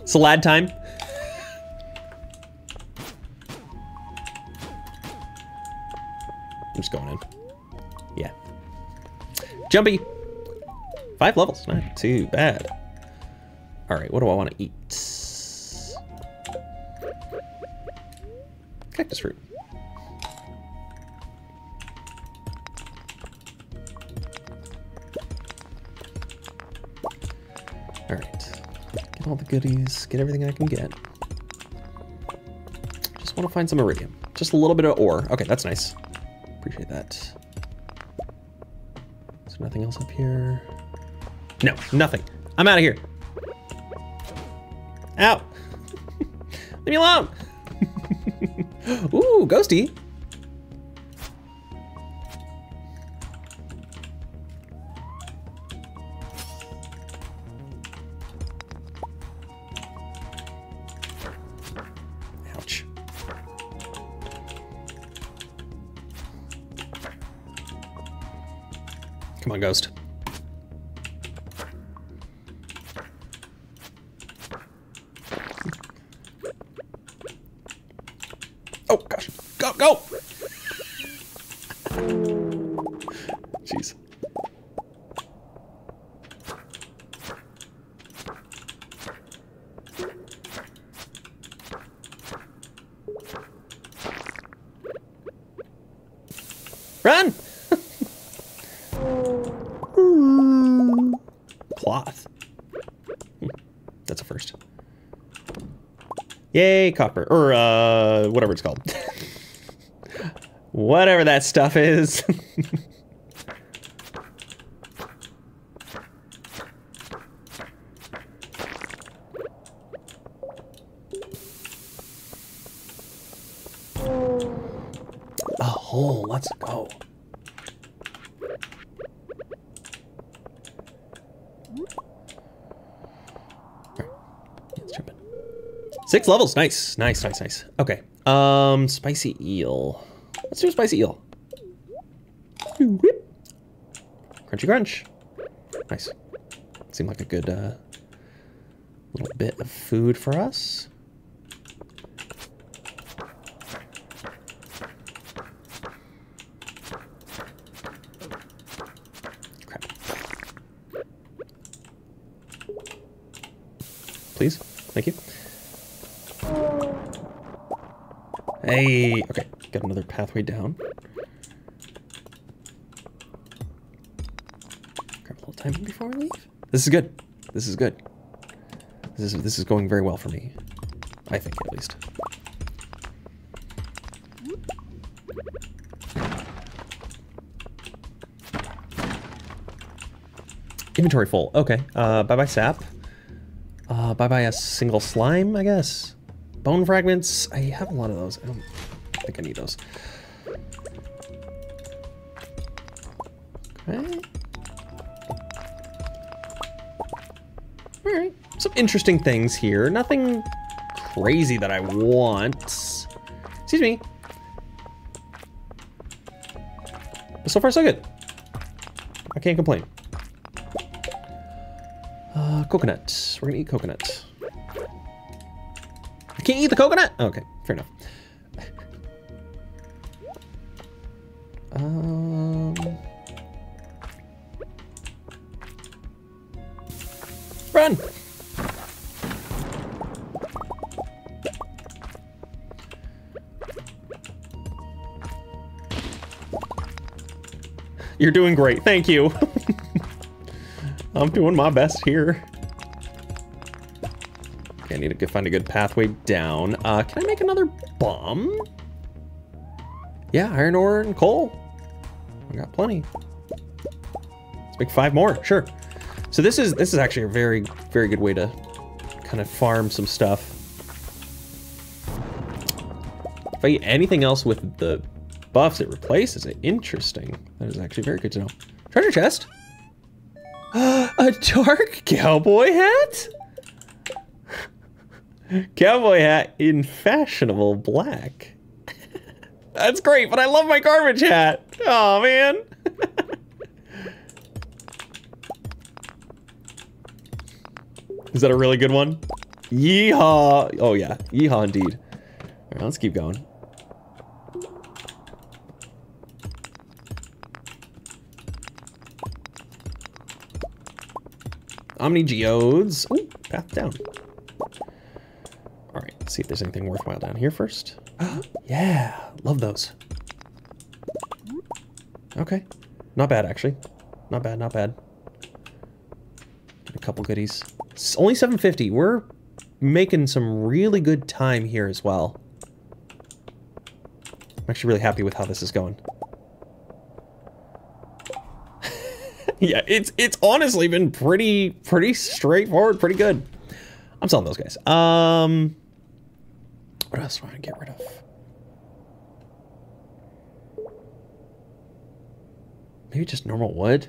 It's a lad time. I'm just going in. Yeah. Jumpy. Five levels, not too bad. All right, what do I want to eat? Cactus fruit. All right, get all the goodies, get everything I can get. Just want to find some iridium. Just a little bit of ore. Okay, that's nice. Appreciate that. So nothing else up here. No, nothing. I'm out of here. Ow. Leave me alone. Ooh, ghosty. Ouch. Come on, ghost. Run! Cloth. That's a first. Yay, copper. Or, uh, whatever it's called. Whatever that stuff is. Six levels, nice, nice, nice, nice. Okay, um, spicy eel. Let's do a spicy eel. Crunchy crunch. Nice. Seemed like a good uh, little bit of food for us. Crap. Thank you. Hey, okay, got another pathway down. Grab a little time before we leave. This is good. This is good. This is this is going very well for me. I think, at least. Inventory full. Okay. Uh, bye bye sap. Uh, bye bye a single slime, I guess. Bone fragments. I have a lot of those. I don't think I need those. Okay. Alright. Some interesting things here. Nothing crazy that I want. Excuse me. But so far, so good. I can't complain. Uh, coconut. We're gonna eat coconut. I can't eat the coconut? Oh, okay, fair enough. um... Run! You're doing great, thank you. I'm doing my best here. Okay, I need to find a good pathway down. Uh, can I make another bomb? Yeah, iron ore and coal. I got plenty. Let's make five more, sure. So this is this is actually a very, very good way to kind of farm some stuff. If I eat anything else with the buffs it replaces it, interesting. That is actually very good to know. Treasure chest. A dark cowboy hat? Cowboy hat in fashionable black. That's great, but I love my garbage hat. Oh man. Is that a really good one? Yeehaw. Oh yeah, yeehaw indeed. All right, let's keep going. Omni geodes. Ooh, path down. All right, let's see if there's anything worthwhile down here first. Yeah, love those. Okay, not bad actually. Not bad, not bad. A couple goodies. It's only seven fifty. We're making some really good time here as well. I'm actually really happy with how this is going. Yeah, it's it's honestly been pretty pretty straightforward, pretty good. I'm selling those guys. Um, what else do I want to get rid of? Maybe just normal wood.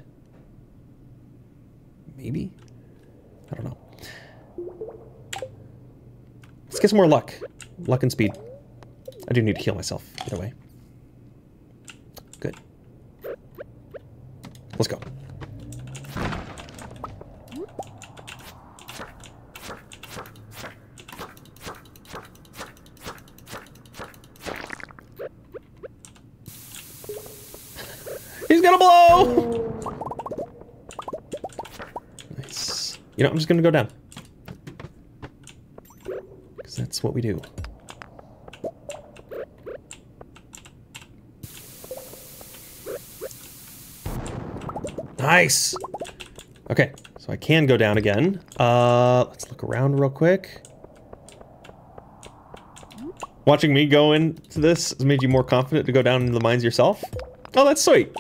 Maybe? I don't know. Let's get some more luck, luck and speed. I do need to heal myself. Either way, good. Let's go. He's gonna blow! Nice. You know, I'm just gonna go down. Because that's what we do. Nice! Okay, so I can go down again. Uh, let's look around real quick. Watching me go into this has made you more confident to go down into the mines yourself? Oh, that's sweet!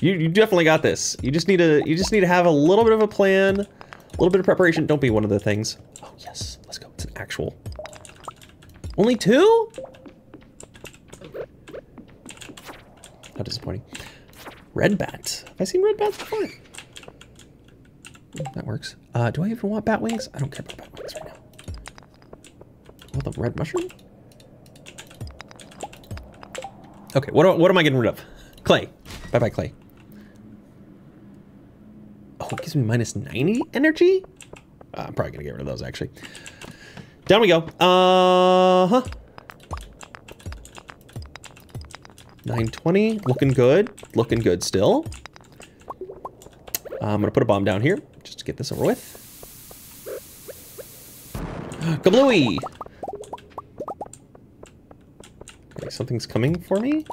You, you definitely got this. You just need to you just need to have a little bit of a plan, a little bit of preparation. Don't be one of the things. Oh yes, let's go. It's an actual. Only two? How disappointing. Red bat. Have I seen red bats before? That works. Uh, do I even want bat wings? I don't care about bat wings right now. What the red mushroom? Okay. What am, what am I getting rid of? Clay. Bye bye clay. Oh, it gives me minus ninety energy? Uh, I'm probably gonna get rid of those actually. Down we go. Uh huh. nine twenty, looking good, looking good still. I'm gonna put a bomb down here just to get this over with. Kablooey! Okay, something's coming for me,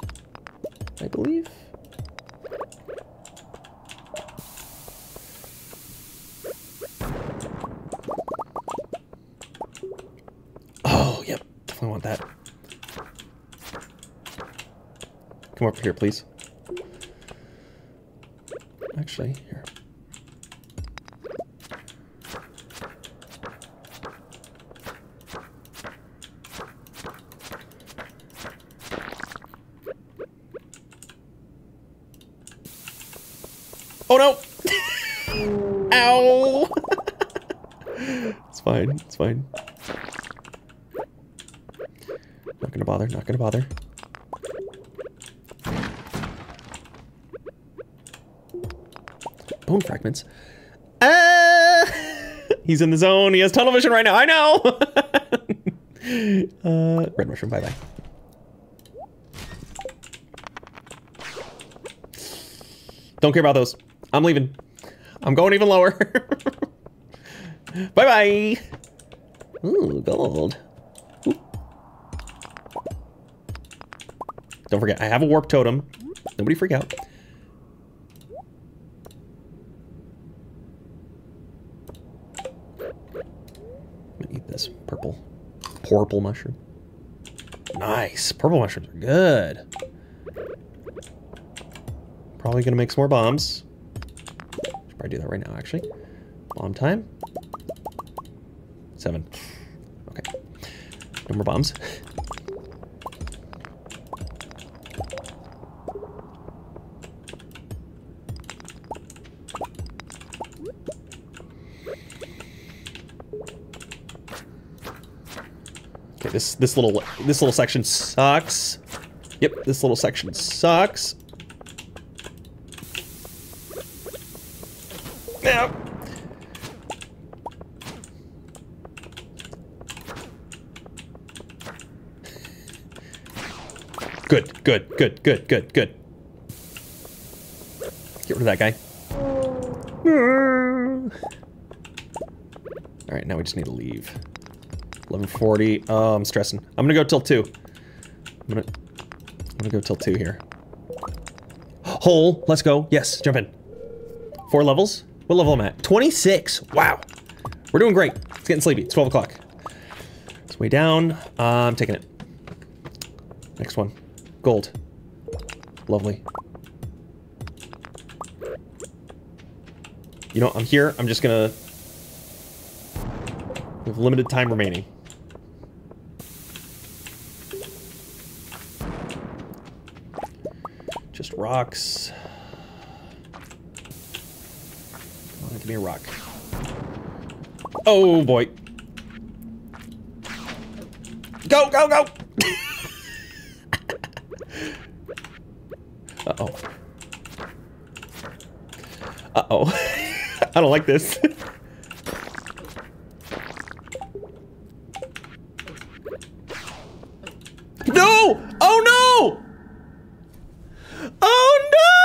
I believe. Oh, yep. Definitely want that. Come over here, please. Actually, here. Oh no! Ow! It's fine, it's fine. Not gonna bother, not gonna bother. Bone fragments. Ah! He's in the zone, he has tunnel vision right now, I know! uh, red mushroom, bye bye. Don't care about those. I'm leaving. I'm going even lower. Bye-bye. Ooh, gold. Ooh. Don't forget, I have a warp totem. Nobody freak out. I'm gonna eat this purple, purple mushroom. Nice, purple mushrooms are good. Probably gonna make some more bombs. I do that right now, actually. Bomb time. Seven. Okay. No more bombs. Okay, this this little this little section sucks. Yep, this little section sucks. Now. Good, good, good, good, good, good. Get rid of that guy. All right, now we just need to leave. eleven forty. Oh, I'm stressing. I'm gonna go till two. I'm gonna, I'm gonna go till two here. Hole. Let's go. Yes, jump in. Four levels. What level am I at? twenty-six. Wow. We're doing great. It's getting sleepy. It's twelve o'clock. It's way down. Uh, I'm taking it. Next one. Gold. Lovely. You know, I'm here. I'm just gonna... We have limited time remaining. Just rocks. Give me a rock. Oh boy. Go, go, go! Uh-oh. Uh-oh. I don't like this. No! Oh no! Oh no!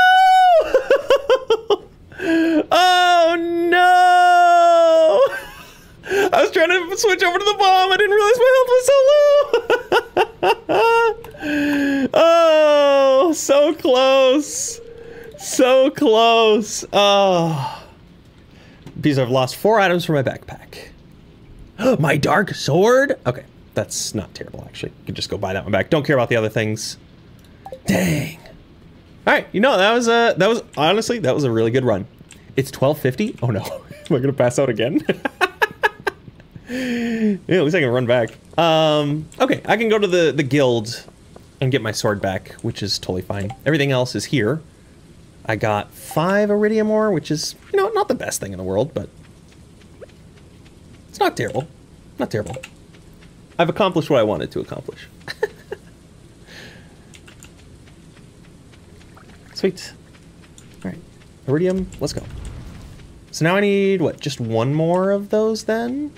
Oh no! I was trying to switch over to the bomb. I didn't realize my health was so low. Oh, so close. So close. Oh. Because I've lost four items from my backpack. My dark sword? Okay, that's not terrible actually. You can just go buy that one back. Don't care about the other things. Dang. All right, you know, that was a, that was honestly, that was a really good run. It's twelve fifty? Oh no. Am I gonna pass out again? Yeah, at least I can run back. Um, okay, I can go to the, the guild and get my sword back, which is totally fine. Everything else is here. I got five iridium ore, which is, you know, not the best thing in the world, but it's not terrible. Not terrible. I've accomplished what I wanted to accomplish. Sweet. All right, iridium, let's go. So now I need, what, just one more of those then?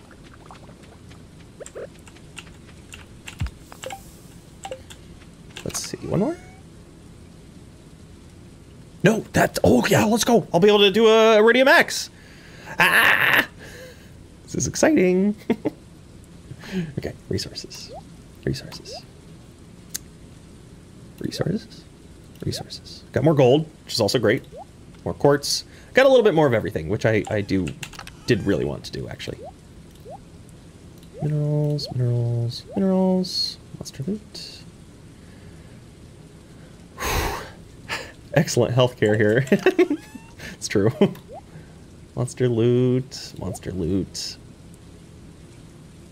Let's see, one more? No, that's, oh yeah, let's go. I'll be able to do a Iridium X. Ah! This is exciting. Okay, resources. Resources. Resources. Resources. Got more gold, which is also great. More quartz. Got a little bit more of everything, which I, I do did really want to do, actually. Minerals, minerals, minerals. Monster loot. Excellent healthcare here. It's true. Monster loot, monster loot.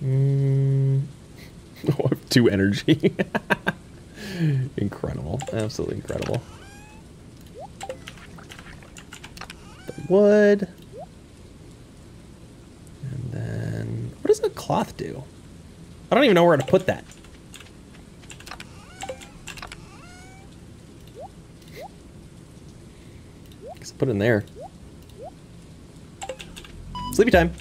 Mm. Oh, I have two energy. Incredible. Absolutely incredible. The wood. And then... what does the cloth do? I don't even know where to put that. Let's put it in there. Sleepy time.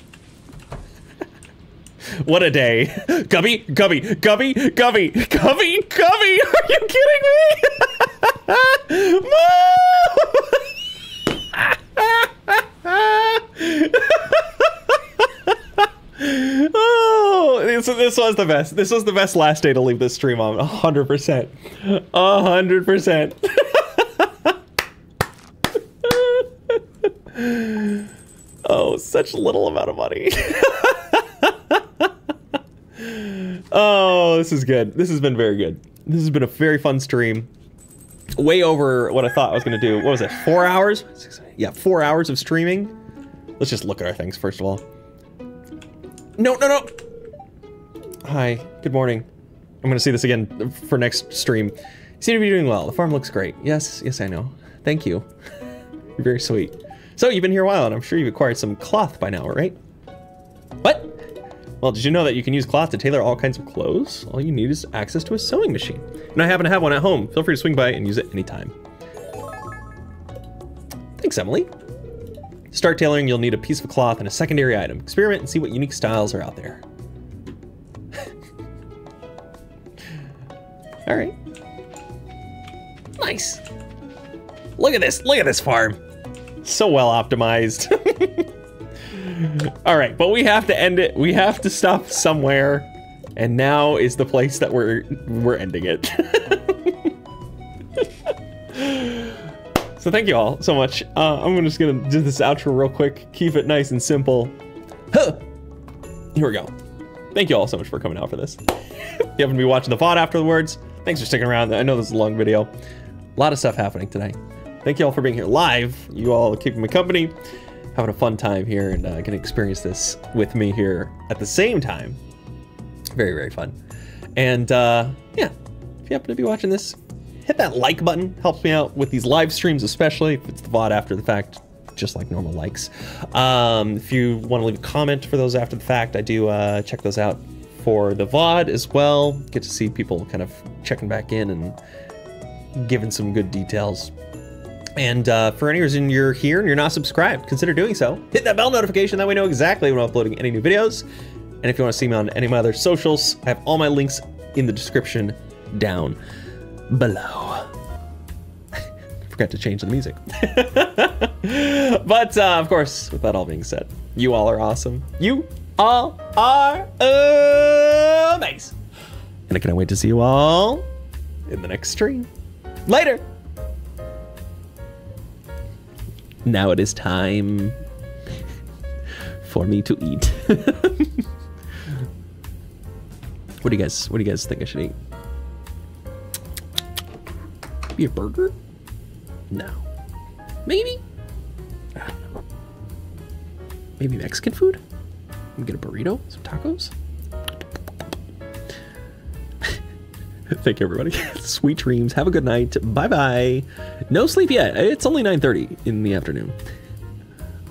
What a day. Gubby, Gubby, Gubby, Gubby, Gubby, Gubby! Are you kidding me? Oh, this, this was the best. This was the best last day to leave this stream on. one hundred percent. one hundred percent. Oh, such a little amount of money. Oh, this is good. This has been very good. This has been a very fun stream. Way over what I thought I was going to do. What was it? Four hours? Yeah, four hours of streaming. Let's just look at our things, first of all. No, no, no. Hi. Good morning. I'm going to see this again for next stream. You seem to be doing well. The farm looks great. Yes. Yes, I know. Thank you. You're very sweet. So, you've been here a while, and I'm sure you've acquired some cloth by now, right? What? Well, did you know that you can use cloth to tailor all kinds of clothes? All you need is access to a sewing machine. And I happen to have one at home. Feel free to swing by and use it anytime. Thanks, Emily. To start tailoring, you'll need a piece of cloth and a secondary item. Experiment and see what unique styles are out there. All right. Nice. Look at this. Look at this farm. So well optimized. All right, but we have to end it. We have to stop somewhere, and now is the place that we're we're ending it. So thank you all so much. Uh, I'm just gonna do this outro real quick. Keep it nice and simple. Huh. Here we go. Thank you all so much for coming out for this. If you happen to be watching the V O D afterwards, thanks for sticking around. I know this is a long video. A lot of stuff happening tonight. Thank you all for being here live. You all are keeping me company. Having a fun time here and uh, gonna experience this with me here at the same time. Very, very fun. And uh, yeah, if you happen to be watching this, hit that like button. Helps me out with these live streams, especially if it's the V O D after the fact, just like normal likes. Um, if you want to leave a comment for those after the fact, I do uh, check those out for the V O D as well. Get to see people kind of checking back in and giving some good details. And uh, for any reason you're here and you're not subscribed, consider doing so. Hit that bell notification, that way I know exactly when I'm uploading any new videos. And if you want to see me on any of my other socials, I have all my links in the description down below. Forgot to change the music. But uh, of course, with that all being said, you all are awesome. You all are amazing. And I can't wait to see you all in the next stream. Later. Now it is time for me to eat. What do you guys, what do you guys think I should eat? Be a burger? No. Maybe? I don't know. Maybe Mexican food? Get a burrito, some tacos? Thank you, everybody. Sweet dreams. Have a good night. Bye-bye. No sleep yet. It's only nine thirty in the afternoon.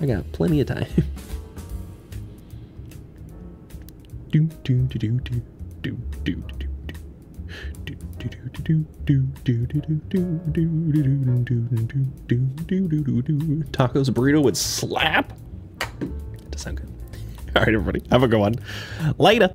I got plenty of time. Do do do do do do do do do do do do do do. Tacos, burrito would slap. Does sound good. All right, everybody. Have a good one. Later.